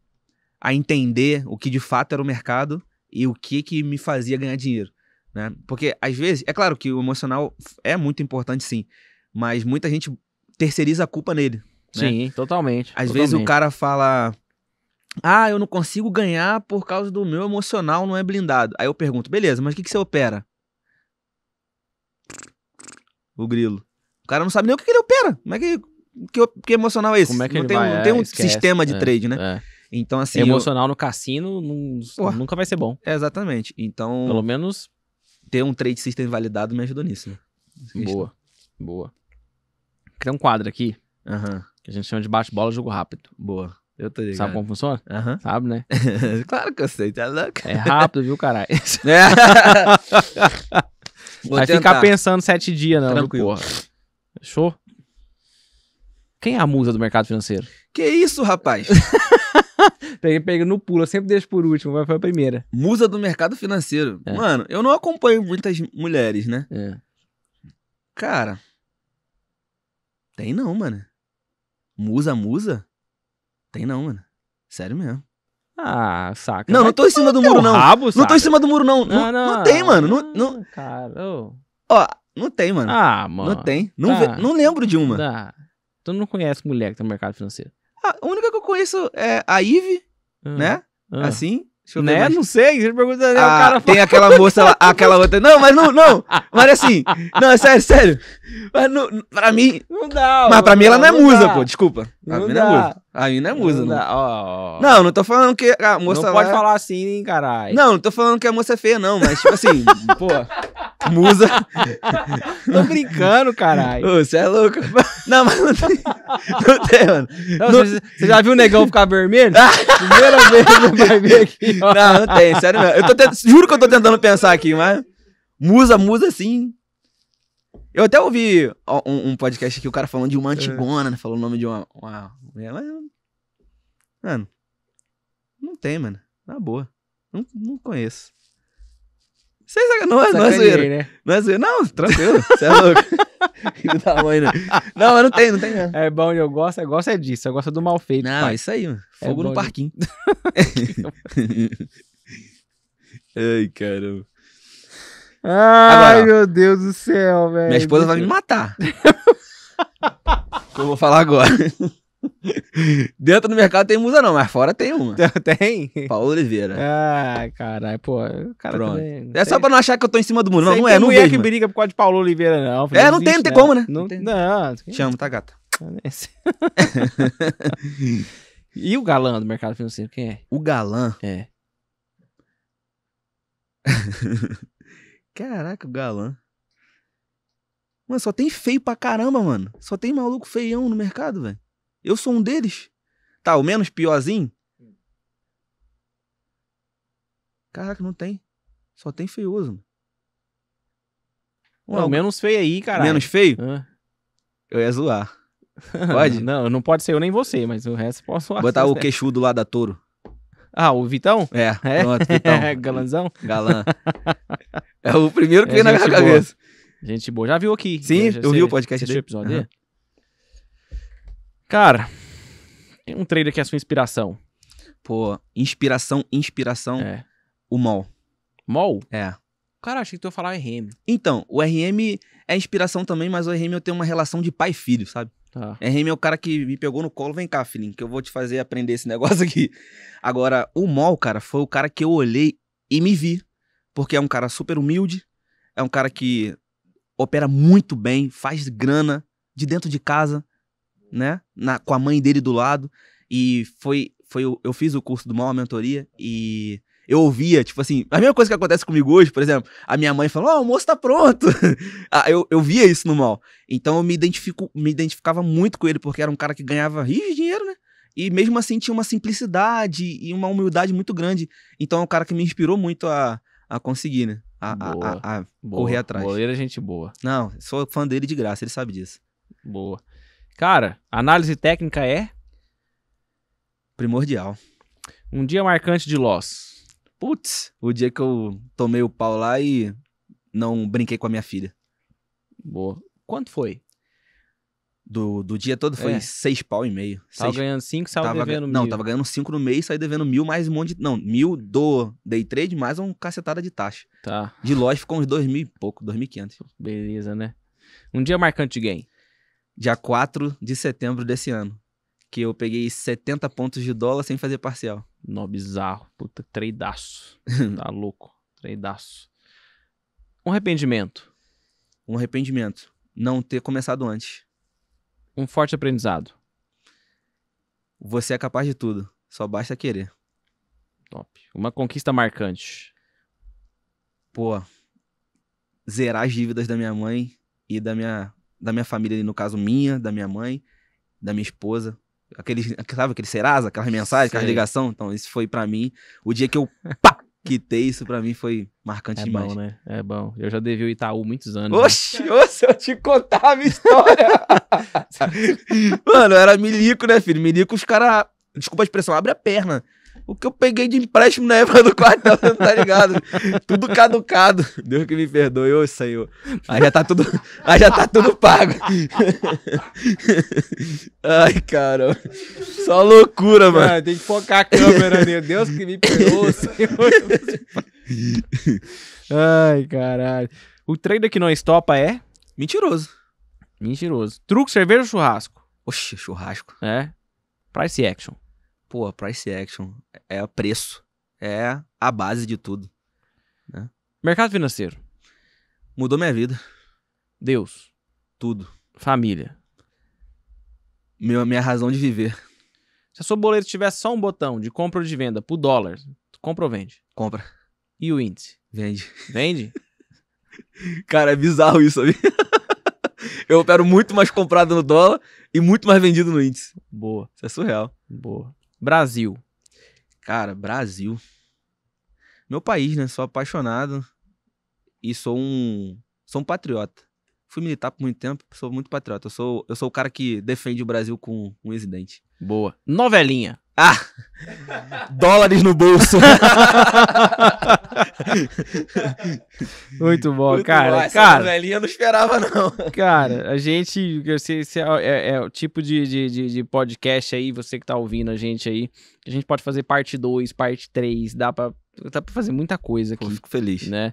a entender o que de fato era o mercado e o que me fazia ganhar dinheiro, né? Porque, às vezes... É claro que o emocional é muito importante, sim. Mas muita gente terceiriza a culpa nele. Né? Sim, totalmente. Às vezes o cara fala, eu não consigo ganhar por causa do meu emocional, não é blindado. Aí eu pergunto, beleza, mas o que você opera? O grilo. O cara não sabe nem o que ele opera. Como é que emocional é esse? Como é que não ele tem, vai? Não tem um sistema de trade, né? É. Então, assim, emocional no cassino nunca vai ser bom. Exatamente. Então, pelo menos ter um trade system validado me ajudou nisso. Né? Boa, boa. Criar um quadro aqui. Aham. Que a gente chama de bate-bola, jogo rápido. Boa. Eu tô ligado. Sabe como funciona? Uhum. Sabe, né? Claro que eu sei, tá louco? É rápido, viu, caralho? Vai ficar pensando 7 dias, não. Tranquilo. Porra. Fechou? Quem é a musa do mercado financeiro? Que isso, rapaz? Pega no pulo, eu sempre deixo por último, mas foi a primeira. Musa do mercado financeiro. É. Mano, eu não acompanho muitas mulheres, né? É. Cara. Tem não, mano. Musa? Tem não, mano. Sério mesmo. Ah, saca. Não, não tô em cima do muro, não. Não tô em cima do muro, não. Não tem, mano. Não, cara. Ó, não tem, mano. Ah, mano. Não tem. Não lembro de uma. Tá. Tu não conhece mulher que tá no mercado financeiro? A única que eu conheço é a Ive, né? Assim. Né? Não sei, você pergunta, o cara fala... Tem aquela moça lá, aquela outra... Não, mas não. Mas assim... Não, é sério. Mas não, pra mim... Não dá. Mas pra mim ela não é musa, pô. Desculpa. A mim não é musa. A mim não é musa, não. Não tô falando que a moça... Não pode falar assim, hein, caralho. Não tô falando que a moça é feia, não. Mas tipo assim... Pô... Musa... Tô brincando, caralho. Ô, você é louco. Não, mas não tem... Não tem, mano. Você já viu o negão ficar vermelho? Primeira vez você vai ver aqui. Não tem, sério mesmo. Juro que eu tô tentando pensar aqui, mas... Musa sim. Eu até ouvi um podcast aqui, o cara falando de uma antigona, né? Falou o nome de uma... Mas, mano... Não tem, mano. Na boa. Não conheço. Não é zoeiro, né? Não é zoeiro. Não, tranquilo. Você é louco. Não, mas não tem. Não. É bom, eu gosto é disso. Eu gosto do mal feito. Não, pai. Isso aí, mano. Fogo no parquinho. Ai, caramba. Ai, meu Deus do céu, velho. Minha esposa vai me matar. Que eu vou falar agora. Dentro do mercado tem musa não, mas fora tem uma. Tem? Paulo Oliveira. Ah, caralho, pô. Cara, também, é só pra não achar que eu tô em cima do mundo. Não, não é, não é que briga por causa de Paulo Oliveira, não. É, não tem, não tem como, né? Não tem. Não. Te amo, tá, gata? E o galã do mercado financeiro, quem é? O galã? É. Caraca, o galã. Mano, só tem feio pra caramba, mano. Só tem maluco feião no mercado, velho. Eu sou um deles. Tá, o menos piorzinho? Caraca, não tem. Só tem feioso. Não, menos feio aí, caralho. Menos feio? Ah. Eu ia zoar. Pode? Não pode ser eu nem você, mas o resto posso zoar. Botar o queixudo lá da Toro. Ah, o Vitão? É. Pronto, Vitão. Galanzão? Galã. É o primeiro que vem na minha cabeça. Gente boa. Já viu aqui? Sim, eu vi o podcast dele. Episódio dele? Cara, tem um trailer que é a sua inspiração. Pô, inspiração. É. O Mol. Mol? É. Cara, achei que tu ia falar o RM. Então, o RM é inspiração também, mas o RM eu tenho uma relação de pai e filho, sabe? Tá. RM é o cara que me pegou no colo, vem cá, filhinho, que eu vou te fazer aprender esse negócio aqui. Agora, o Mol, cara, foi o cara que eu olhei e me vi. Porque é um cara super humilde, é um cara que opera muito bem, faz grana de dentro de casa, né? Com a mãe dele do lado. E eu fiz o curso do Mol, a mentoria, e... eu ouvia, tipo assim, a mesma coisa que acontece comigo hoje, por exemplo, a minha mãe falou, ó, o almoço tá pronto. eu via isso no Mol. Então eu me identificava muito com ele, porque era um cara que ganhava rios de dinheiro, né? E mesmo assim tinha uma simplicidade e uma humildade muito grande. Então é um cara que me inspirou muito a conseguir, né? Correr atrás. Boleira, gente boa. Não, sou fã dele de graça, ele sabe disso. Boa. Cara, análise técnica é? Primordial. Um dia marcante de Loss. Putz, o dia que eu tomei o pau lá e não brinquei com a minha filha. Boa. Quanto foi? Do dia todo foi 6,5 pau. Tava ganhando 5, saiu devendo 1.000. Não, tava ganhando 5 no mês, saí devendo 1.000 mais um monte de... Não, 1.000 do day trade mais uma cacetada de taxa. Tá. De loja ficou uns 2.000 e pouco, 2.500. Beleza, né? Um dia marcante de game? Dia 4 de setembro desse ano. Que eu peguei 70 pontos de dólar sem fazer parcial. Nó, bizarro. Puta, treidaço. Tá louco. Treidaço. Um arrependimento. Não ter começado antes. Um forte aprendizado. Você é capaz de tudo. Só basta querer. Top. Uma conquista marcante. Pô. Zerar as dívidas da minha mãe e da minha família, no caso minha, da minha mãe, da minha esposa. Sabe, aquele Serasa, aquelas mensagens, aquela ligação. Então, isso foi pra mim. O dia que eu quitei isso, pra mim foi marcante demais. É bom, né? É bom. Eu já devi o Itaú muitos anos. Oxi, né? Se eu te contar a minha história. Mano, eu era milico, né, filho? Milico, os caras, desculpa a expressão, abre a perna. O que eu peguei de empréstimo na época do quartel, você não tá ligado? Tudo caducado. Deus que me perdoe, ô Senhor. Aí já tá tudo pago. Ai, cara. Só loucura, mano. Cara, tem que focar a câmera, né? Deus que me perdoe, Senhor. Ai, caralho. O trader que não estopa é? Mentiroso. Mentiroso. Truco, cerveja ou churrasco? Oxe, churrasco. É. Price action. Pô, price action é o preço, é a base de tudo, né? Mercado financeiro. Mudou minha vida. Deus. Tudo. Família. Minha razão de viver. Se a sua boleta tivesse só um botão de compra ou de venda por dólar, tu compra ou vende? Compra. E o índice? Vende. Vende? Cara, é bizarro isso, sabe? Eu opero muito mais comprado no dólar e muito mais vendido no índice. Boa. Isso é surreal. Boa. Brasil. Cara, Brasil. Meu país, né? Sou apaixonado e sou um patriota. Fui militar por muito tempo, sou muito patriota. Eu sou o cara que defende o Brasil com um residente. Boa. Novelinha. Ah! Dólares no bolso. Muito bom, muito cara. Bom. Essa novelinha eu não esperava, não. Cara, a gente... Esse é o tipo de podcast aí, você que tá ouvindo a gente aí. A gente pode fazer parte 2, parte 3. Dá pra fazer muita coisa aqui. Eu fico feliz. Né?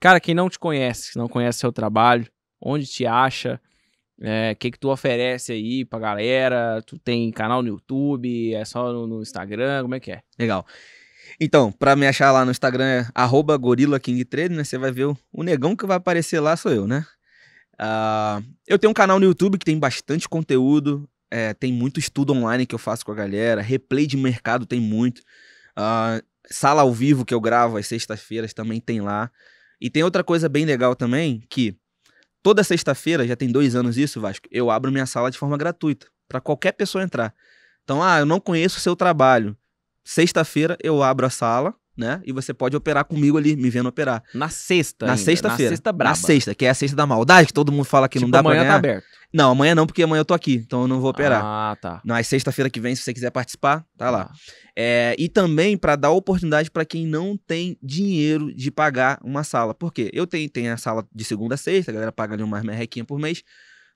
Cara, quem não te conhece, não conhece seu trabalho, onde te acha... O que tu oferece aí pra galera? Tu tem canal no YouTube? É só no Instagram? Como é que é? Legal. Então, pra me achar lá no Instagram é @GorillaKingTrade, né? Você vai ver o negão que vai aparecer lá sou eu, né? Eu tenho um canal no YouTube que tem bastante conteúdo. Tem muito estudo online que eu faço com a galera. Replay de mercado tem muito. Sala ao vivo que eu gravo às sextas-feiras também tem lá. E tem outra coisa bem legal também que... Toda sexta-feira, já tem 2 anos isso, Vasco, eu abro minha sala de forma gratuita, para qualquer pessoa entrar. Então, eu não conheço o seu trabalho. Sexta-feira eu abro a sala, né? E você pode operar comigo ali, me vendo operar. Na sexta. Na sexta-feira. Na sexta braba. Na sexta, que é a sexta da maldade, que todo mundo fala que tipo, não dá pra ganhar. Amanhã tá aberto. Não, amanhã não, porque amanhã eu tô aqui, então eu não vou operar. Ah, tá. Mas sexta-feira que vem, se você quiser participar, tá lá. É, e também para dar oportunidade para quem não tem dinheiro de pagar uma sala. Por quê? Eu tenho a sala de segunda a sexta, a galera paga ali umas merrequinhas por mês.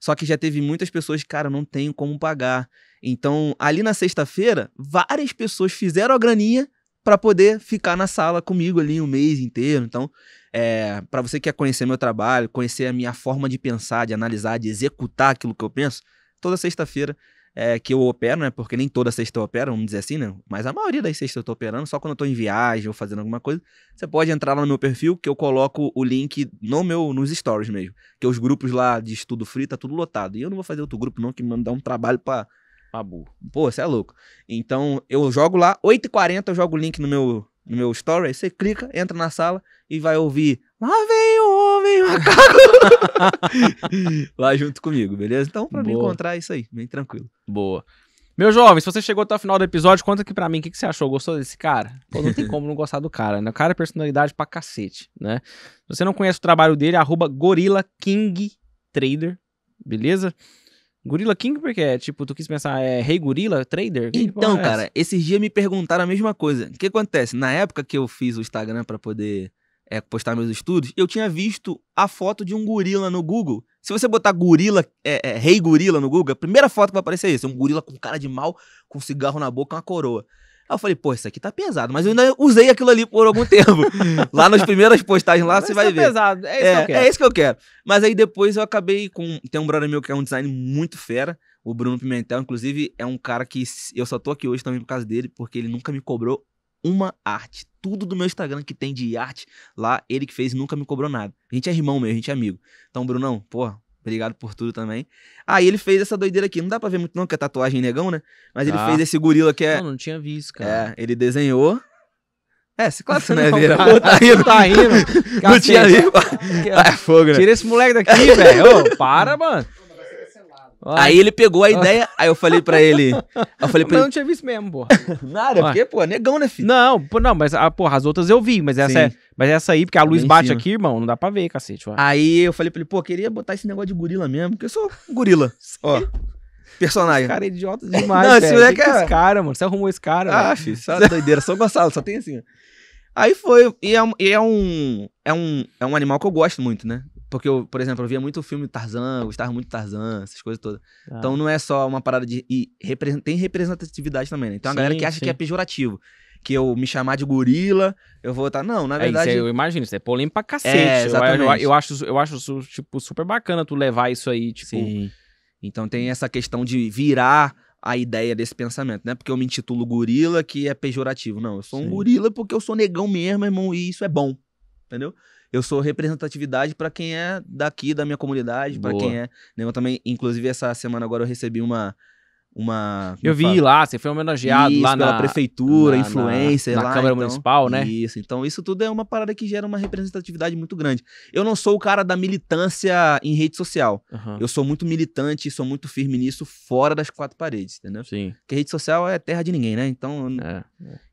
Só que já teve muitas pessoas que, cara, não tenho como pagar. Então, ali na sexta-feira, várias pessoas fizeram a graninha para poder ficar na sala comigo ali um mês inteiro. Então, para você que quer conhecer meu trabalho, conhecer a minha forma de pensar, de analisar, de executar aquilo que eu penso, toda sexta-feira que eu opero, né? Porque nem toda sexta eu opero, vamos dizer assim, né? Mas a maioria das sextas eu tô operando, só quando eu tô em viagem ou fazendo alguma coisa. Você pode entrar lá no meu perfil, que eu coloco o link nos stories mesmo. Que os grupos lá de estudo free tá tudo lotado. E eu não vou fazer outro grupo não, que me dá um trabalho para Pô, você é louco. Então, eu jogo lá, 8h40, eu jogo o link no meu story, aí você clica, entra na sala e vai ouvir "Lá vem o homem macaco" lá junto comigo, beleza? Então, pra me encontrar é isso aí, bem tranquilo. Boa. Meu jovem, se você chegou até o final do episódio, conta aqui pra mim, o que você achou? Gostou desse cara? Pô, não tem como não gostar do cara, né? O cara é personalidade pra cacete, né? Se você não conhece o trabalho dele, @GorillaKingTrader, beleza? Gorila King, porque é tipo, tu quis pensar, Rei Gorila, Trader? Então, cara, esses dias me perguntaram a mesma coisa. O que acontece? Na época que eu fiz o Instagram pra poder postar meus estudos, eu tinha visto a foto de um gorila no Google. Se você botar gorila, Rei Gorila no Google, a primeira foto que vai aparecer é isso. Um gorila com cara de mal, com cigarro na boca e uma coroa. Aí eu falei, pô, isso aqui tá pesado. Mas eu ainda usei aquilo ali por algum tempo. Lá nas primeiras postagens lá, você vai ver. Pesado. É isso que eu quero. É isso que eu quero. Mas aí depois eu acabei com... Tem um brother meu que é um design muito fera. O Bruno Pimentel, inclusive, é um cara que... Eu só tô aqui hoje também por causa dele, porque ele nunca me cobrou uma arte. Tudo do meu Instagram que tem de arte lá, ele que fez e nunca me cobrou nada. A gente é irmão mesmo, a gente é amigo. Então, Brunão, porra, obrigado por tudo também. Aí ele fez essa doideira aqui. Não dá pra ver muito não, que é tatuagem negão, né? Mas ele fez esse gorila que é... Não tinha visto, cara. É, ele desenhou... Claro que não é ver. Tá rindo. Não tinha visto. É fogo, né? Tira esse moleque daqui, velho. Para, mano. Aí ele pegou a ideia, aí eu falei pra ele... Eu não tinha visto mesmo, porra. Nada, porque, pô, negão, né, filho? Não, mas, porra, as outras eu vi, mas essa aí, porque a luz bate aqui, irmão, não dá pra ver, cacete. Ó. Aí eu falei pra ele, pô, queria botar esse negócio de gorila mesmo, porque eu sou um gorila, ó. Personagem. Esse cara é idiota demais, velho. Esse moleque é... Esse cara, mano, você arrumou esse cara, velho. Ah, filho, isso é doideira, só Gonçalo, só tem assim. Aí foi, e é um animal que eu gosto muito, né? Porque eu, por exemplo, eu via muito o filme Tarzan, eu gostava muito de Tarzan, essas coisas todas. Então não é só uma parada de... E tem representatividade também, né? Então a galera que acha que é pejorativo. Que eu me chamar de gorila, eu vou estar... Não, na verdade... Isso eu imagino, isso é polêmico pra cacete. Exatamente. Eu acho tipo, super bacana tu levar isso aí, tipo... Sim. Então tem essa questão de virar a ideia desse pensamento, né? Porque eu me intitulo gorila, que é pejorativo. Não, eu sou um gorila porque eu sou negão mesmo, irmão, e isso é bom, entendeu? Eu sou representatividade pra quem é daqui, da minha comunidade, pra quem é... Eu também, inclusive, essa semana agora eu recebi uma eu vi lá, você foi homenageado isso, lá pela prefeitura, influencer lá. Na Câmara Municipal, né? Isso, então isso tudo é uma parada que gera uma representatividade muito grande. Eu não sou o cara da militância em rede social. Uhum. Eu sou muito militante, sou muito firme nisso fora das quatro paredes, entendeu? Sim. Porque rede social é terra de ninguém, né? Então,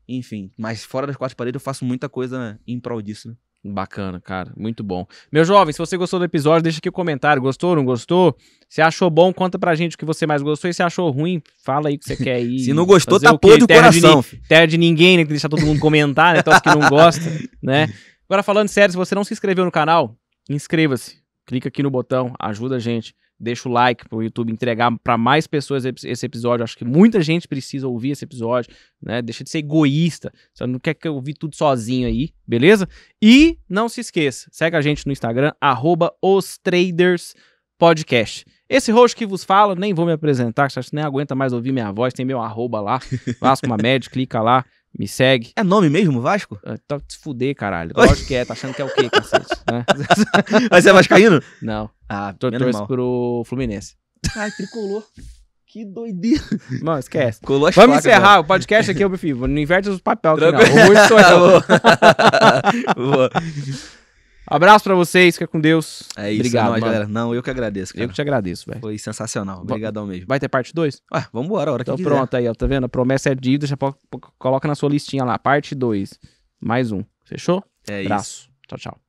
enfim, mas fora das quatro paredes eu faço muita coisa em prol disso, né? Bacana, cara. Muito bom. Meu jovem, se você gostou do episódio, deixa aqui o comentário. Gostou, não gostou? Se achou bom, conta pra gente o que você mais gostou. E se achou ruim, fala aí o que você quer ir. Se não gostou, tá podre o coração. Terra de ninguém, né? Tem que deixar todo mundo comentar, né? Então os que não gostam, né? Agora, falando sério, se você não se inscreveu no canal, inscreva-se. Clica aqui no botão, ajuda a gente. Deixa o like pro YouTube entregar pra mais pessoas esse episódio. Acho que muita gente precisa ouvir esse episódio, né? Deixa de ser egoísta. Você não quer que eu ouvi tudo sozinho aí, beleza? E não se esqueça, segue a gente no Instagram, @OsTradersPodcast. Esse host que vos fala, nem vou me apresentar, você nem aguenta mais ouvir minha voz, tem meu @ lá, Vasco Mamede, clica lá, me segue. É nome mesmo, Vasco? Tá te fuder, caralho. Lógico que tá achando que é o quê, cacete? Né? Mas você é vascaíno? Não. Ah, torço pro Fluminense. Ai, tricolor. Que doideira. Mano, esquece. Colou as Vamos placas, encerrar mano. O podcast aqui, meu filho. Não inverte os papéis aqui, não. Hoje sou eu. Abraço pra vocês, fica com Deus. É isso, obrigado, nós, galera. Não, eu que agradeço, cara. Eu que te agradeço, velho. Foi sensacional, obrigadão mesmo. Vai ter parte 2? Ué, vambora, a hora que quiser. Então pronto aí, ó, tá vendo? A promessa é dívida, já coloca na sua listinha lá, parte 2. mais um. Fechou? É isso. Abraço. Tchau, tchau.